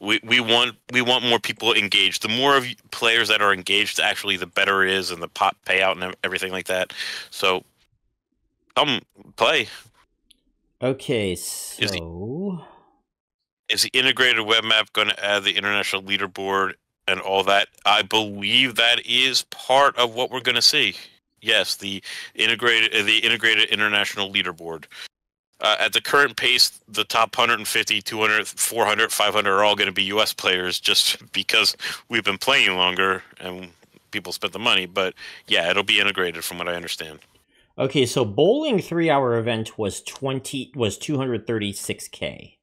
We want more people engaged. The more of players that are engaged, actually, the better it is, and the pot payout and everything like that. So come play. Okay, so is the integrated web map going to add the international leaderboard? And all that, I believe that is part of what we're going to see. Yes, the integrated international leaderboard. At the current pace, the top 150, 200, 400, 500 are all going to be U.S. players, just because we've been playing longer and people spent the money. But yeah, it'll be integrated, from what I understand. Okay, so bowling 3-hour event was 236K.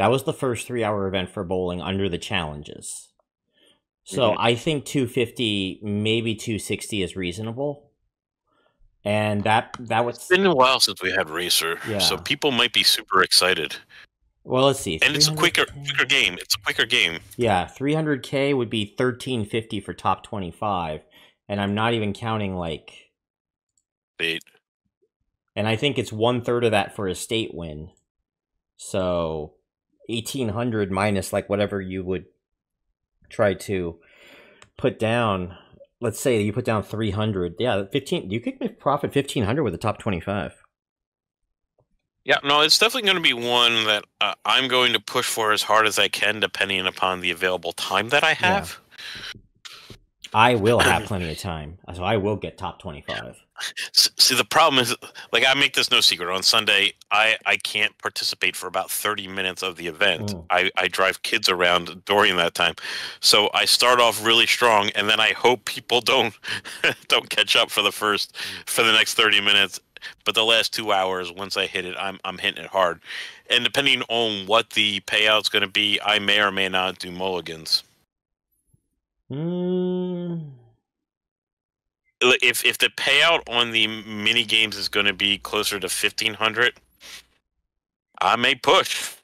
That was the first 3-hour event for bowling under the challenges. So I think 250, maybe 260 is reasonable. And that was... It's been a while since we had Racer, so people might be super excited. Well, let's see. And it's a quicker game. It's a quicker game. Yeah, 300K would be 1350 for top 25, and I'm not even counting, like... Bait. And I think it's 1/3 of that for a state win. So 1800 minus, like, whatever you would try to put down... Let's say you put down 300. Yeah, 15. You could profit 1500 with the top 25. Yeah, no, it's definitely going to be one that I'm going to push for as hard as I can, depending upon the available time that I have. Yeah. I will have plenty of time, so I will get top 25. See, the problem is, like, I make this no secret. On Sunday, I can't participate for about 30 minutes of the event. I drive kids around during that time, so I start off really strong, and then I hope people don't catch up for the next 30 minutes. But the last 2 hours, once I hit it, I'm hitting it hard, and depending on what the payout's going to be, I may or may not do mulligans. If the payout on the mini games is going to be closer to 1500, I may push.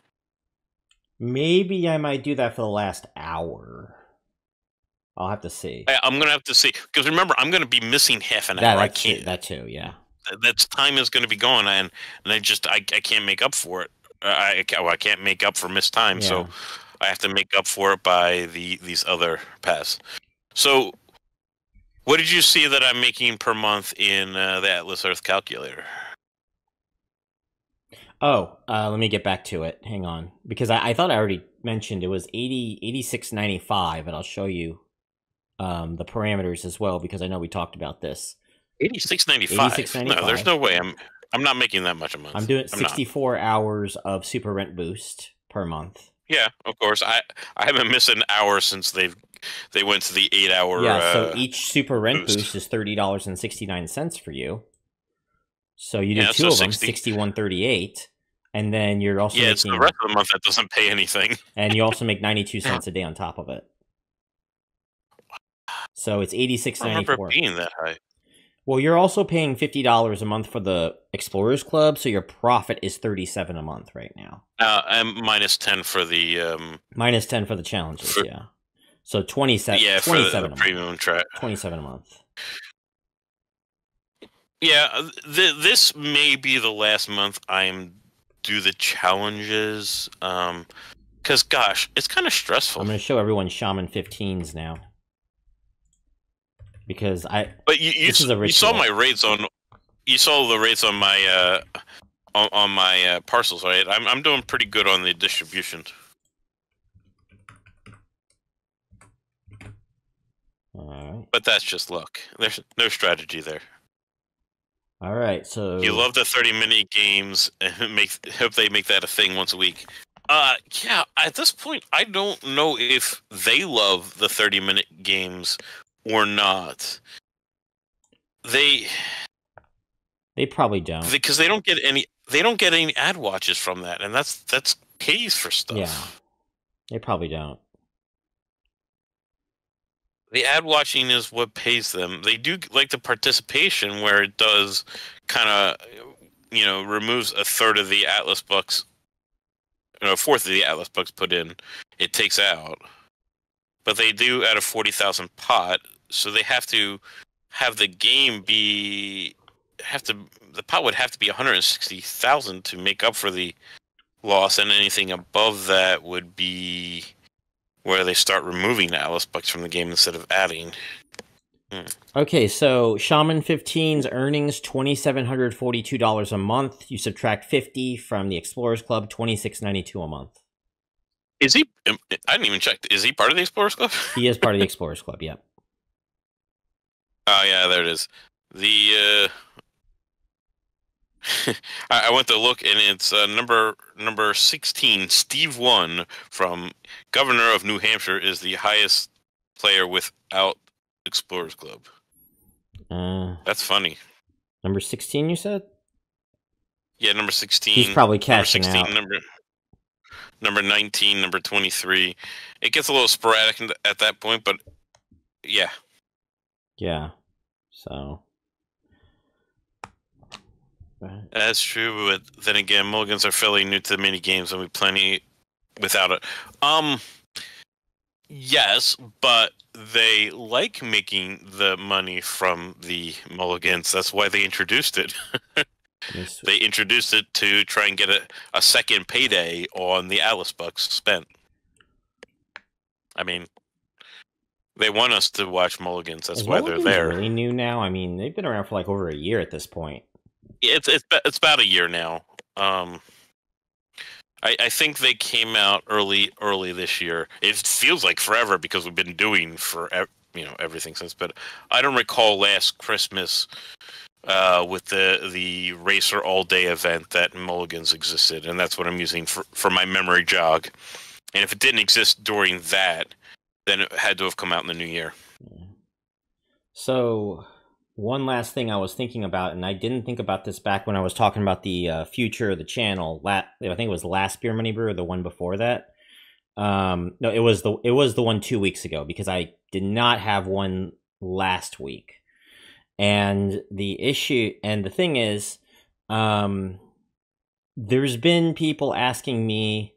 Maybe I might do that for the last hour. I'll have to see. I'm going to have to see, because remember, I'm going to be missing half an hour. I can't. That too, yeah. That's time is going to be gone, and I can't make up for it. I can't make up for missed time, so I have to make up for it by these other paths. So, what did you see that I'm making per month in the Atlas Earth calculator? Oh, let me get back to it. Hang on, because I thought I already mentioned it was 86.95, and I'll show you the parameters as well, because I know we talked about this. 86.95. 86.95. No, there's no way. I'm not making that much a month. I'm doing 64 hours of Super Rent Boost per month. Yeah, of course. I haven't missed an hour since they went to the 8-hour. Yeah, so each Super Rent Boost is $30.69 for you. So you do two of them, 61.38, and then you're also making, it's the rest of the month that doesn't pay anything. And you also make 92 cents a day on top of it. So it's 86.94. I remember being that high. Well, you're also paying $50 a month for the Explorers Club, so your profit is $37 a month right now. I'm minus 10 for the minus 10 for the challenges. Yeah, so 27. Yeah, 27 for the premium track. 27 a month. Yeah, this may be the last month I'm do the challenges. Because gosh, it's kind of stressful. I'm going to show everyone Shaman 15s now. Because you saw my rates on, you saw the rates on my on my parcels, right? I'm doing pretty good on the distribution. All right. But that's just luck. There's no strategy there. All right, so you love the 30-minute games and hope they make that a thing once a week. Yeah. At this point, I don't know if they love the 30-minute games or not. They probably don't, because they don't get any. They don't get any ad watches from that, and that's pays for stuff. Yeah, they probably don't. The ad watching is what pays them. They do like the participation, where it does kind of, you know, removes a third of the Atlas bucks, you know, a fourth of the Atlas bucks put in. It takes out. But they do at a 40,000 pot, so they have to have the game be the pot would have to be 160,000 to make up for the loss, and anything above that would be where they start removing Atlas bucks from the game instead of adding. Okay, so Shaman 15's earnings $2,742 a month. You subtract 50 from the Explorers Club, $26.92 a month. Is he? I didn't even check. Is he part of the Explorers Club? He is part of the Explorers Club. Yeah. Oh yeah, there it is. The I went to look, and it's number 16. Steve One from Governor of New Hampshire is the highest player without Explorers Club. That's funny. Number 16, you said? Yeah, number 16. He's probably cashing out. number 19, number 23. It gets a little sporadic at that point, but yeah. Yeah. So. Right. That's true, but then again, mulligans are fairly new to the mini games, and we plenty without it. Yes, but they like making the money from the mulligans. That's why they introduced it. Yes. They introduced it to try and get a second payday on the Atlas bucks spent. I mean, they want us to watch mulligans. That's why they're there. Really new now. I mean, they've been around for like over a year at this point. It's about a year now. I think they came out early this year. It feels like forever because we've been doing everything since. But I don't recall last Christmas with the Racer All Day event that Mulligans existed, and that's what I'm using for my memory jog. And if it didn't exist during that, then it had to have come out in the new year. So. One last thing I was thinking about, and I didn't think about this back when I was talking about the future of the channel. I think it was the last Beer Money Brew or the one before that. No, it was the one 2 weeks ago, because I did not have one last week. And the thing is, there's been people asking me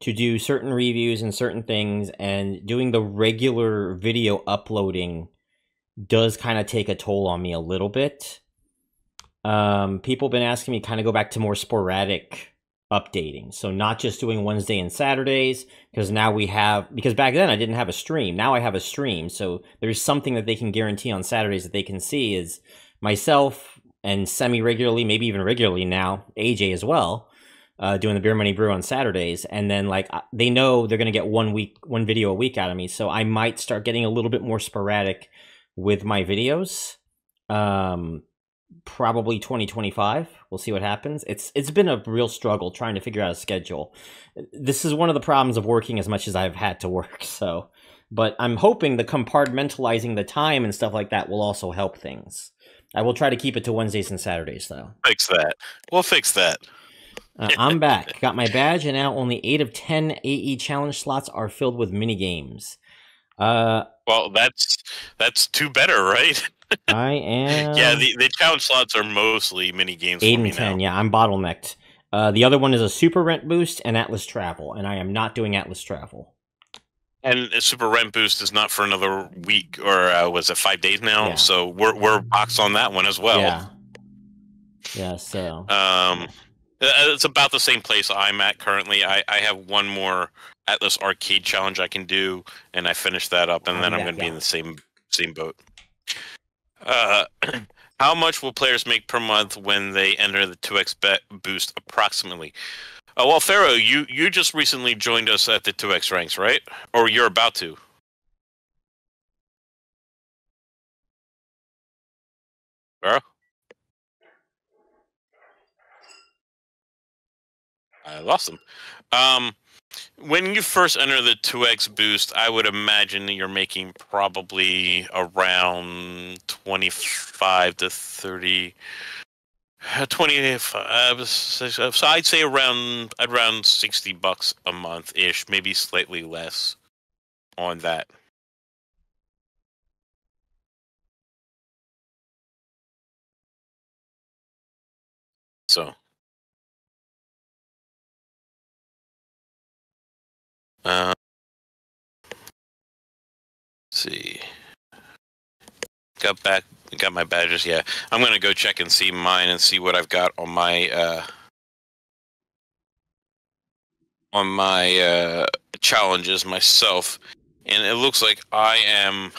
to do certain reviews and certain things, and doing the regular video uploading does kind of take a toll on me a little bit. People have been asking me kind of go back to more sporadic updating. So not just doing Wednesday and Saturdays, because now we have, because back then I didn't have a stream. Now I have a stream. So there's something that they can guarantee on Saturdays that they can see is myself and semi-regularly, maybe even regularly now, AJ as well, doing the Beer Money Brew on Saturdays. And then like they know they're going to get one video a week out of me. So I might start getting a little bit more sporadic with my videos, probably 2025. We'll see what happens. It's been a real struggle trying to figure out a schedule. This is one of the problems of working as much as I've had to work. So, but I'm hoping the compartmentalizing the time and stuff like that will also help things. I will try to keep it to Wednesdays and Saturdays though. Fix that. We'll fix that. I'm back. Got my badge, and now only 8 of 10 AE challenge slots are filled with mini games. Well, that's two better, right? I am. Yeah, the challenge slots are mostly mini games. 8 and 10. Now. Yeah, I'm bottlenecked. The other one is a Super Rent Boost and Atlas Travel, and I am not doing Atlas Travel. And a Super Rent Boost is not for another week, or was it 5 days now? Yeah. So we're boxed on that one as well. Yeah. Yeah. So. It's about the same place I'm at currently. I have one more Atlas Arcade challenge I can do, and I finish that up, and then I'm going to be in the same boat. How much will players make per month when they enter the 2x bet boost, approximately? Well, Pharaoh, you just recently joined us at the 2x ranks, right? Or you're about to. Pharaoh? I lost them. When you first enter the 2x boost, I would imagine that you're making probably around 25 to 30, 25. So I'd say around $60 a month ish, maybe slightly less on that. So. Let's see. Got my badges. Yeah, I'm gonna go check and see mine and see what I've got on my challenges myself. And it looks like I am.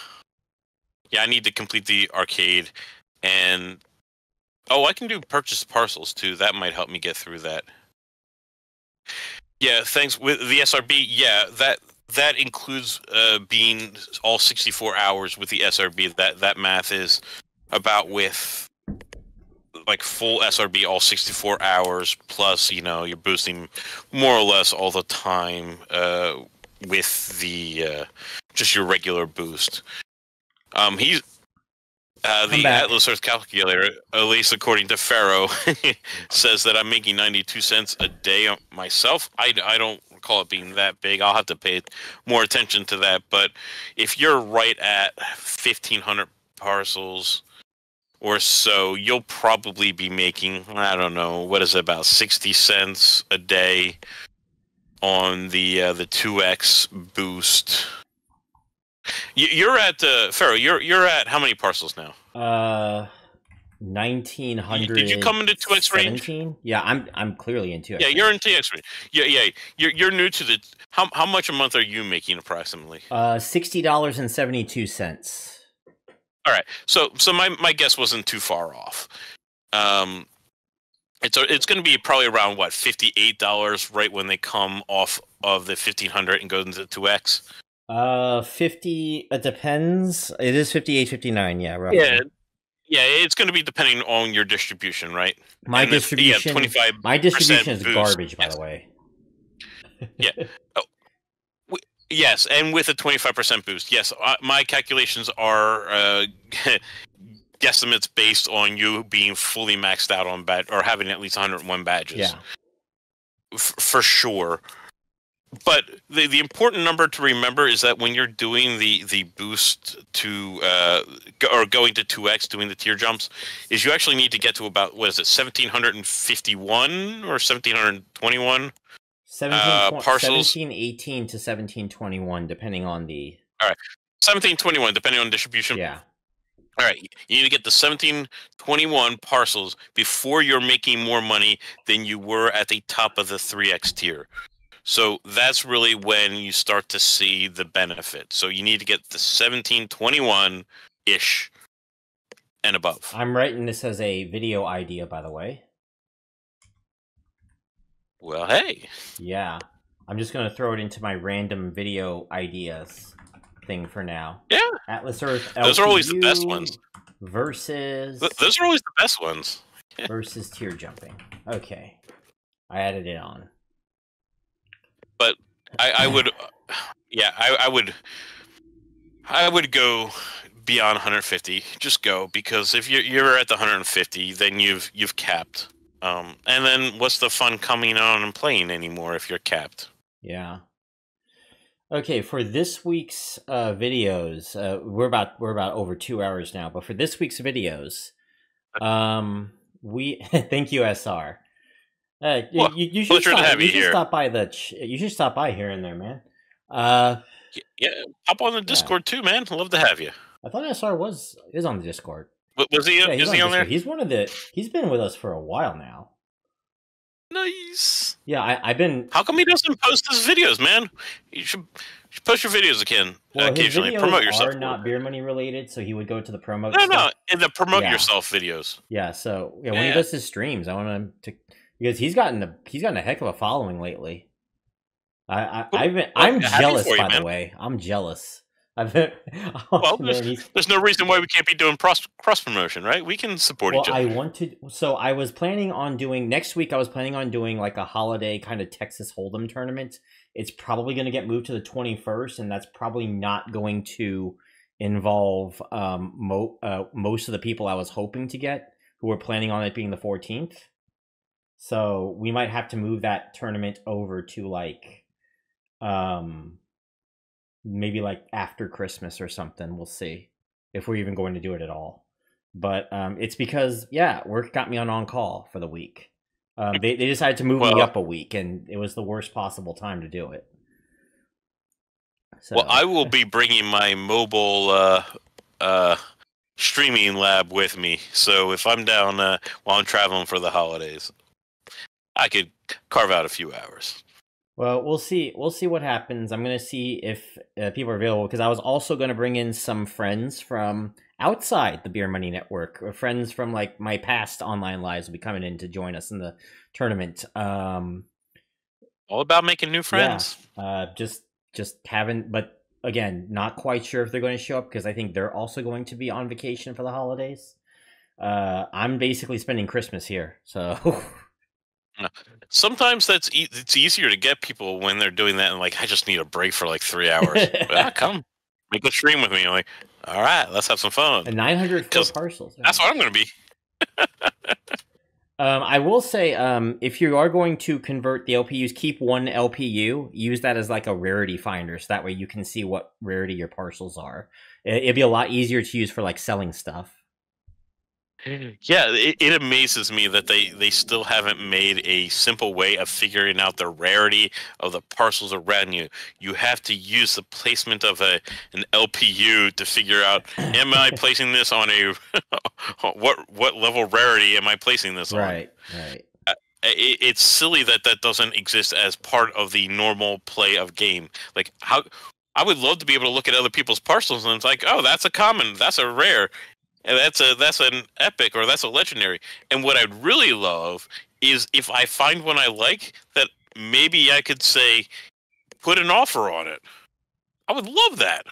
Yeah, I need to complete the arcade, and oh, I can do purchase parcels too. That might help me get through that. Yeah, thanks. With the SRB, yeah, that includes being all 64 hours with the SRB. That math is about with like full SRB, all 64 hours plus, you know, you're boosting more or less all the time with the just your regular boost. He's the Atlas Earth calculator, at least according to Pharaoh, says that I'm making 92 cents a day myself. I don't recall it being that big. I'll have to pay more attention to that. But if you're right at 1,500 parcels or so, you'll probably be making, I don't know, what is it, about 60 cents a day on the 2x boost. You're at Pharaoh. You're at how many parcels now? 1,900. Did you come into 2x range? Yeah, I'm clearly in 2x. Yeah, you're in 2x range. Yeah. You're new to the. How much a month are you making approximately? $60.72. All right. So my guess wasn't too far off. It's going to be probably around what $58 right when they come off of the 1,500 and go into 2x. 50. It depends. It is 58, 59. Yeah, roughly. Yeah. It's going to be depending on your distribution, right? My and distribution. 25. My distribution is boost. Garbage, by the way. Yeah. Oh, yes, and with a 25% boost. Yes, my calculations are guesstimates based on you being fully maxed out on badge or having at least 101 badges. Yeah. For sure. But the important number to remember is that when you're doing the boost to or going to 2x, doing the tier jumps, is you actually need to get to about, what is it, 1,751 or 1,721 parcels? 1,718 to 1,721, depending on the... All right, 1,721, depending on distribution. Yeah. All right, you need to get the 1,721 parcels before you're making more money than you were at the top of the 3x tier. So that's really when you start to see the benefit. So you need to get the 1,721-ish and above. I'm writing this as a video idea, by the way. Well, hey. Yeah. I'm just going to throw it into my random video ideas thing for now. Yeah. Atlas Earth LPU. Those are always the best ones. Versus... Those are always the best ones. Versus tier jumping. Okay. I added it on. But I would go beyond 150. Just go, because if you're at the 150, then you've capped. And then what's the fun coming on and playing anymore if you're capped? Yeah. Okay, for this week's videos, we're about over 2 hours now. But for this week's videos, we thank you, SR. Well, you should stop by here and there, man. Yeah, hop on the Discord too, man. Love to have you. I thought SR is on the Discord. Was he? Yeah, is he on there? He's one of the. He's been with us for a while now. Nice. Yeah, I've been. How come he doesn't post his videos, man? You should post your videos again occasionally. His videos promote yourself. Are not beer money related, so he would go to the promote. No, in the promote yourself videos. Yeah. So yeah, when he does his streams, I want him to. Because he's gotten a heck of a following lately. I'm jealous, by the way. I'm jealous. Well, there's no reason why we can't be doing cross promotion, right? We can support each other. I was planning on doing next week. I was planning on doing like a holiday kind of Texas Hold'em tournament. It's probably going to get moved to the 21st, and that's probably not going to involve most of the people I was hoping to get, who were planning on it being the 14th. So we might have to move that tournament over to like, maybe like after Christmas or something. We'll see if we're even going to do it at all. But it's because work got me on call for the week. They decided to move me up a week, and it was the worst possible time to do it. So. Well, I will be bringing my mobile streaming lab with me, so if I'm down while I'm traveling for the holidays, I could carve out a few hours. Well, we'll see what happens. I'm going to see if people are available, because I was also going to bring in some friends from outside the Beer Money Network, or friends from like my past online lives will be coming in to join us in the tournament. All about making new friends. Yeah, just having, but again, not quite sure if they're going to show up, because I think they're also going to be on vacation for the holidays. I'm basically spending Christmas here, so. Sometimes it's easier to get people when they're doing that, and like, I just need a break for like 3 hours. Well, come make a stream with me. I'm like, all right, let's have some fun. 900 parcels. That's what I'm going to be. I will say, if you are going to convert the LPUs, keep one LPU, use that as like a rarity finder. So that way you can see what rarity your parcels are. It'd be a lot easier to use for like selling stuff. Yeah, it amazes me that they still haven't made a simple way of figuring out the rarity of the parcels around you. You have to use the placement of an LPU to figure out, am I placing this on a what level rarity am I placing this on? Right. It's silly that doesn't exist as part of the normal play of game. Like, how I would love to be able to look at other people's parcels and it's like, oh, that's a common, that's a rare. And that's an epic, or that's a legendary. And what I'd really love is if I find one I like, that maybe I could say, put an offer on it. I would love that.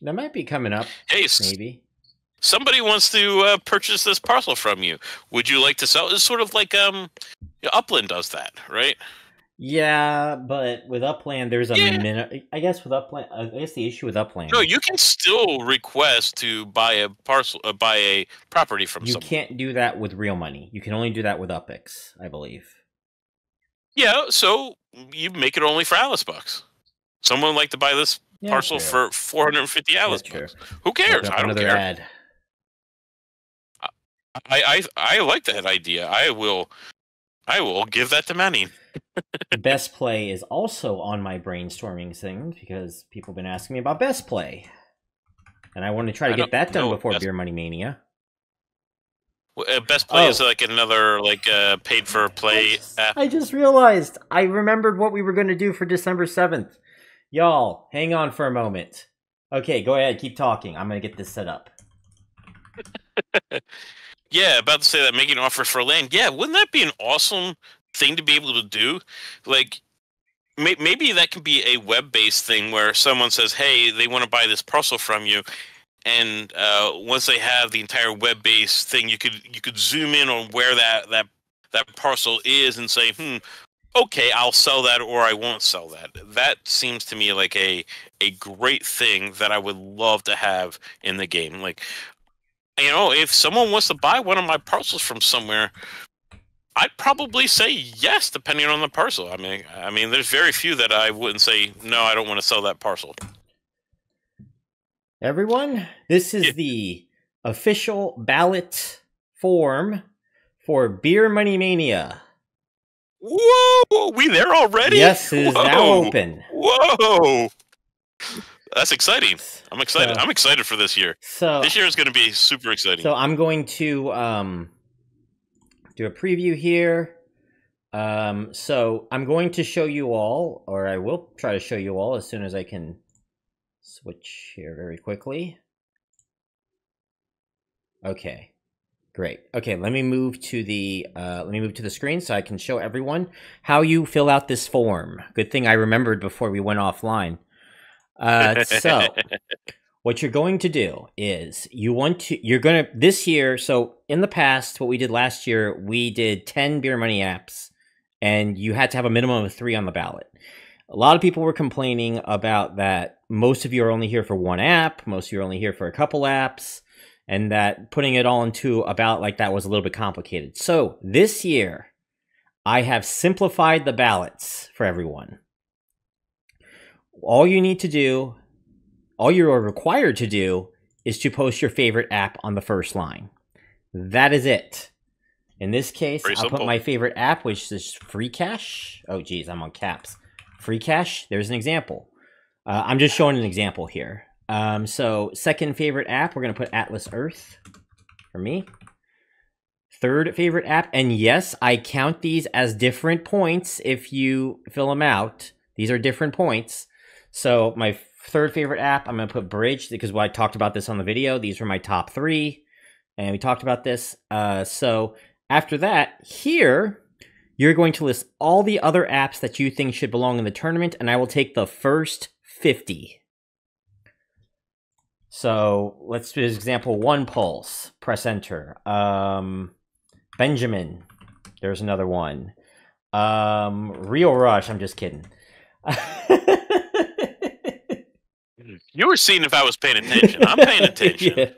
That might be coming up. Hey, maybe somebody wants to purchase this parcel from you. Would you like to sell? It's sort of like Upland does that, right? Yeah, but with Upland, there's a minute. I guess the issue with Upland. No, you can still request to buy a parcel, buy a property from someone. You can't do that with real money. You can only do that with Upix, I believe. Yeah, so you make it only for Alice bucks. Someone would like to buy this parcel for 450 Alice bucks. Who cares? I don't care. Ad. I like that idea. I will give that to Manning. Best play is also on my brainstorming thing because people have been asking me about best play. And I want to try to get that done before Beer Money Mania. Best play is like another paid for play. I just realized I remembered what we were going to do for December 7th. Y'all, hang on for a moment. Okay, go ahead. Keep talking. I'm going to get this set up. Yeah, about to say that, making offers for land. Yeah, wouldn't that be an awesome thing to be able to do? Like, maybe that can be a web-based thing where someone says, hey, they want to buy this parcel from you, and once they have the entire web-based thing, you could zoom in on where that parcel is and say, okay, I'll sell that or I won't sell that. That seems to me like a great thing that I would love to have in the game. Like, you know, if someone wants to buy one of my parcels from somewhere, I'd probably say yes, depending on the parcel. I mean, there's very few that I wouldn't say, no, I don't want to sell that parcel. Everyone, this is the official ballot form for Beer Money Mania. Whoa, we there already? Yes, it is now open. Whoa. That's exciting. I'm excited. I'm excited for this year. So this year is going to be super exciting. So I'm going to do a preview here. So I'm going to show you all, or I will try to show you all as soon as I can switch here very quickly. Okay, great. Okay, let me move to the screen so I can show everyone how you fill out this form. Good thing I remembered before we went offline. So what you're going to do is this year. So in the past, what we did last year, we did 10 beer money apps and you had to have a minimum of 3 on the ballot. A lot of people were complaining about that. Most of you are only here for one app. Most of you are only here for a couple apps, and that putting it all into a ballot like that was a little bit complicated. So this year I have simplified the ballots for everyone. All you need to do, all you are required to do, is to post your favorite app on the first line. That is it. In this case, I'll put my favorite app, which is Free Cash. Oh, geez, I'm on caps. Free Cash, there's an example. I'm just showing an example here. So second favorite app, we're going to put Atlas Earth for me. Third favorite app, and yes, I count these as different points if you fill them out. These are different points. So my third favorite app, I'm going to put Bridge because I talked about this on the video. These were my top 3, and we talked about this. So after that, here, you're going to list all the other apps that you think should belong in the tournament, and I will take the first 50. So let's do this example. One Pulse, press enter. Benjamin, there's another one. Real Rush, I'm just kidding. You were seeing if I was paying attention. I'm paying attention.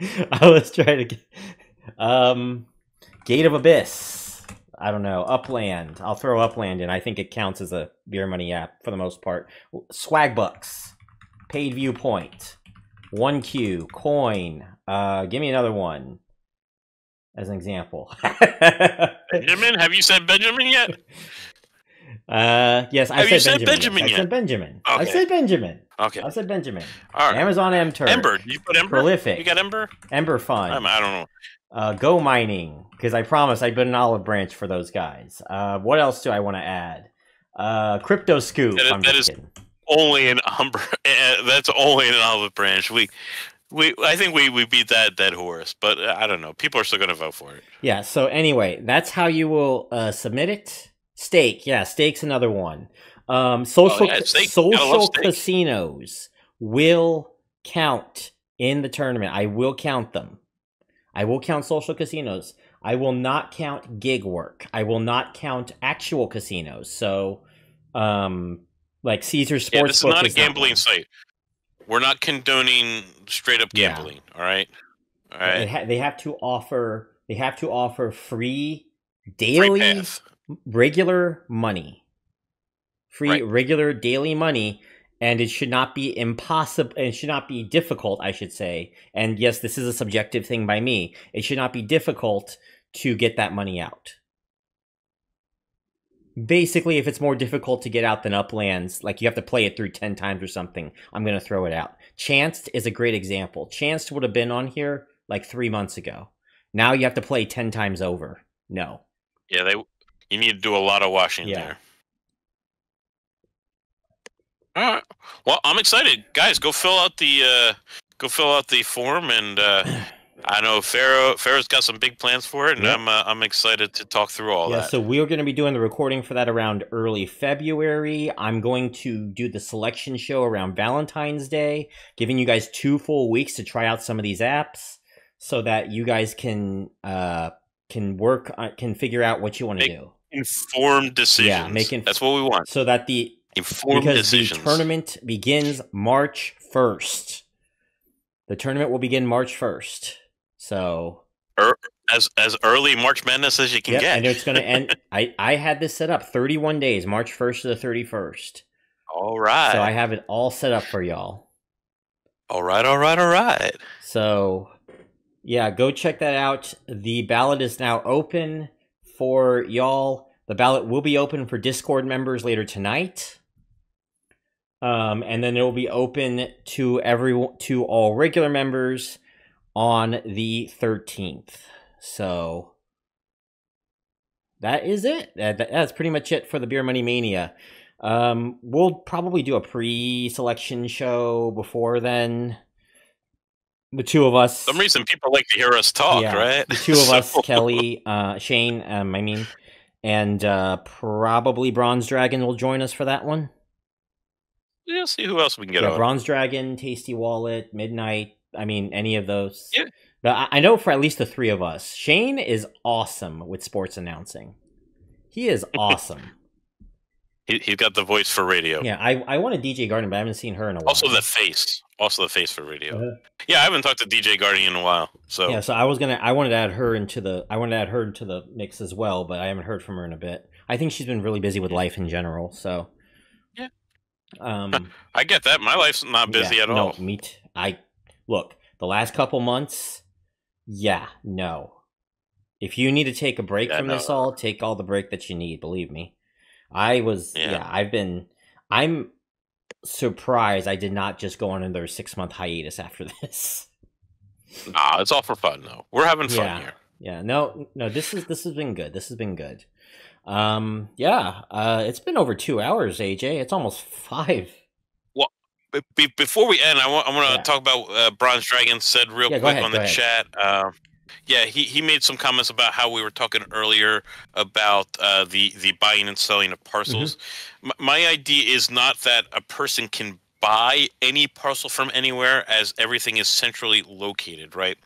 Yeah. I was trying to get Gate of Abyss. I don't know, Upland. I'll throw Upland in. I think it counts as a beer money app for the most part. Swagbucks, Paid Viewpoint, 1Q, Coin. Give me another one as an example. Benjamin? Have you said Benjamin yet? Yes, I said Benjamin. Okay. I said Benjamin. Okay. I said Benjamin. All right. Amazon MTurk. Ember. You put Ember? Prolific. You got Ember? Ember Fund. I don't know. Go Mining, because I promise I put an olive branch for those guys. What else do I want to add? Crypto Scoop. That's only an olive branch. I think we beat that dead horse, but I don't know. People are still going to vote for it. Yeah, so anyway, that's how you will submit it. Steak, yeah, Steak's another one. Social casinos will count in the tournament. I will count them. I will count social casinos. I will not count gig work. I will not count actual casinos. So, like Caesar's Sportsbook. Yeah, this is not a gambling site. We're not condoning straight up gambling. Yeah. All right, all right. They have to offer. They have to offer free daily, regular money. Free regular daily money. And it should not be impossible. It should not be difficult, I should say. And yes, this is a subjective thing by me. It should not be difficult to get that money out. Basically, if it's more difficult to get out than Uplands, like you have to play it through 10 times or something, I'm going to throw it out. Chanced is a great example. Chanced would have been on here like 3 months ago. Now you have to play 10 times over. No. Yeah, you need to do a lot of washing there. All right. Well, I'm excited, guys. Go fill out the form, and I know Pharaoh's got some big plans for it, and I'm excited to talk through all that. Yeah, so we're going to be doing the recording for that around early February. I'm going to do the selection show around Valentine's Day, giving you guys 2 full weeks to try out some of these apps, so that you guys can figure out what you want to do. Informed decisions. Yeah, that's what we want. So that the Informed decisions. The tournament begins March 1st. The tournament will begin March 1st. So as early March Madness as you can get. And it's going to end. I had this set up 31 days, March 1st to the 31st. All right. So I have it all set up for y'all. All right, all right, all right. So, yeah, go check that out. The ballot is now open for y'all. The ballot will be open for Discord members later tonight. And then it will be open to all regular members on the 13th. So that is it. That's pretty much it for the Beer Money Mania. We'll probably do a pre-selection show before then. The two of us. For some reason, people like to hear us talk, right? The two of us, Kelly, Shane, and probably Bronze Dragon will join us for that one. Yeah, see who else we can get on. Bronze Dragon, Tasty Wallet, Midnight. I mean, any of those. Yeah. But I know for at least the 3 of us, Shane is awesome with sports announcing. He is awesome. He's got the voice for radio. Yeah, I want a DJ Guardian, but I haven't seen her in a while. Also the face. Also the face for radio. Yeah, I haven't talked to DJ Guardian in a while. So yeah, so I wanted to add her into the mix as well, but I haven't heard from her in a bit. I think she's been really busy with life in general, so yeah. I get that. My life's not busy at all. No, look, the last couple months, if you need to take a break from this all, take all the break that you need, believe me. I'm surprised I did not just go on another 6-month hiatus after this. Nah, it's all for fun though. We're having fun here. Yeah, no, this has been good. This has been good. It's been over 2 hours, AJ. It's almost 5. Well, before we end, I want to talk about Bronze Dragon said real quick on the chat. Yeah, he made some comments about how we were talking earlier about the buying and selling of parcels. My idea is not that a person can buy any parcel from anywhere, as everything is centrally located, right?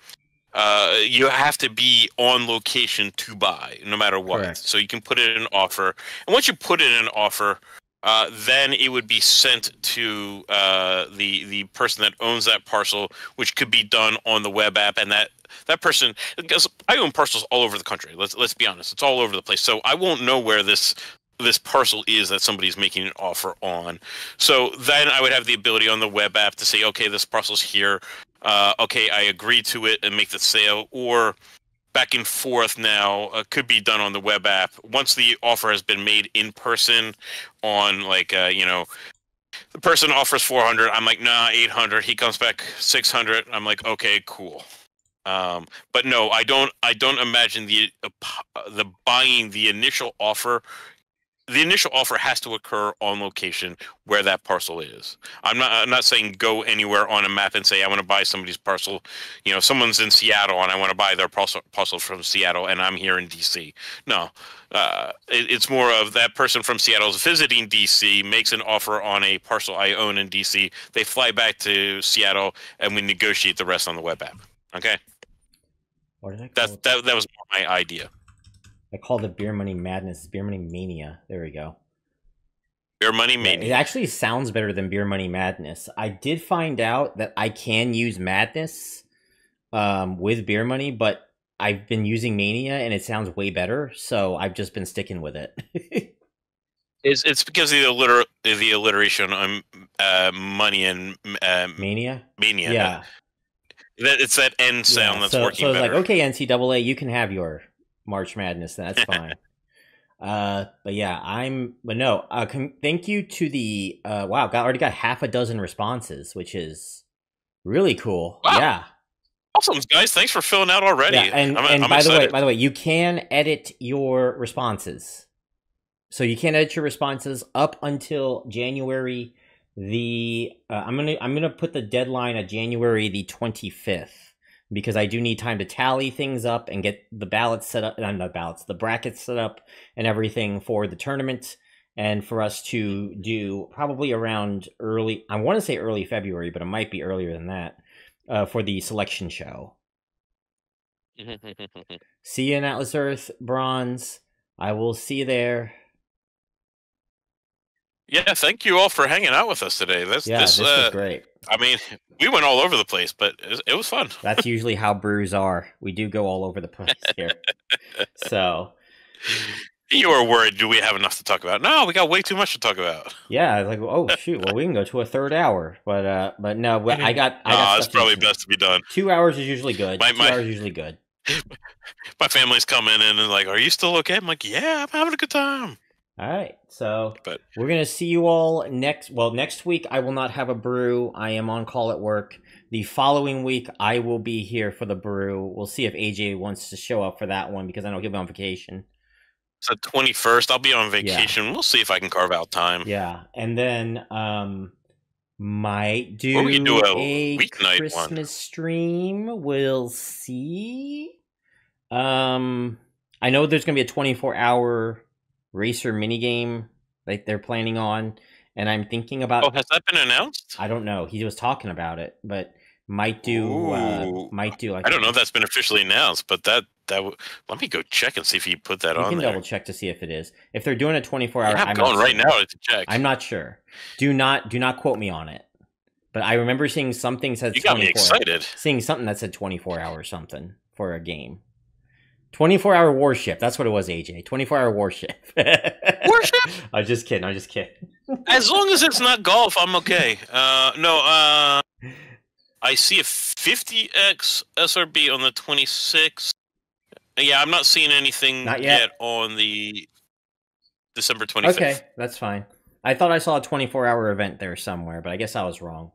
You have to be on location to buy, no matter what. Correct. So you can put in an offer. And once you put in an offer, then it would be sent to the person that owns that parcel, which could be done on the web app, and that that person, because I own parcels all over the country. Let's be honest, it's all over the place. So I won't know where this parcel is that somebody's making an offer on. So then I would have the ability on the web app to say, okay, this parcel's here. Okay, I agree to it and make the sale, or back and forth now could be done on the web app. Once the offer has been made in person on, like, you know, the person offers 400, I'm like, nah, 800. He comes back 600. I'm like, okay, cool. But no, I don't imagine the buying the initial offer. The initial offer has to occur on location where that parcel is. I'm not saying go anywhere on a map and say I want to buy somebody's parcel. You know, someone's in Seattle and I want to buy their parcel from Seattle, and I'm here in DC. No, it's more of that person from Seattle's visiting DC, makes an offer on a parcel I own in DC. They fly back to Seattle, and we negotiate the rest on the web app. Okay, that was my idea. I call it beer money madness, beer money mania. There we go. Beer money mania. It actually sounds better than beer money madness. I did find out that I can use madness with beer money, but I've been using mania and it sounds way better. So I've just been sticking with it. It's because of the alliteration on money and mania. Mania. Yeah. It's that N sound that's working better. So it's like, okay, NCAA, you can have your March Madness, that's fine. But yeah, thank you to the wow, already got half a dozen responses, which is really cool. Wow. Yeah, awesome, guys, thanks for filling out already. Yeah, and by the way, you can edit your responses, so you can edit your responses up until January the I'm gonna put the deadline at January the 25th, because I do need time to tally things up and get the ballots set up, the brackets set up and everything for the tournament, and for us to do probably around early, I want to say early February, but it might be earlier than that, for the selection show. See you in Atlas Earth, Bronze. I will see you there. Yeah, thank you all for hanging out with us today. This was great. I mean, we went all over the place, but it was fun. That's usually how brews are. We do go all over the place here. So you were worried, do we have enough to talk about? No, we got way too much to talk about. Yeah, like, oh shoot, well, we can go to a third hour, but no, I got it's probably best to be done. 2 hours is usually good. 2 hours is usually good. My family's coming in and like, are you still okay? I'm like, yeah, I'm having a good time. All right, so we're going to see you all next week. I will not have a brew. I am on call at work. The following week, I will be here for the brew. We'll see if AJ wants to show up for that one, because I know he'll be on vacation. It's the 21st. I'll be on vacation. Yeah. We'll see if I can carve out time. Yeah, and then might do a Christmas stream. We'll see. I know there's going to be a 24-hour... racer minigame like they're planning on, and I'm thinking about, oh, has that been announced? I don't know, he was talking about it, but might do I don't know if that's been officially announced, but let me go check and see if he put that on there. You can double check to see if it is, if they're doing a 24-hour. I'm going right now to check. I'm not sure, do not quote me on it, but I remember seeing something said 24. You got me excited seeing something that said 24-hour something for a game. 24-hour warship. That's what it was, AJ. 24-hour warship. Warship? I'm just kidding. I'm just kidding. As long as it's not golf, I'm okay. I see a 50x SRB on the 26th. Yeah, I'm not seeing anything yet on the December 25th. Okay, that's fine. I thought I saw a 24-hour event there somewhere, but I guess I was wrong.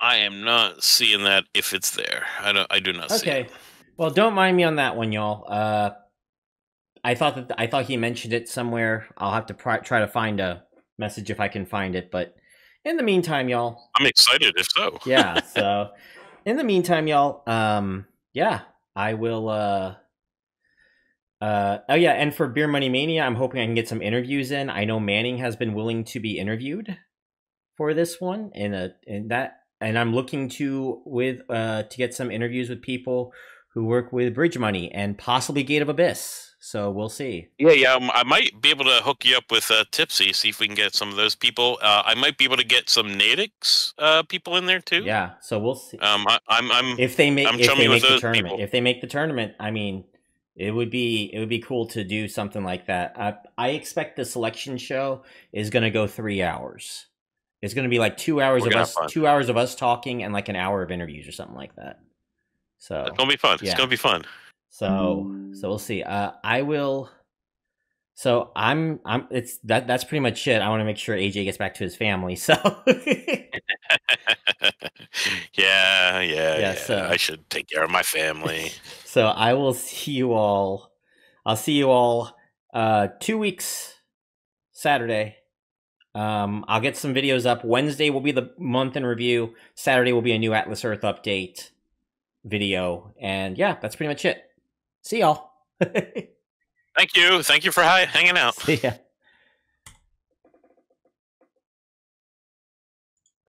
I am not seeing that if it's there. I do not see it. Okay. Well, don't mind me on that one, y'all. I thought he mentioned it somewhere. I'll have to try to find a message if I can find it. But in the meantime, y'all, I'm excited if so. Yeah. So in the meantime, y'all, yeah, I will. Oh yeah, and for Beer Money Mania, I'm hoping I can get some interviews in. I know Manning has been willing to be interviewed for this one, and I'm looking to get some interviews with people who work with Bridge Money and possibly Gate of Abyss. So we'll see. Yeah. I might be able to hook you up with Tipsy, see if we can get some of those people. I might be able to get some Natix people in there too. Yeah, so we'll see. If they make the tournament, I mean, it would be cool to do something like that. I expect the selection show is going to go 3 hours. It's going to be like 2 hours of us, 2 hours of us talking, and like an hour of interviews or something like that. So it's going to be fun. Yeah. It's going to be fun. So we'll see. That's pretty much it. I want to make sure AJ gets back to his family. So yeah. So I should take care of my family. So I will see you all. I'll see you all 2 weeks Saturday. I'll get some videos up. Wednesday will be the month in review. Saturday will be a new Atlas Earth update video. And yeah, that's pretty much it. See y'all. Thank you. Thank you for hanging out. See ya.